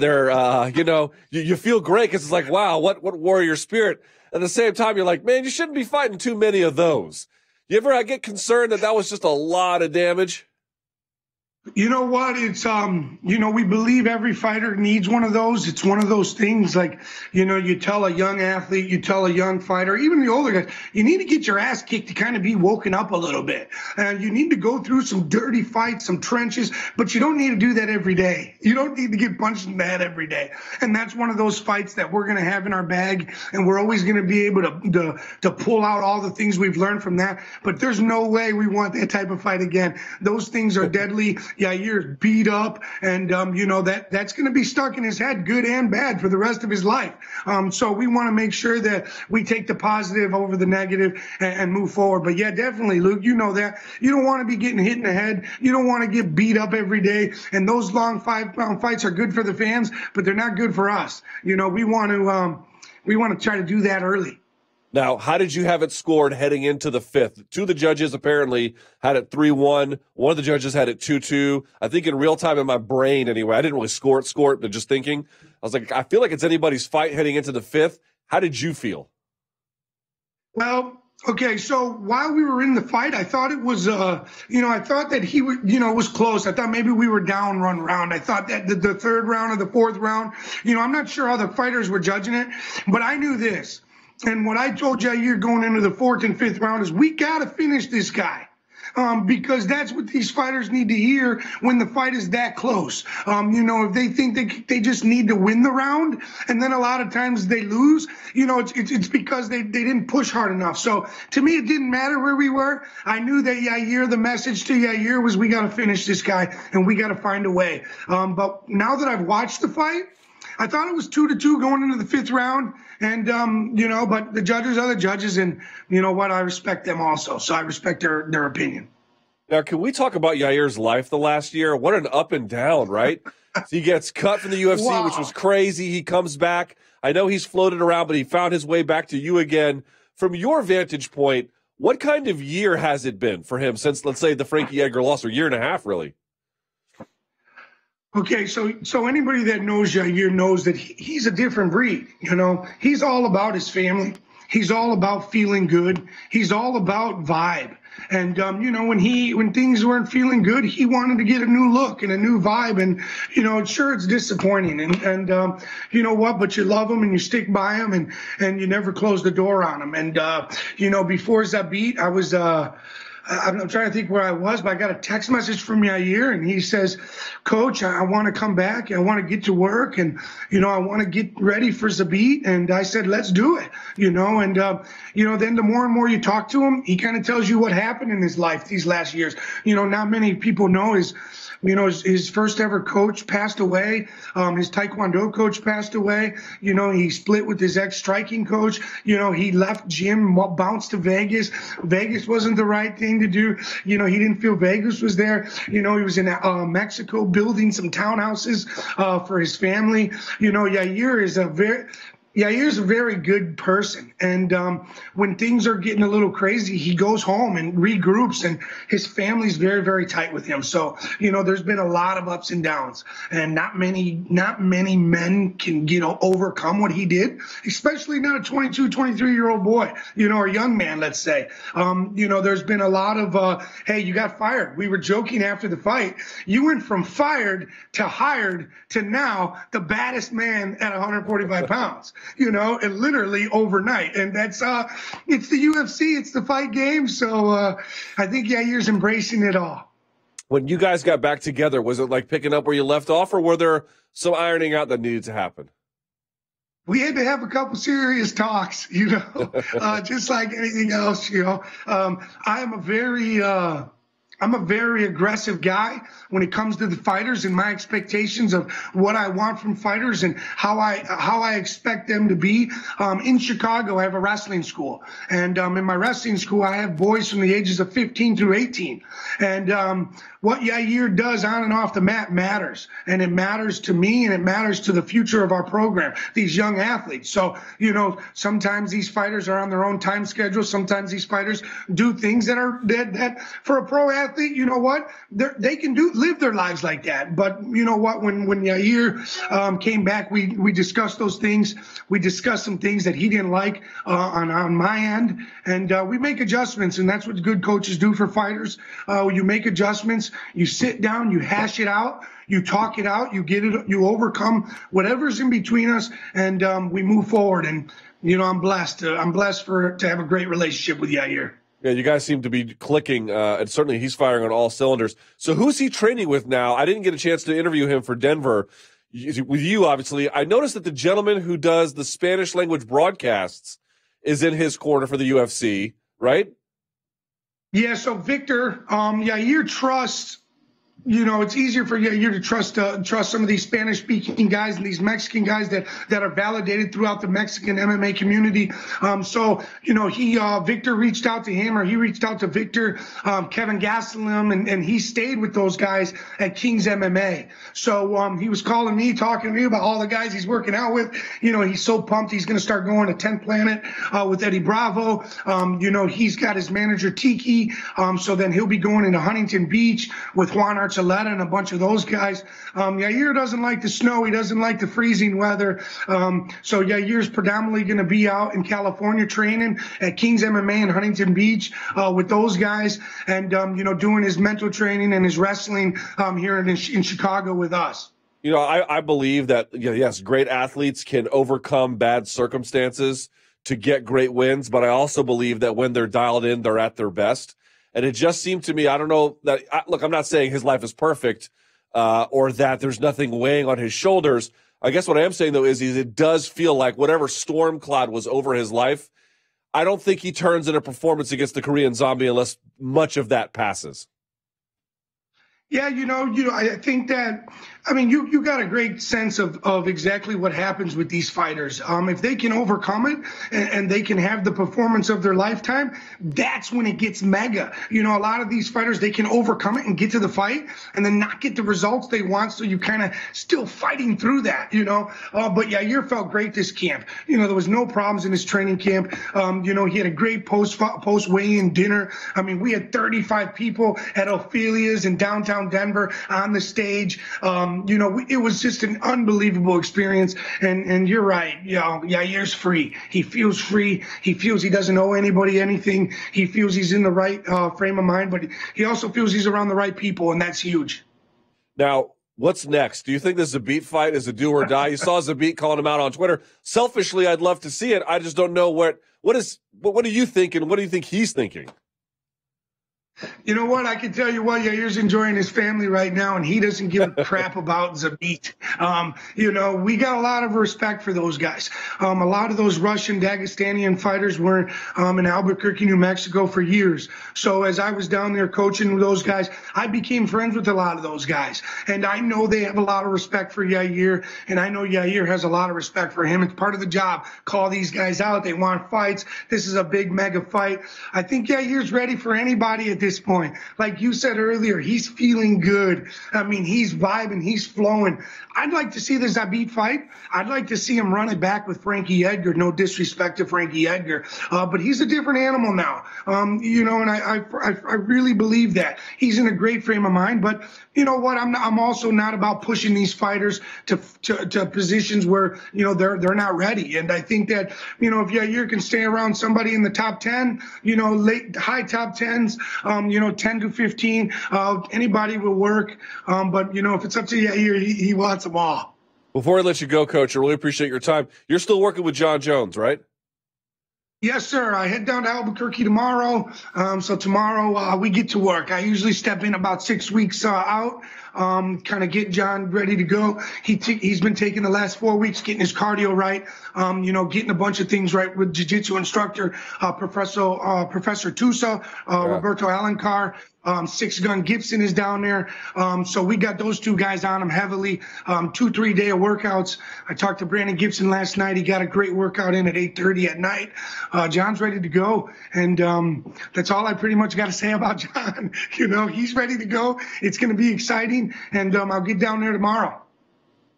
they're you know, you feel great because it's like, wow, what warrior spirit. At the same time, you're like, man, you shouldn't be fighting too many of those. You ever get concerned that that was just a lot of damage? You know what? It's, you know, we believe every fighter needs one of those. It's one of those things like, you know, you tell a young athlete, you tell a young fighter, even the older guys, you need to get your ass kicked to kind of be woken up a little bit. And you need to go through some dirty fights, some trenches, but you don't need to do that every day. You don't need to get punched in the head every day. And that's one of those fights that we're going to have in our bag. And we're always going to be able to pull out all the things we've learned from that. But there's no way we want that type of fight again. Those things are deadly. Yeah, you're beat up, and you know that's going to be stuck in his head, good and bad, for the rest of his life. So we want to make sure that we take the positive over the negative and move forward. But yeah, definitely, Luke, you know that you don't want to be getting hit in the head. You don't want to get beat up every day. And those long 5-pound fights are good for the fans, but they're not good for us. You know, we want to try to do that early. Now, how did you have it scored heading into the fifth? Two of the judges apparently had it 3-1. One of the judges had it 2-2. I think in real time in my brain anyway, I didn't really score it, but just thinking, I was like, I feel like it's anybody's fight heading into the fifth. How did you feel? Well, okay, so while we were in the fight, I thought it was, you know, I thought that he would, you know, it was close. I thought maybe we were down one round. I thought that the third round or the fourth round, you know, I'm not sure how the fighters were judging it, but I knew this. And what I told Yair going into the fourth and fifth round is we got to finish this guy. Because that's what these fighters need to hear when the fight is that close. You know, if they think they just need to win the round, and then a lot of times they lose, you know, it's because they didn't push hard enough. So to me, it didn't matter where we were. I knew that Yair, the message to Yair was we got to finish this guy and we got to find a way. But now that I've watched the fight, I thought it was 2-2 going into the fifth round. And, you know, but the judges are the judges, and you know what? I respect them also. So I respect their opinion. Now, can we talk about Yair's life the last year? What an up and down, right? So he gets cut from the UFC, wow, which was crazy. He comes back. I know he's floated around, but he found his way back to you again. From your vantage point, what kind of year has it been for him since, let's say, the Frankie Edgar loss, or year and a half, really? Okay, so anybody that knows Yair knows that he's a different breed, you know. He's all about his family. He's all about feeling good. He's all about vibe. And, you know, when things weren't feeling good, he wanted to get a new look and a new vibe. And, you know, sure, it's disappointing. And you know what? But you love him and you stick by him and you never close the door on him. And, you know, before Zabit, I was I'm trying to think where I was, but I got a text message from Yair, and he says, Coach, I want to come back. I want to get to work, and, you know, I want to get ready for Zabit. And I said, let's do it, you know. And, you know, then the more and more you talk to him, he kind of tells you what happened in his life these last years. You know, not many people know his first ever coach passed away. His Taekwondo coach passed away. You know, he split with his ex-striking coach. You know, he left gym, bounced to Vegas. Vegas wasn't the right thing. thing to do. You know, he didn't feel Vegas was there. You know, he was in Mexico building some townhouses for his family. You know, Yair is a very... Yair's a very good person, and when things are getting a little crazy, he goes home and regroups, and his family's very, very tight with him. So, you know, there's been a lot of ups and downs, and not many men can, you know, overcome what he did, especially not a 22, 23-year-old boy, you know, or young man, let's say. You know, there's been a lot of, hey, you got fired. We were joking after the fight. You went from fired to hired to now the baddest man at 145 pounds. You know, and literally overnight. And that's, it's the UFC, it's the fight game. So I think Yair's embracing it all. When you guys got back together, was it like picking up where you left off, or were there some ironing out that needed to happen? We had to have a couple serious talks, you know, just like anything else, you know. I'm a very aggressive guy when it comes to the fighters and my expectations of what I want from fighters and how I expect them to be. In Chicago, I have a wrestling school. And in my wrestling school, I have boys from the ages of 15 through 18. And what Yair does on and off the mat matters. And it matters to me, and it matters to the future of our program, these young athletes. So, you know, sometimes these fighters are on their own time schedule. Sometimes these fighters do things that are that for a pro athlete, you know what, they can do live their lives like that. But you know what, when Yair came back, we discussed those things. We discussed some things that he didn't like on my end, and we make adjustments, and that's what good coaches do for fighters. You make adjustments, you sit down, you hash it out, you talk it out, you get it, you overcome whatever's in between us, and we move forward. And you know, I'm blessed to have a great relationship with Yair. Yeah, you guys seem to be clicking, and certainly he's firing on all cylinders. So who's he training with now? I didn't get a chance to interview him for Denver with you, obviously. I noticed that the gentleman who does the Spanish language broadcasts is in his corner for the UFC, right? Yeah, so Victor, Yair trusts, you know, it's easier for you to trust some of these Spanish-speaking guys and these Mexican guys that are validated throughout the Mexican MMA community. So, you know, Victor reached out to him, or he reached out to Victor, Kevin Gastelum, and he stayed with those guys at King's MMA. So he was calling me, talking to me about all the guys he's working out with. You know, he's so pumped he's going to start going to 10th Planet with Eddie Bravo. You know, he's got his manager, Tiki. So then he'll be going into Huntington Beach with Juan Archuleta and a bunch of those guys. Yair doesn't like the snow. He doesn't like the freezing weather. So Yair's predominantly going to be out in California training at King's MMA in Huntington Beach with those guys, and, you know, doing his mental training and his wrestling here in Chicago with us. You know, I believe that, yes, great athletes can overcome bad circumstances to get great wins, but I also believe that when they're dialed in, they're at their best. And it just seemed to me, I don't know that, look, I'm not saying his life is perfect or that there's nothing weighing on his shoulders. I guess what I am saying, though, is it does feel like whatever storm cloud was over his life, I don't think he turns in a performance against the Korean Zombie unless much of that passes. Yeah, you know, I think that, I mean, you got a great sense of exactly what happens with these fighters. If they can overcome it and they can have the performance of their lifetime, that's when it gets mega. You know, a lot of these fighters, they can overcome it and get to the fight and then not get the results they want. So you kind of still fighting through that, you know. But Yair felt great this camp. You know, there was no problems in his training camp. You know, he had a great post weigh-in dinner. I mean, we had 35 people at Ophelia's in downtown Denver on the stage. You know, it was just an unbelievable experience. And you're right, you know, Yair's free. He feels free. He feels he doesn't owe anybody anything. He feels he's in the right frame of mind, but he also feels he's around the right people, and that's huge. Now, what's next? Do you think this Zabit fight is a do or die? You saw Zabit calling him out on Twitter. Selfishly, I'd love to see it. I just don't know what do you think, and what do you think he's thinking? You know what? I can tell you what, Yair's enjoying his family right now, and he doesn't give a crap about Zabit. You know, we got a lot of respect for those guys. A lot of those Russian Dagestanian fighters were in Albuquerque, New Mexico for years. So as I was down there coaching with those guys, I became friends with a lot of those guys. And I know they have a lot of respect for Yair, and I know Yair has a lot of respect for him. It's part of the job. Call these guys out. They want fights. This is a big, mega fight. I think Yair's ready for anybody at this point. Like you said earlier, he's feeling good. I mean, he's vibing, he's flowing. I'd like to see the Zabit fight. I'd like to see him run it back with Frankie Edgar. No disrespect to Frankie Edgar, but he's a different animal now. You know, and I really believe that. He's in a great frame of mind, but you know what? I'm also not about pushing these fighters to positions where, you know, they're not ready. And I think that, you know, if Yair can stay around somebody in the top 10, you know, late high top 10s, you know, 10 to 15, anybody will work. But, you know, if it's up to Yair, he wants them all. Before I let you go, Coach, I really appreciate your time. You're still working with John Jones, right? Yes, sir. I head down to Albuquerque tomorrow. So tomorrow we get to work. I usually step in about 6 weeks out, kind of get John ready to go. He's been taking the last 4 weeks, getting his cardio right, you know, getting a bunch of things right with jiu-jitsu instructor, Professor Tusa, Roberto Alencar. Six Gun Gibson is down there. So we got those two guys on him heavily. 2 3-day workouts. I talked to Brandon Gibson last night. He got a great workout in at 8:30 at night. John's ready to go. And that's all I pretty much got to say about John. You know, he's ready to go. It's going to be exciting. And I'll get down there tomorrow.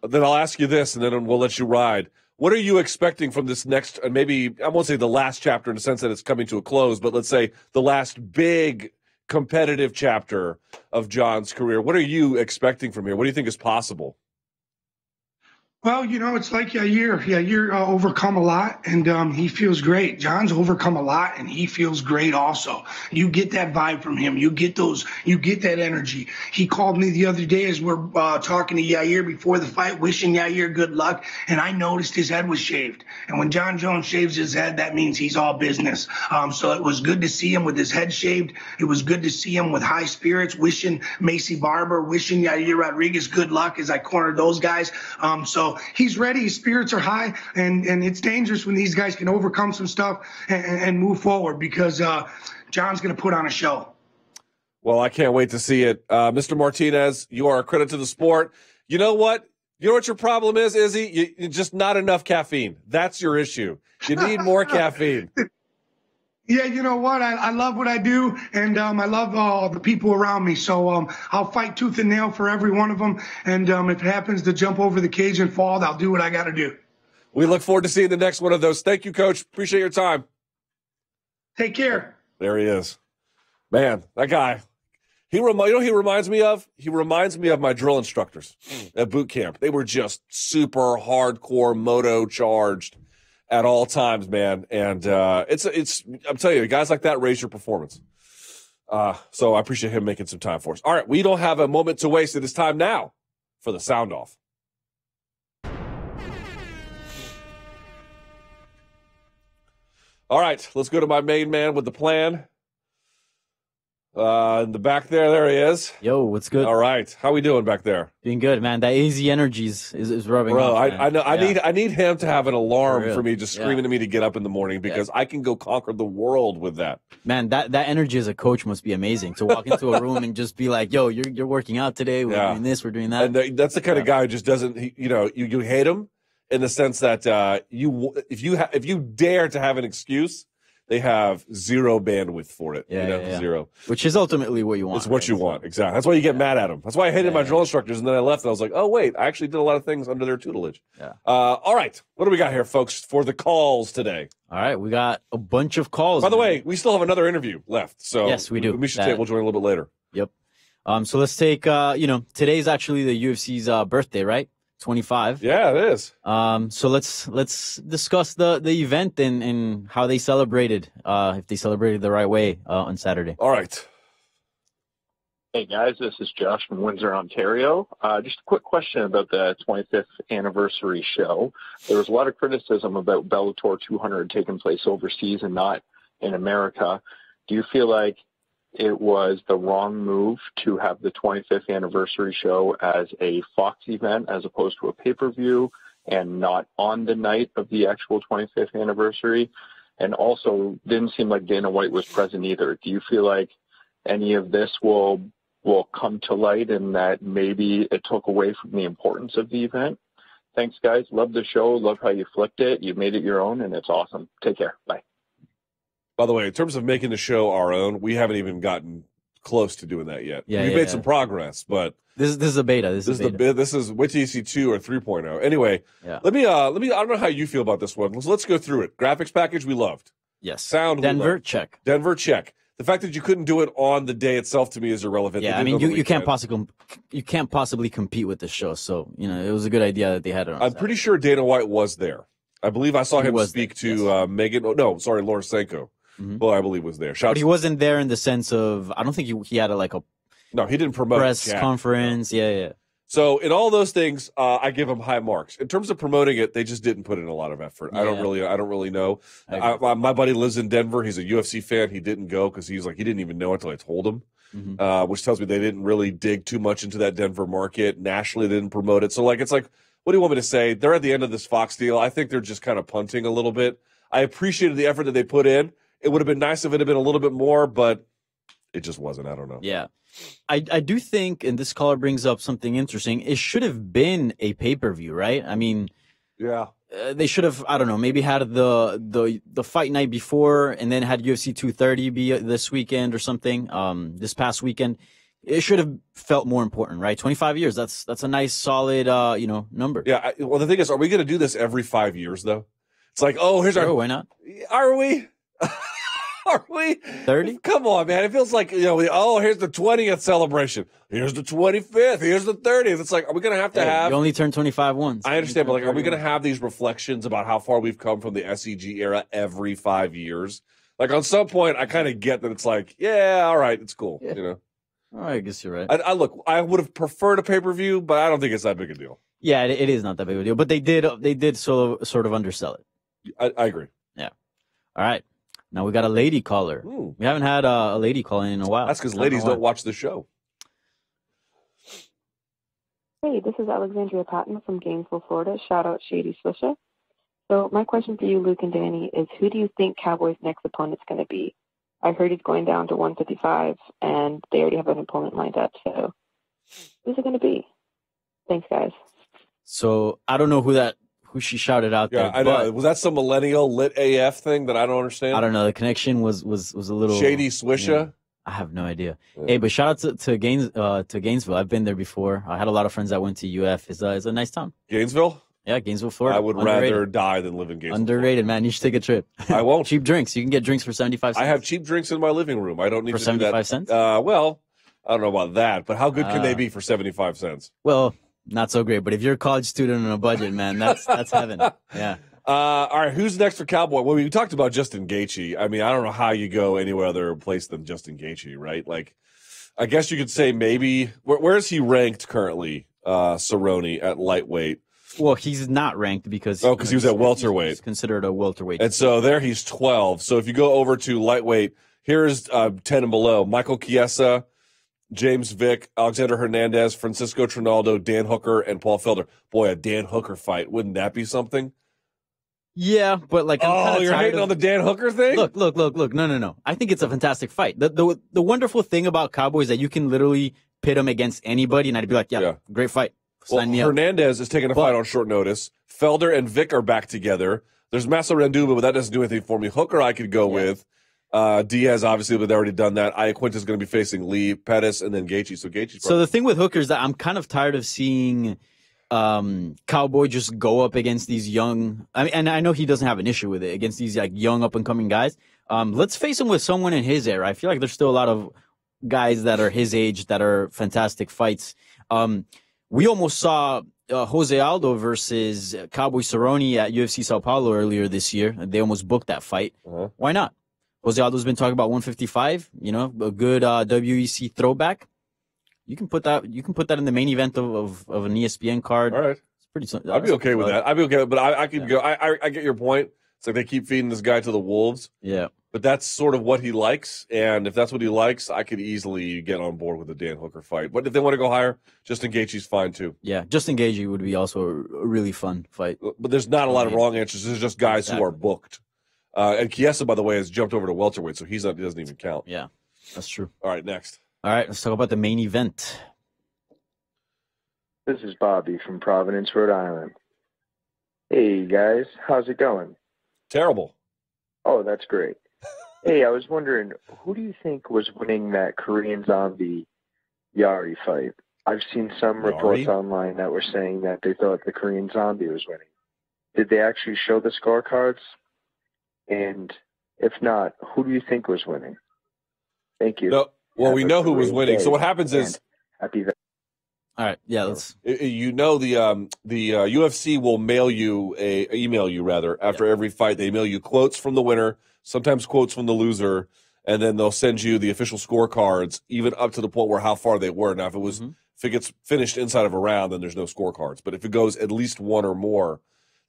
Then I'll ask you this, and then we'll let you ride. What are you expecting from this next, maybe, I won't say the last chapter in the sense that it's coming to a close, but let's say the last big competitive chapter of John's career. What are you expecting from here? What do you think is possible? Well, you know, it's like Yair. Yair overcome a lot, and he feels great. John's overcome a lot, and he feels great also. You get that vibe from him. You get those. You get that energy. He called me the other day as we're talking to Yair before the fight, wishing Yair good luck, and I noticed his head was shaved. And when John Jones shaves his head, that means he's all business. So it was good to see him with his head shaved. It was good to see him with high spirits, wishing Macy Barber, wishing Yair Rodriguez good luck as I cornered those guys. So he's ready. His spirits are high, and it's dangerous when these guys can overcome some stuff and move forward, because John's going to put on a show. Well, I can't wait to see it. Mr. Martinez, you are a credit to the sport. You know what? You know what your problem is, Izzy? You just not enough caffeine. That's your issue. You need more caffeine. Yeah, you know what? I love what I do, and I love all the people around me. So I'll fight tooth and nail for every one of them. And if it happens to jump over the cage and fall, I'll do what I got to do. We look forward to seeing the next one of those. Thank you, Coach. Appreciate your time. Take care. There he is. Man, that guy. You know what he reminds me of? He reminds me of my drill instructors at boot camp. They were just super hardcore, moto-charged at all times, man. And I'm telling you, guys like that raise your performance. So I appreciate him making some time for us. All right, we don't have a moment to waste. It is time now for the sound off. All right, let's go to my main man with the plan. In the back there he is. Yo, what's good? All right, how we doing back there? Doing good, man. That easy energy is rubbing off, man. I know. Yeah. I need him to have an alarm for me, just screaming at me to get up in the morning, because I can go conquer the world with that. Man, that energy as a coach must be amazing. To walk into a room and just be like, "Yo, you're working out today. We're doing this. We're doing that." And that's the kind of guy who just doesn't. You know, you hate him in the sense that if you dare to have an excuse, they have zero bandwidth for it. Yeah, you know? Zero. Which is ultimately what you want. It's what you want, exactly. That's why you get mad at them. That's why I hated my drill instructors, and then I left, and I was like, oh, wait, I actually did a lot of things under their tutelage. Yeah. All right, what do we got here, folks, for the calls today? All right, we got a bunch of calls. By the way, we still have another interview left. So yes, we do. We'll join a little bit later. Yep. So let's take, you know, today's actually the UFC's birthday, right? 25. Yeah, it is. So let's discuss the event and how they celebrated, if they celebrated the right way on Saturday. All right. Hey guys, this is Josh from Windsor, Ontario. Just a quick question about the 25th anniversary show. There was a lot of criticism about Bellator 200 taking place overseas and not in America. Do you feel like it was the wrong move to have the 25th anniversary show as a Fox event as opposed to a pay-per-view, and not on the night of the actual 25th anniversary? And also, didn't seem like Dana White was present either. Do you feel like any of this will come to light, and that maybe it took away from the importance of the event? Thanks, guys. Love the show. Love how you flipped it. You made it your own, and it's awesome. Take care. Bye. By the way, in terms of making the show our own, we haven't even gotten close to doing that yet. Yeah, we've made some progress, but this is a beta. This is wait till you see 2 or 3.0. Anyway, let me. I don't know how you feel about this one. Let's go through it. Graphics package we loved. Yes. Sound Denver check. Denver check. The fact that you couldn't do it on the day itself to me is irrelevant. Yeah, I mean, you can't possibly compete with the show. So it was a good idea that they had it on. I'm pretty sure Dana White was there. I believe I saw him speak to Megan. Oh, no, sorry, Laura Senko. Mm-hmm. Well, I believe was there. But he wasn't there in the sense of I don't think he had he didn't promote press conference. Yeah. So in all those things, I give him high marks. In terms of promoting it, they just didn't put in a lot of effort. Yeah. I don't really know. My buddy lives in Denver. He's a UFC fan. He didn't go because he's like he didn't even know until I told him, mm-hmm. Which tells me they didn't really dig too much into that Denver market. Nationally, they didn't promote it. So it's like, what do you want me to say? They're at the end of this Fox deal. I think they're just kind of punting a little bit. I appreciated the effort that they put in. It would have been nice if it had been a little bit more, but it just wasn't. I don't know. Yeah. I do think, and this caller brings up something interesting, it should have been a pay-per-view, right? I mean, yeah, they should have, I don't know, maybe had the fight night before and then had UFC 230 be this weekend or something, this past weekend. It should have felt more important, right? 25 years, that's a nice, solid, number. Yeah, well, the thing is, are we going to do this every 5 years, though? It's like, oh, here's our... Sure, why not? Are we? Are we 30? Come on, man. It feels like, here's the 20th celebration. Here's the 25th. Here's the 30th. It's like, are we going to have to have... You only turned 25 once. I understand, but are we going to have these reflections about how far we've come from the SEG era every 5 years? On some point, I kind of get that it's like, yeah, all right, it's cool, All right, I guess you're right. I would have preferred a pay-per-view, but I don't think it's that big a deal. Yeah, it is not that big of a deal, but they did sort of undersell it. I agree. Yeah. All right. Now we got a lady caller. Ooh. We haven't had a lady calling in a while. That's because ladies don't watch the show. Hey, this is Alexandria Patton from Gainesville, Florida. Shout out Shady Swisha. So my question for you, Luke and Danny, is who do you think Cowboy's next opponent's going to be? I heard he's going down to 155, and they already have an opponent lined up. So who's it going to be? Thanks, guys. So I don't know who she shouted out there. I know. Was that some millennial lit AF thing that I don't understand? I don't know. The connection was a little Shady Swisha. I have no idea. Yeah. Hey, but shout out to Gainesville. I've been there before. I had a lot of friends that went to UF. It's a nice town. Gainesville? Yeah, Gainesville, Florida. I would rather die than live in Gainesville. Underrated, man. You should take a trip. I won't. Cheap drinks. You can get drinks for 75 cents. I have cheap drinks in my living room. I don't need to do that. For 75 cents? Well, I don't know about that, but how good can they be for 75 cents? Well, not so great, but if you're a college student on a budget, man, that's heaven. Yeah. All right, who's next for Cowboy? Well, we talked about Justin Gaethje. I mean, I don't know how you go anywhere other place than Justin Gaethje, right? I guess you could say maybe where is he ranked currently, Cerrone, at lightweight? Well, he's not ranked because because he was at welterweight. He's considered a welterweight. And so there he's 12. So if you go over to lightweight, here's 10 and below. Michael Chiesa, James Vick, Alexander Hernandez, Francisco Trinaldo, Dan Hooker, and Paul Felder. Boy, a Dan Hooker fight. Wouldn't that be something? Yeah, but you're hating on the Dan Hooker thing? Look. No. I think it's a fantastic fight. The wonderful thing about Cowboy is that you can literally pit him against anybody, and I'd be like, yeah. Great fight. Well, Hernandez is taking a fight on short notice. Felder and Vick are back together. There's Massa Randuba, but that doesn't do anything for me. Hooker I could go with. Diaz, obviously, but they've already done that. Iaquinta is going to be facing Lee, Pettis, and then Gaethje. So the thing with Hooker is that I'm kind of tired of seeing Cowboy just go up against these young... I mean, and I know he doesn't have an issue with it, against these young up-and-coming guys. Let's face him with someone in his era. I feel like there's still a lot of guys that are his age that are fantastic fights. We almost saw Jose Aldo versus Cowboy Cerrone at UFC Sao Paulo earlier this year. They almost booked that fight. Uh-huh. Why not? Jose Aldo's been talking about 155. A good WEC throwback. You can put that in the main event of an ESPN card. All right, it's pretty. I'd be okay with that. I'd be okay, but I can go. I get your point. It's like they keep feeding this guy to the wolves. Yeah. But that's sort of what he likes, and if that's what he likes, I could easily get on board with a Dan Hooker fight. But if they want to go higher, Justin Gaethje's fine too. Yeah, Justin Gaethje would be also a really fun fight. But there's not a lot of wrong answers. There's just guys who are booked. And Chiesa, by the way, has jumped over to welterweight, so he doesn't even count. Yeah, that's true. All right, next. All right, let's talk about the main event. This is Bobby from Providence, Rhode Island. Hey, guys. How's it going? Terrible. Oh, that's great. Hey, I was wondering, who do you think was winning that Korean Zombie Yari fight? I've seen some reports online that were saying that they thought the Korean Zombie was winning. Did they actually show the scorecards? And if not, who do you think was winning? Thank you. No, well, we know who was winning. So what happens is, happy. All right, yeah, let's. You know, the UFC will mail you email you after every fight. They mail you quotes from the winner, sometimes quotes from the loser, and then they'll send you the official scorecards, even up to the point where how far they were. Now, if it was if it gets finished inside of a round, then there's no scorecards. But if it goes at least one or more,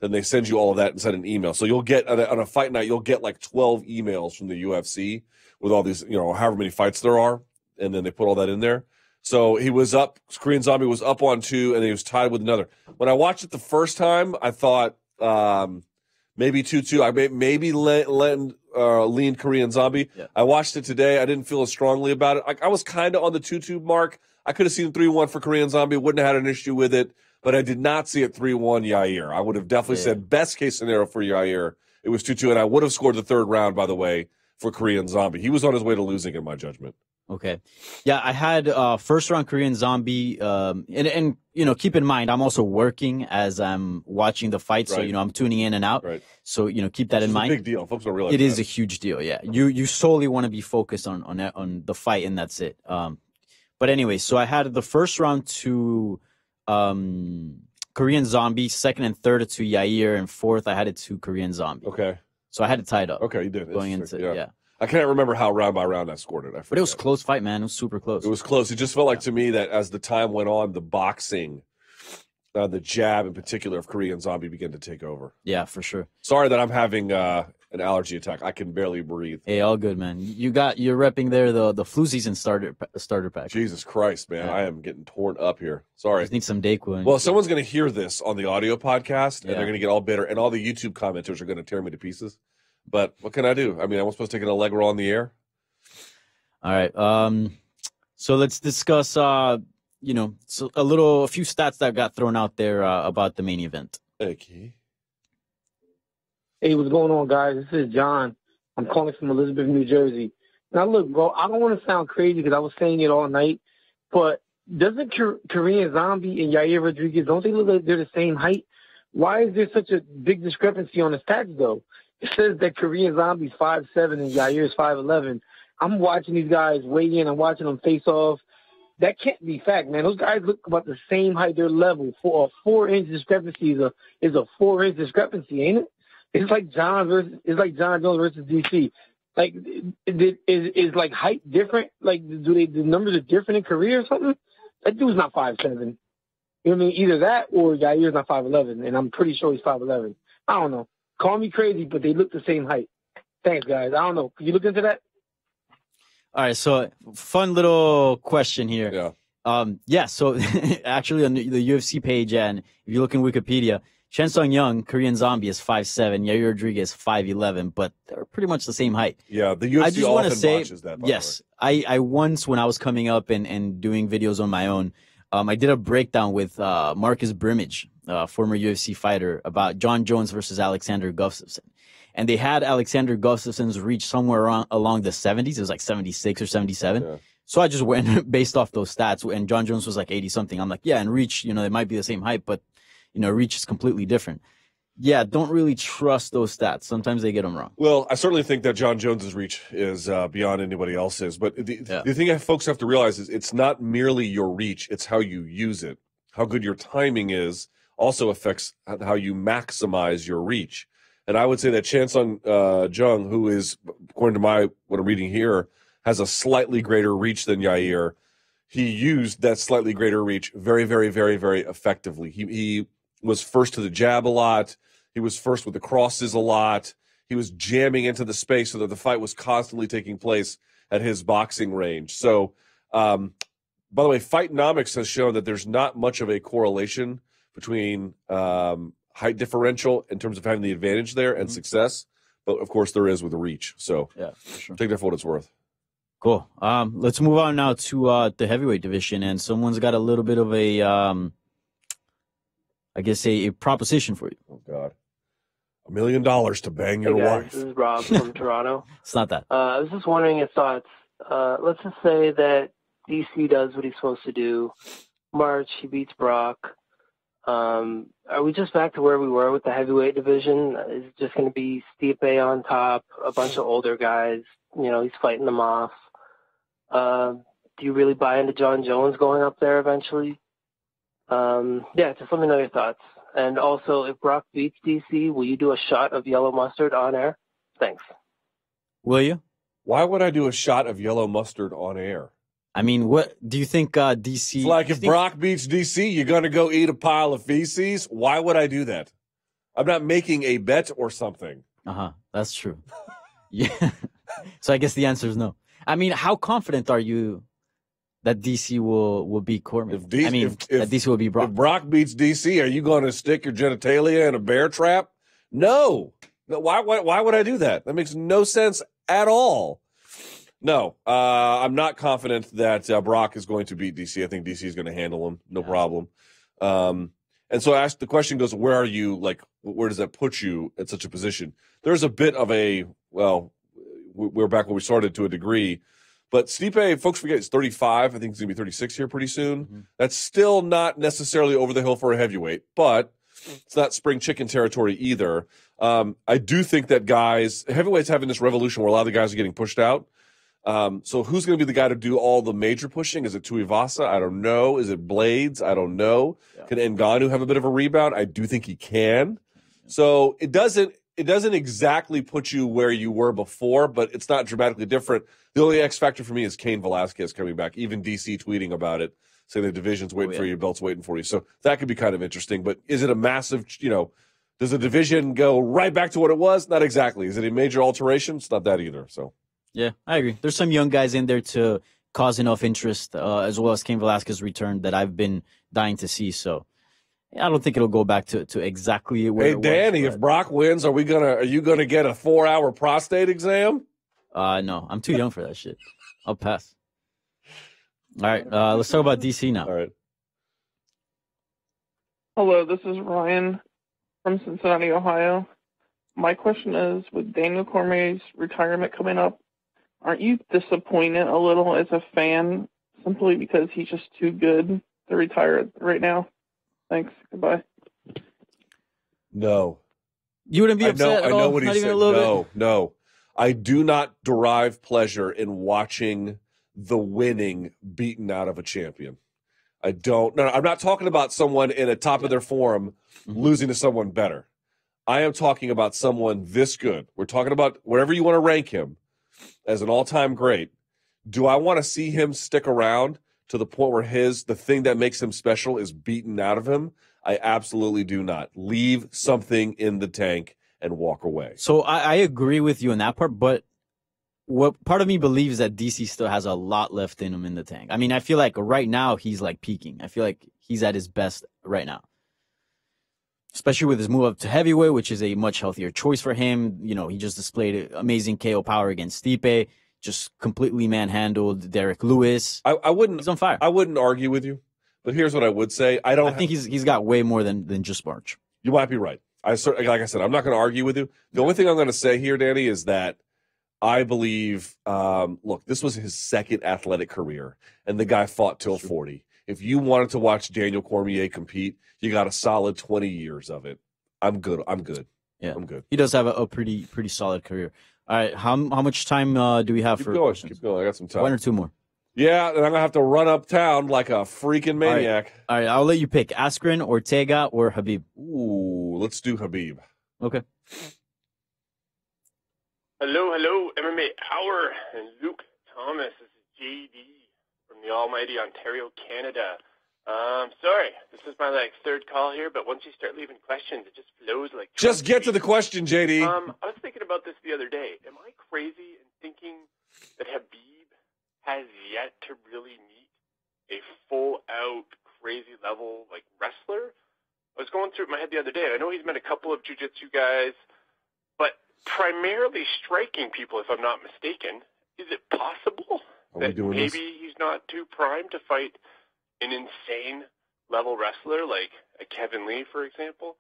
then they send you all of that and send an email. So you'll get, on a fight night, you'll get like 12 emails from the UFC with all these, you know, however many fights there are, and then they put all that in there. So he was up, Korean Zombie was up on 2, and he was tied with another. When I watched it the first time, I thought maybe 2-2. I maybe leaned Korean Zombie. Yeah. I watched it today. I didn't feel as strongly about it. I was kind of on the 2-2 mark. I could have seen 3-1 for Korean Zombie. Wouldn't have had an issue with it. But I did not see it 3-1 Yair. I would have definitely said best case scenario for Yair. It was 2-2, and I would have scored the third round, by the way, for Korean Zombie. He was on his way to losing, in my judgment. Okay. Yeah, I had first round Korean Zombie. And you know, keep in mind, I'm also working as I'm watching the fight. Right. So, you know, I'm tuning in and out. Right. So, you know, keep that in mind. It's a big deal. Folks don't realize it is a huge deal, yeah. You solely want to be focused on the fight, and that's it. But anyway, so I had the first round to Korean Zombie, second and third to Yair, and fourth I had it to Korean Zombie. Okay. So I had it tied up. Okay, you did. Going into I can't remember how round by round I scored it. I forget. But it was a close fight, man. It was super close. It was close. It just felt like to me that as the time went on, the boxing, the jab in particular of Korean Zombie began to take over. Yeah, for sure. Sorry that I'm having an allergy attack. I can barely breathe. Hey, all good, man. You're repping there the flu season starter pack. Jesus Christ, man. Yeah. I am getting torn up here. Sorry. Just need some Dayquil. Well, someone's going to hear this on the audio podcast, and they're going to get all bitter, and all the YouTube commenters are going to tear me to pieces. But what can I do? I mean, I was supposed to take an Allegro on the air. All right. So let's discuss, you know, so a few stats that got thrown out there about the main event. Okay. Hey, what's going on, guys? This is John. I'm calling from Elizabeth, New Jersey. Now, look, bro, I don't want to sound crazy because I was saying it all night, but doesn't Korean Zombie and Yair Rodriguez, don't they look like they're the same height? Why is there such a big discrepancy on the stats, though? It says that Korean Zombie's 5'7" and Yair's 5'11". I'm watching these guys weigh in. I'm watching them face off. That can't be fact, man. Those guys look about the same height, their level. For a 4-inch discrepancy is a 4-inch discrepancy, ain't it? It's like John Jones versus DC. Like, is like height different? Like, the numbers are different in Korea or something? That dude's not 5'7". You know what I mean? Either that or Yair's not 5'11", and I'm pretty sure he's 5'11". I don't know. Call me crazy, but they look the same height. Thanks, guys. I don't know. Could you look into that? All right. So, fun little question here. Yeah. So, actually, on the UFC page, and if you look in Wikipedia, Chen Sung-young, Korean Zombie, is 5'7", Yair Rodriguez 5'11", but they're pretty much the same height. Yeah, the UFC I just often say, watches that. Yes, I once, when I was coming up and doing videos on my own, I did a breakdown with Marcus Brimage, former UFC fighter, about John Jones versus Alexander Gustafsson. And they had Alexander Gustafsson's reach somewhere along the 70s. It was like 76 or 77. Yeah. So I just went based off those stats, and John Jones was like 80-something. I'm like, yeah, and reach, you know, they might be the same height, but you know, reach is completely different. Yeah, don't really trust those stats. Sometimes they get them wrong. Well, I certainly think that John Jones's reach is beyond anybody else's. But the thing that folks have to realize is it's not merely your reach. It's how you use it. How good your timing is also affects how you maximize your reach. And I would say that Chan Sung Jung, who is, according to what I'm reading here, has a slightly greater reach than Yair. He used that slightly greater reach very, very, very, very effectively. He was first to the jab a lot. He was first with the crosses a lot. He was jamming into the space so that the fight was constantly taking place at his boxing range. So, by the way, Fightnomics has shown that there's not much of a correlation between height differential in terms of having the advantage there and success. But, of course, there is with the reach. So for sure. Take that for what it's worth. Cool. Let's move on now to the heavyweight division. And someone's got a little bit of a... I guess a proposition for you. Oh, God. $1 million to bang your wife. This is Rob from Toronto. It's not that. I was just wondering your thoughts. Let's just say that DC does what he's supposed to do. March, he beats Brock. Are we just back to where we were with the heavyweight division? Is it just going to be Stipe on top, a bunch of older guys? You know, he's fighting them off. Do you really buy into John Jones going up there eventually? Yeah, just let me know your thoughts. And also, if Brock beats DC, will you do a shot of yellow mustard on air? Thanks. Will you? Why would I do a shot of yellow mustard on air? I mean, what do you think DC... It's like if Brock beats DC, you're going to go eat a pile of feces? Why would I do that? I'm not making a bet or something. Uh-huh. That's true. Yeah. So I guess the answer is no. I mean, how confident are you that DC will beat Cormier? If DC will beat Brock. If Brock beats DC, are you going to stick your genitalia in a bear trap? No. Why would I do that? That makes no sense at all. No, I'm not confident that Brock is going to beat DC. I think DC is going to handle him, no problem. And so I asked, the question goes, where are you, like, where does that put you at such a position? There's a bit of a, well, we're back where we started to a degree. But Stipe, folks forget, is 35. I think he's going to be 36 here pretty soon. Mm-hmm. That's still not necessarily over the hill for a heavyweight, but it's not spring chicken territory either. I do think that guys, heavyweight's having this revolution where a lot of the guys are getting pushed out. So who's going to be the guy to do all the major pushing? Is it Tuivasa? I don't know. Is it Blades? I don't know. Yeah. Can Ngannou have a bit of a rebound? I do think he can. Yeah. So it doesn't exactly put you where you were before, but it's not dramatically different. The only X factor for me is Cain Velasquez coming back. Even DC tweeting about it, saying the division's waiting for you, belt's waiting for you. So that could be kind of interesting. But is it a massive, you know, does the division go right back to what it was? Not exactly. Is it a major alteration? It's not that either. So yeah, I agree. There's some young guys in there to cause enough interest, as well as Cain Velasquez return that I've been dying to see. So I don't think it'll go back to exactly where. Hey, Danny, if Brock wins, are you gonna get a 4-hour prostate exam? No, I'm too young for that shit. I'll pass. All right, let's talk about DC now. All right. Hello, this is Ryan from Cincinnati, Ohio. My question is: with Daniel Cormier's retirement coming up, aren't you disappointed a little as a fan simply because he's just too good to retire right now? Thanks. Goodbye. No. You wouldn't be upset at all? I know what he said. No. I do not derive pleasure in watching the winning beaten out of a champion. I don't. No, I'm not talking about someone in a top of their form losing to someone better. I am talking about someone this good. We're talking about wherever you want to rank him as an all-time great. Do I want to see him stick around to the point where the thing that makes him special is beaten out of him? I absolutely do not. Leave something in the tank and walk away. So I agree with you on that part, but what part of me believes that DC still has a lot left in him in the tank. I mean, I feel like right now he's like peaking. I feel like he's at his best right now, especially with his move up to heavyweight, which is a much healthier choice for him. You know, he just displayed amazing KO power against Stipe. Just completely manhandled Derek Lewis. I wouldn't. He's on fire. I wouldn't argue with you, but here's what I would say. I think he's got way more than just March. You might be right. Like I said, I'm not going to argue with you. The only thing I'm going to say here, Danny, is that I believe. Look, this was his second athletic career, and the guy fought till 40. If you wanted to watch Daniel Cormier compete, you got a solid 20 years of it. I'm good. Yeah, I'm good. He does have a pretty solid career. All right, how much time do we have questions? Keep going. I got some time. One or two more. Yeah, and I'm going to have to run uptown like a freaking maniac. All right, I'll let you pick. Askren, Ortega, or Habib? Ooh, let's do Habib. Okay. Hello, MMA Hour. And Luke Thomas, this is JD from the almighty Ontario, Canada. Sorry, this is my third call here, but once you start leaving questions, it just flows like... Just get to the question, JD. I was thinking about this the other day. Am I crazy in thinking that Habib has yet to really meet a full-out, crazy-level, wrestler? I was going through it in my head the other day. I know he's met a couple of jiu-jitsu guys, but primarily striking people, if I'm not mistaken. Is it possible that maybe he's not too primed to fight an insane level wrestler like a Kevin Lee, for example?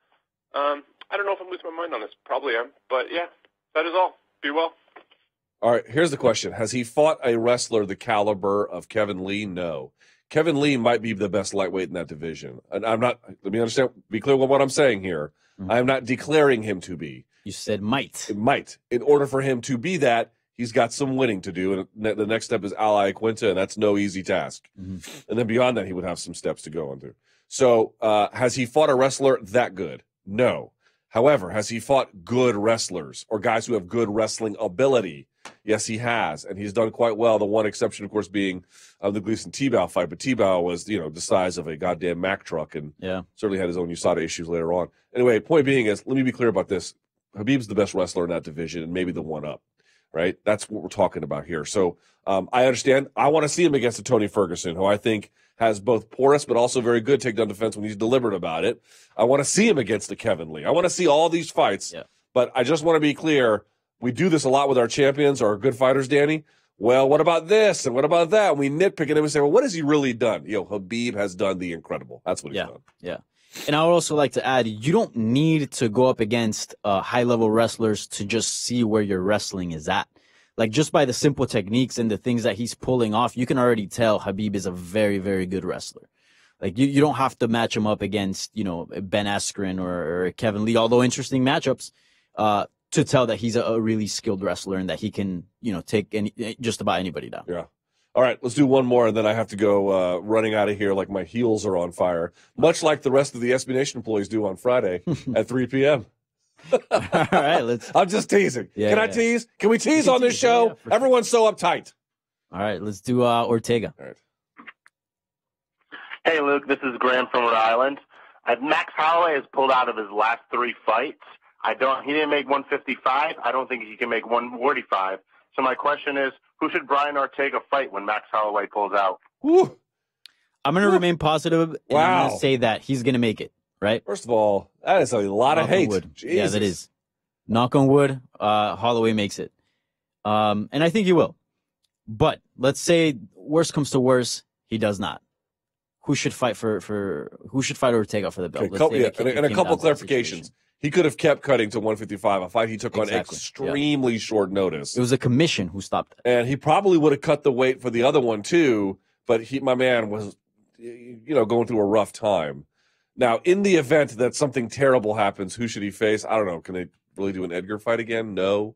I don't know if I'm losing my mind on this. Probably am. But, yeah, that is all. Be well. All right, here's the question. Has he fought a wrestler the caliber of Kevin Lee? No. Kevin Lee might be the best lightweight in that division. And I'm not – let me understand. Be clear with what I'm saying here. Mm-hmm. I'm not declaring him to be. You said might. Might. In order for him to be that, he's got some winning to do, and the next step is Ally Quinta, and that's no easy task. Mm-hmm. And then beyond that, he would have some steps to go on through. So has he fought a wrestler that good? No. However, has he fought good wrestlers or guys who have good wrestling ability? Yes, he has, and he's done quite well. The one exception, of course, being the Gleason-Tebow fight, but Tebow was, you know, the size of a goddamn Mack truck and certainly had his own USADA issues later on. Anyway, point being is, let me be clear about this. Khabib's the best wrestler in that division and maybe the one up, right? That's what we're talking about here. So I understand. I want to see him against a Tony Ferguson, who I think has both porous but also very good takedown defense when he's deliberate about it. I want to see him against the Kevin Lee. I want to see all these fights. Yeah. But I just want to be clear, we do this a lot with our champions, our good fighters, Danny. Well, what about this and what about that? And we nitpick and then we say, well, what has he really done? You know, Khabib has done the incredible. That's what he's done. Yeah. And I would also like to add, you don't need to go up against high-level wrestlers to just see where your wrestling is at. Like, just by the simple techniques and the things that he's pulling off, you can already tell Khabib is a very, very good wrestler. Like, you don't have to match him up against, you know, Ben Askren or Kevin Lee, although interesting matchups, to tell that he's a really skilled wrestler and that he can, you know, take just about anybody down. Yeah. All right, let's do one more, and then I have to go running out of here like my heels are on fire, much like the rest of the SB Nation employees do on Friday at 3 p.m. All right, let's. I'm just teasing. Yeah, Can I tease? Can we tease on this show? Yeah, everyone's so uptight. All right, let's do Ortega. All right. Hey, Luke, this is Graham from Rhode Island. Max Holloway has pulled out of his last three fights. He didn't make 155. I don't think he can make 145. So my question is, who should Brian Ortega fight when Max Holloway pulls out? Woo. I'm going to remain positive. And I'm going to say that he's going to make it, right? First of all, that is a lot of hate. Yeah, that is. Knock on wood, Holloway makes it. And I think he will. But let's say worst comes to worst, he does not. Who should fight Ortega for the belt? Okay, and a couple clarifications. He could have kept cutting to 155, a fight he took on extremely short notice. It was a commission who stopped it. And he probably would have cut the weight for the other one too, but my man was, you know, going through a rough time. Now, in the event that something terrible happens, who should he face? I don't know. Can they really do an Edgar fight again? No.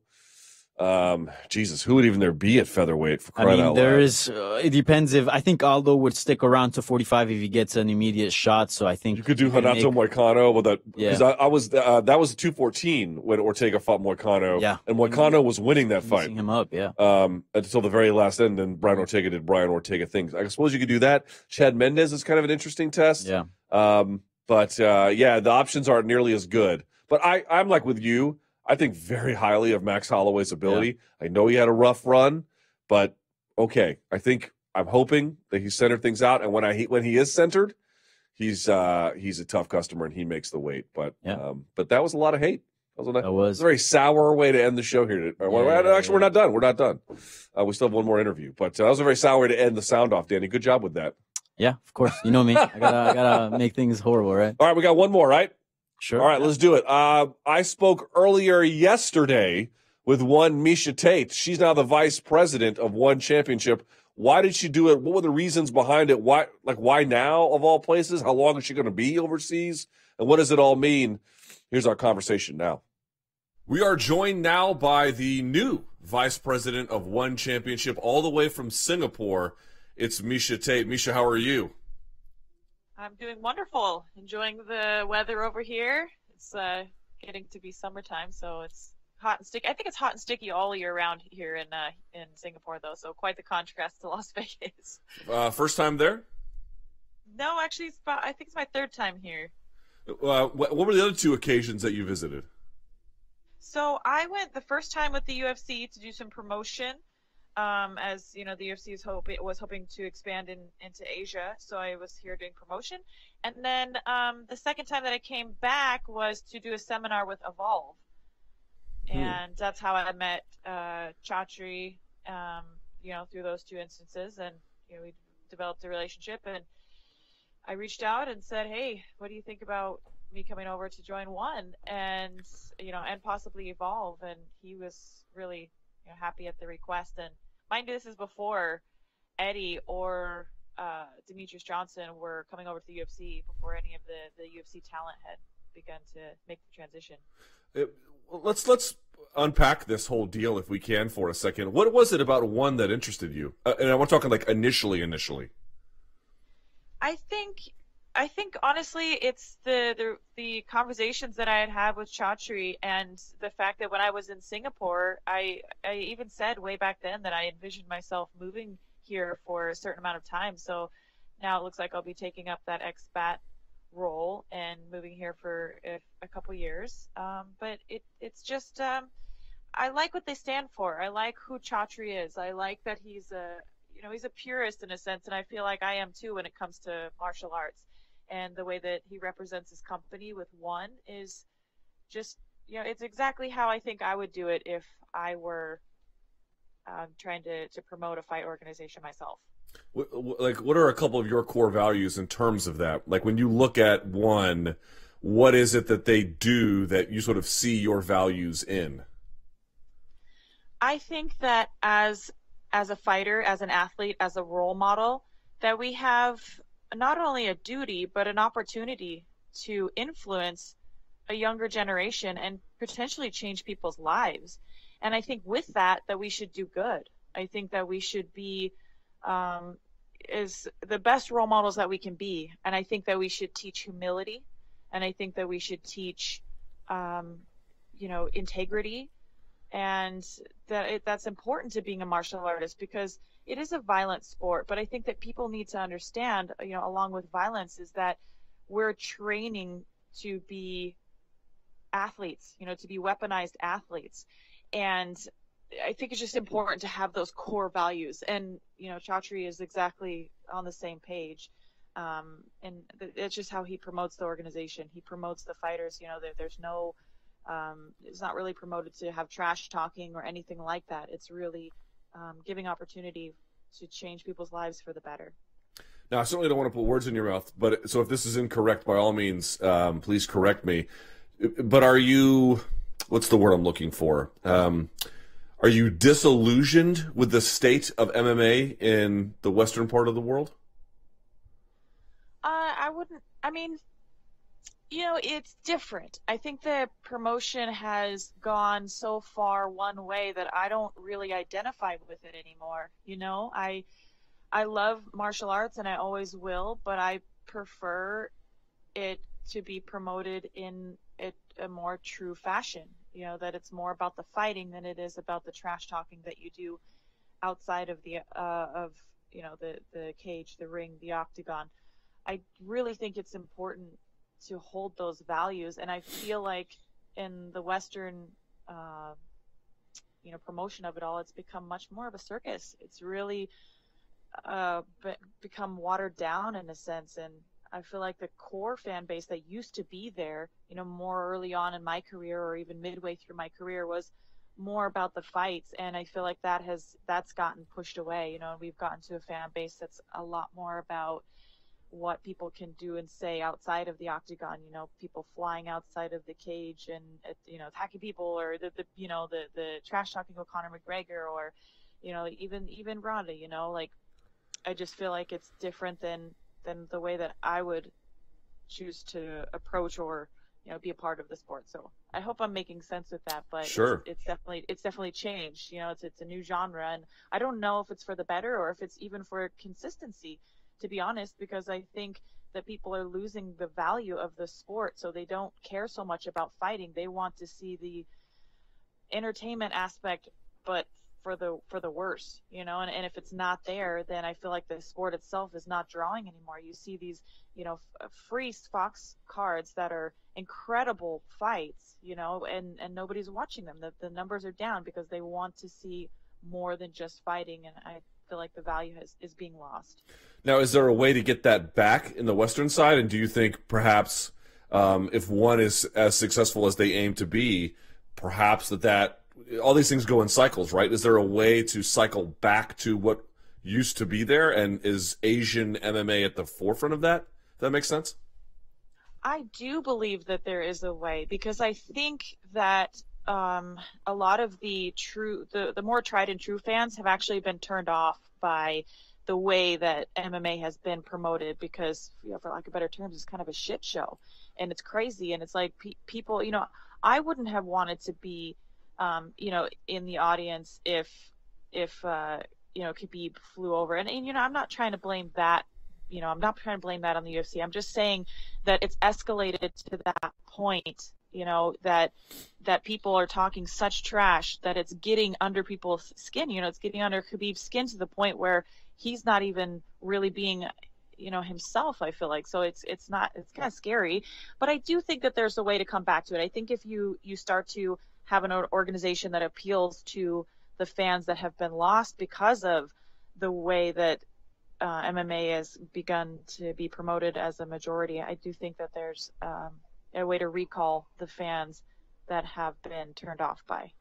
Jesus, who would even there be at featherweight for crying out loud? There is, it depends if, I think Aldo would stick around to 45 if he gets an immediate shot, so I think. You could do Renato Moicano with that, because that was 214 when Ortega fought Moicano, and Moicano was winning that fight. Him up, until the very last end, and Brian Ortega did Brian Ortega things. I suppose you could do that. Chad Mendes is kind of an interesting test. Yeah. But, yeah, the options aren't nearly as good. But I'm like with you. I think very highly of Max Holloway's ability. Yeah. I know he had a rough run, but okay. I'm hoping that he centered things out. And when he is centered, he's a tough customer and he makes the weight. But but that was a lot of hate. That was a very sour way to end the show here. Actually, we're not done. We're not done. We still have one more interview. But that was a very sour way to end the sound off, Danny. Good job with that. Yeah, of course. You know me. I gotta make things horrible, right? All right, we got one more, right? Sure. All right, let's do it. I spoke earlier yesterday with one Misha Tate. She's now the vice president of ONE Championship. Why did she do it? What were the reasons behind it? Why now, of all places? How long is she going to be overseas? And what does it all mean? Here's our conversation now. We are joined now by the new vice president of ONE Championship, all the way from Singapore. It's Misha Tate. Misha, how are you? I'm doing wonderful, enjoying the weather over here. It's getting to be summertime, so it's hot and sticky. I think it's hot and sticky all year round here in Singapore, though, so quite the contrast to Las Vegas. First time there? No, actually, I think it's my third time here. What were the other two occasions that you visited? So I went the first time with the UFC to do some promotion. As you know, the UFC was hoping to expand into Asia, so I was here doing promotion. And then the second time that I came back was to do a seminar with Evolve, and that's how I met Chatri. You know, through those two instances, and you know, we developed a relationship. And I reached out and said, "Hey, what do you think about me coming over to join ONE and, you know, and possibly Evolve. And he was really, you know, happy at the request. And mind you, this is before Eddie or Demetrius Johnson were coming over to the UFC, before any of the UFC talent had begun to make the transition. Let's unpack this whole deal if we can for a second. What was it about ONE that interested you? And I'm talking like initially. I think honestly, it's the conversations that I had with Chatri, and the fact that when I was in Singapore, I even said way back then that I envisioned myself moving here for a certain amount of time. So now it looks like I'll be taking up that expat role and moving here for a couple years. But it's just, I like what they stand for. I like who Chatri is. I like that he's a purist in a sense, and I feel like I am too when it comes to martial arts. And the way that he represents his company with ONE is just, you know, it's exactly how I think I would do it if I were trying to promote a fight organization myself. Like, what are a couple of your core values in terms of that? Like, when you look at ONE, what is it that they do that you sort of see your values in? I think that as a fighter, as an athlete, as a role model, that we have not only a duty, but an opportunity to influence a younger generation and potentially change people's lives. And I think with that we should do good. I think that we should be is the best role models that we can be. And I think that we should teach humility. And I think that we should teach, integrity. And that's important to being a martial artist, because it is a violent sport. But I think that people need to understand, you know, along with violence, is that we're training to be athletes, you know, to be weaponized athletes. And I think it's just important to have those core values. And, you know, Chatri is exactly on the same page. And it's just how he promotes the organization. He promotes the fighters. You know, there's no, it's not really promoted to have trash talking or anything like that. It's really giving opportunity to change people's lives for the better. Now, I certainly don't want to put words in your mouth, but so if this is incorrect, by all means, please correct me. But are you, what's the word I'm looking for? Are you disillusioned with the state of MMA in the Western part of the world? You know, it's different. I think the promotion has gone so far one way that I don't really identify with it anymore. You know, I love martial arts and I always will, but I prefer it to be promoted in a more true fashion. You know, that it's more about the fighting than it is about the trash talking that you do outside of the cage, the ring, the octagon. I really think it's important to hold those values, and I feel like in the Western promotion of it all, it's become much more of a circus. It's really become watered down in a sense, and I feel like the core fan base that used to be there, you know, more early on in my career or even midway through my career, was more about the fights, and I feel like that's gotten pushed away, you know, and we've gotten to a fan base that's a lot more about what people can do and say outside of the octagon, you know, people flying outside of the cage and, you know, attacking people, or the trash talking with Conor McGregor, or, you know, even Ronda, you know, like, I just feel like it's different than the way that I would choose to approach or, you know, be a part of the sport. So I hope I'm making sense with that, but sure. It's definitely changed, you know, it's a new genre, and I don't know if it's for the better or if it's even for consistency, to be honest, because I think that people are losing the value of the sport, so they don't care so much about fighting. They want to see the entertainment aspect, but for the worse, you know, and if it's not there, then I feel like the sport itself is not drawing anymore. You see these, you know, free Fox cards that are incredible fights, you know, and nobody's watching them. The numbers are down because they want to see more than just fighting, and I feel like the value is being lost. Now, is there a way to get that back in the Western side? And do you think perhaps if ONE is as successful as they aim to be, perhaps that all these things go in cycles, right? Is there a way to cycle back to what used to be there? And is Asian MMA at the forefront of that? Does that make sense? I do believe that there is a way, because I think that a lot of the more tried and true fans have actually been turned off by the way that MMA has been promoted, because, you know, for lack of better terms, it's kind of a shit show, and it's crazy, and it's like people, you know, I wouldn't have wanted to be, you know, in the audience if you know, Khabib flew over, and you know, I'm not trying to blame that. You know, I'm not trying to blame that on the UFC. I'm just saying that it's escalated to that point, you know, that people are talking such trash that it's getting under people's skin. You know, it's getting under Khabib's skin to the point where he's not even really being, you know, himself, I feel like. So it's kind of scary, but I do think that there's a way to come back to it. I think if you start to have an organization that appeals to the fans that have been lost because of the way that MMA has begun to be promoted as a majority, I do think that there's a way to recall the fans that have been turned off by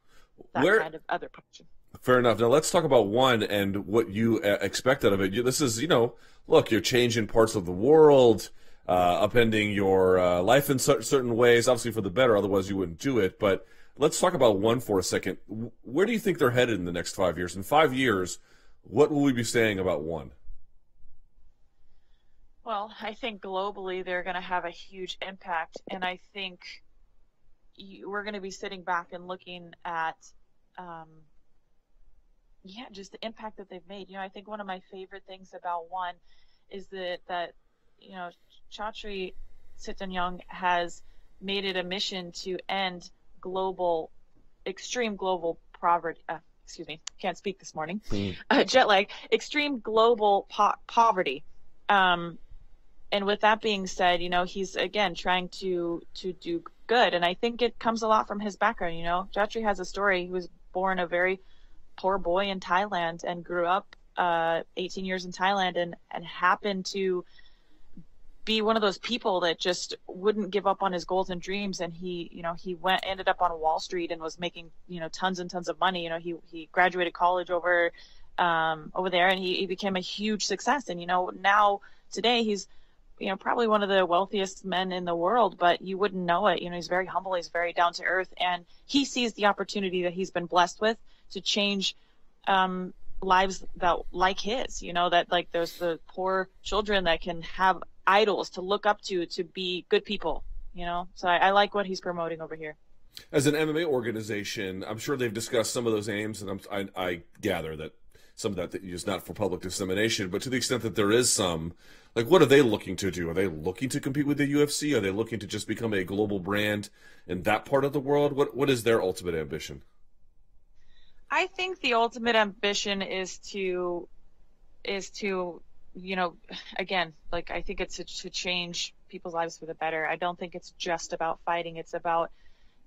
that kind of other promotion. Fair enough. Now let's talk about ONE and what you expected of it. This is, you know, look, you're changing parts of the world, upending your life in certain ways, obviously for the better, otherwise you wouldn't do it. But let's talk about ONE for a second. Where do you think they're headed in the next 5 years? In 5 years, what will we be saying about ONE? Well, I think globally they're going to have a huge impact, and I think we're going to be sitting back and looking at, yeah, just the impact that they've made. You know, I think one of my favorite things about ONE is that you know, Chatri Sittanyang has made it a mission to end extreme global poverty. Excuse me, can't speak this morning. Jet lag. Extreme global poverty. And with that being said, you know, he's again trying to do good, and I think it comes a lot from his background. You know, Chatri has a story. He was born a very poor boy in Thailand and grew up 18 years in Thailand, and happened to be one of those people that just wouldn't give up on his goals and dreams. And he, you know, ended up on Wall Street and was making, you know, tons and tons of money. You know, he graduated college over there, and he became a huge success. And, you know, now today he's, you know, probably one of the wealthiest men in the world, but you wouldn't know it. You know, he's very humble, he's very down to earth, and he sees the opportunity that he's been blessed with to change lives that like his, you know, that like there's the poor children that can have idols to look up to be good people, you know? So I like what he's promoting over here. As an MMA organization, I'm sure they've discussed some of those aims, and I gather that some of that is not for public dissemination, but to the extent that there is some, like, what are they looking to do? Are they looking to compete with the UFC? Are they looking to just become a global brand in that part of the world? What is their ultimate ambition? I think the ultimate ambition is to, you know, again, like, I think it's to change people's lives for the better. I don't think it's just about fighting. It's about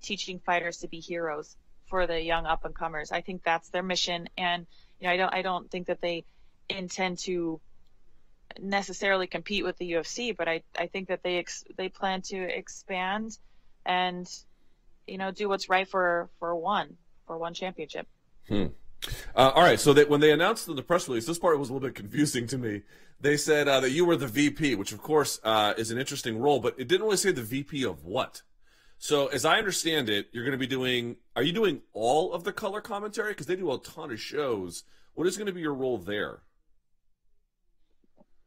teaching fighters to be heroes for the young up and comers. I think that's their mission. And, you know, I don't think that they intend to necessarily compete with the UFC, but I think that they plan to expand and, you know, do what's right for ONE Championship. All right, so that when they announced the press release, this part was a little bit confusing to me. They said that you were the VP, which of course is an interesting role, but it didn't really say the VP of what. So as I understand it, you're going to be doing – are you doing all of the color commentary? Because they do a ton of shows. What is going to be your role there?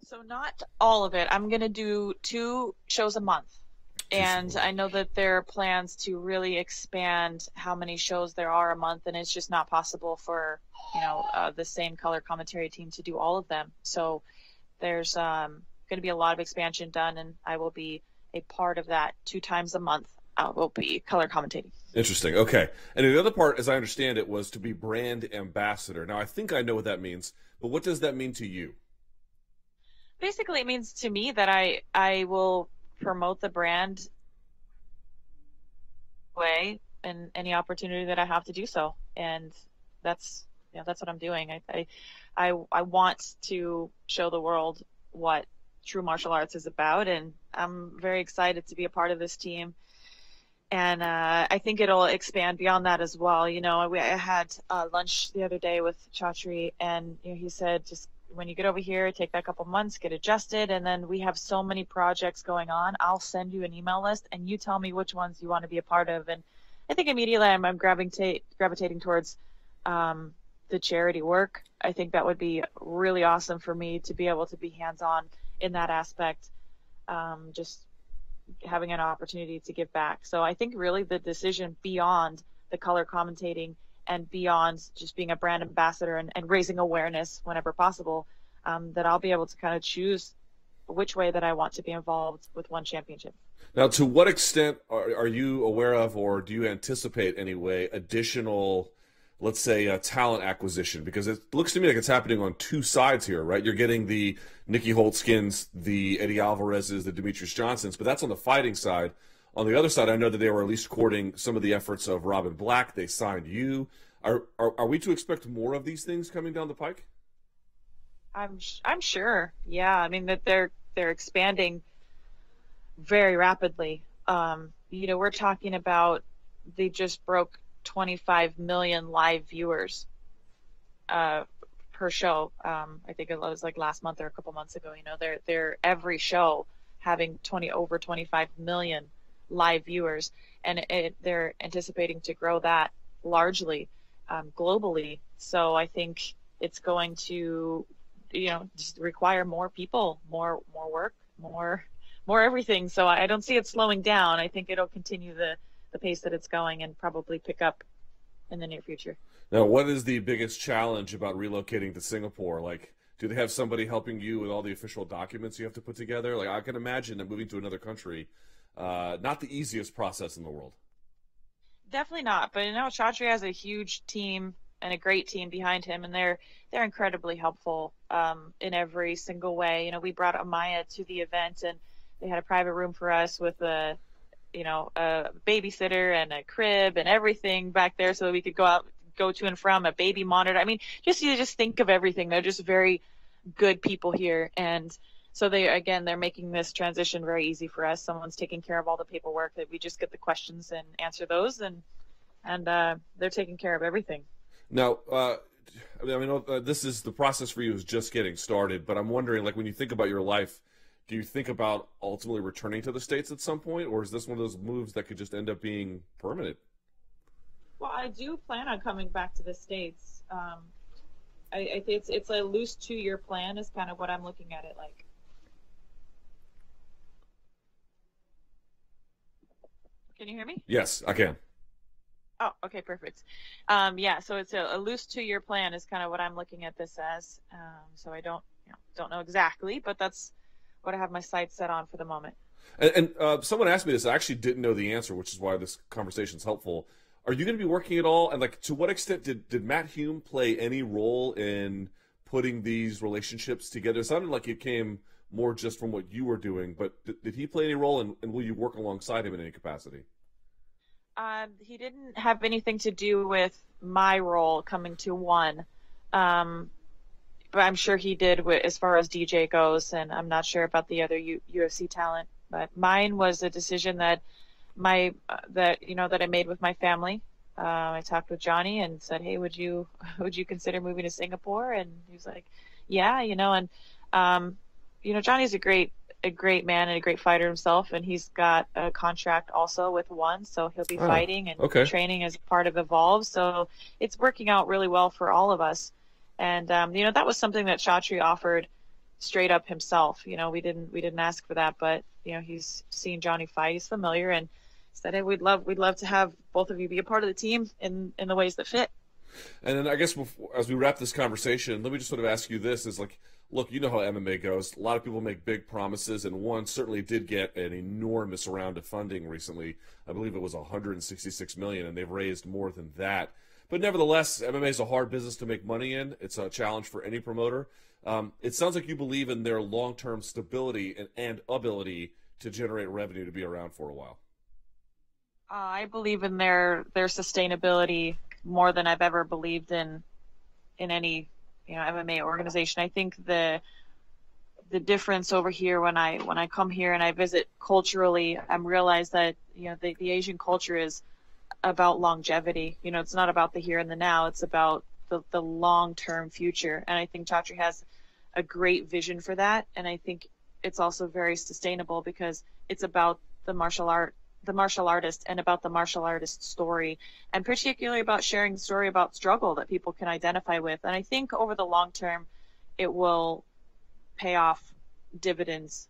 So not all of it. I'm going to do 2 shows a month. And I know that there are plans to really expand how many shows there are a month, and it's just not possible for, you know, the same color commentary team to do all of them. So there's going to be a lot of expansion done, and I will be a part of that 2 times a month. Will be color commentating. Interesting. Okay. And the other part, as I understand it, was to be brand ambassador. Now, I think I know what that means, but what does that mean to you? Basically, it means to me that I will promote the brand way and any opportunity that I have to do so. And that's, you know, that's what I'm doing. I want to show the world what true martial arts is about, and I'm very excited to be a part of this team. And I think it'll expand beyond that as well. You know, I had lunch the other day with Chatri, and, you know, he said, just when you get over here, take that couple months, get adjusted, and then we have so many projects going on. I'll send you an email list, and you tell me which ones you want to be a part of. And I think immediately I'm gravitating towards the charity work. I think that would be really awesome for me to be able to be hands-on in that aspect, just having an opportunity to give back. So I think really the decision beyond the color commentating and beyond just being a brand ambassador and raising awareness whenever possible, that I'll be able to kind of choose which way that I want to be involved with ONE Championship. Now, to what extent are you aware of, or do you anticipate anyway, additional, let's say, talent acquisition? Because it looks to me like it's happening on two sides here, right? You're getting the Nikki Holtzkins, the Eddie Alvarez's, the Demetrius Johnsons, but that's on the fighting side. On the other side, I know that they were at least courting some of the efforts of Robin Black. They signed you. Are we to expect more of these things coming down the pike? I'm sure. Yeah, I mean that they're expanding very rapidly. You know, we're talking about they just broke 25 million live viewers per show. I think it was like last month or a couple months ago. You know, they're every show having over 25 million. Live viewers, and they're anticipating to grow that largely globally. So I think it's going to, you know, just require more people, more work, more everything. So I don't see it slowing down. I think it'll continue the pace that it's going and probably pick up in the near future. Now, what is the biggest challenge about relocating to Singapore? Like, do they have somebody helping you with all the official documents you have to put together? Like, I can imagine that moving to another country, not the easiest process in the world. Definitely not. But you know, Chatri has a huge team and a great team behind him, and they're incredibly helpful in every single way. You know, we brought Amaya to the event, and they had a private room for us with a, you know, a babysitter and a crib and everything back there, so that we could go to and from, a baby monitor. I mean, you just think of everything. They're just very good people here, and so they're making this transition very easy for us. Someone's taking care of all the paperwork, that we just get the questions and answer those, and they're taking care of everything. Now, I mean, this is the process for you is just getting started, but I'm wondering, like, when you think about your life, do you think about ultimately returning to the States at some point, or is this one of those moves that could just end up being permanent? Well, I do plan on coming back to the States. I think it's a loose 2-year plan is kind of what I'm looking at it like. Can you hear me? Yes, I can. Oh, okay, perfect. Yeah, so it's a loose 2-year plan is kind of what I'm looking at this as. So I don't know exactly, but that's what I have my sights set on for the moment. And someone asked me this. I actually didn't know the answer, which is why this conversation is helpful. Are you going to be working at all? And, like, to what extent did Matt Hume play any role in putting these relationships together? It sounded like it came more just from what you were doing, but did he play any role, and will you work alongside him in any capacity? He didn't have anything to do with my role coming to ONE, but I'm sure he did as far as DJ goes, and I'm not sure about the other UFC talent, but mine was a decision that I made with my family. I talked with Johnny and said, hey, would you consider moving to Singapore? And he was like, yeah, you know, and you know, Johnny's a great man and a great fighter himself, and he's got a contract also with ONE, so he'll be fighting and training as part of Evolve. So it's working out really well for all of us. And you know, that was something that Chatri offered straight up himself. You know, we didn't ask for that, but you know, he's seen Johnny fight, he's familiar, and said, hey, we'd love to have both of you be a part of the team in the ways that fit. And then I guess before, as we wrap this conversation, let me just sort of ask you this is like, look, you know how MMA goes. A lot of people make big promises, and ONE certainly did get an enormous round of funding recently. I believe it was $166 million, and they've raised more than that. But nevertheless, MMA is a hard business to make money in. It's a challenge for any promoter. It sounds like you believe in their long-term stability and ability to generate revenue to be around for a while. I believe in their sustainability more than I've ever believed in any, you know, MMA organization. I think the difference over here when I come here and I visit culturally, I'm realized that, you know, the Asian culture is about longevity. You know, it's not about the here and the now, it's about the long-term future. And I think Chatri has a great vision for that, and I think it's also very sustainable because it's about the martial artist and about the martial artist's story, and particularly about sharing the story about struggle that people can identify with. And I think over the long term it will pay off dividends.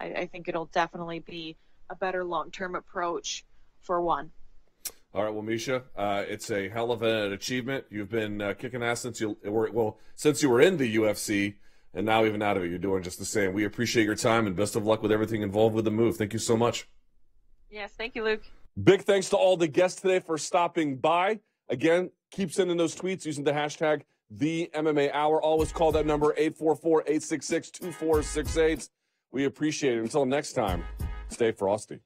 I think it'll definitely be a better long-term approach for ONE. All right, well, Misha, it's a hell of an achievement. You've been kicking ass since you were in the UFC, and now even out of it, you're doing just the same. We appreciate your time, and best of luck with everything involved with the move. Thank you so much. Yes, thank you, Luke. Big thanks to all the guests today for stopping by. Again, keep sending those tweets using the hashtag TheMMAHour. Always call that number, 844-866-2468. We appreciate it. Until next time, stay frosty.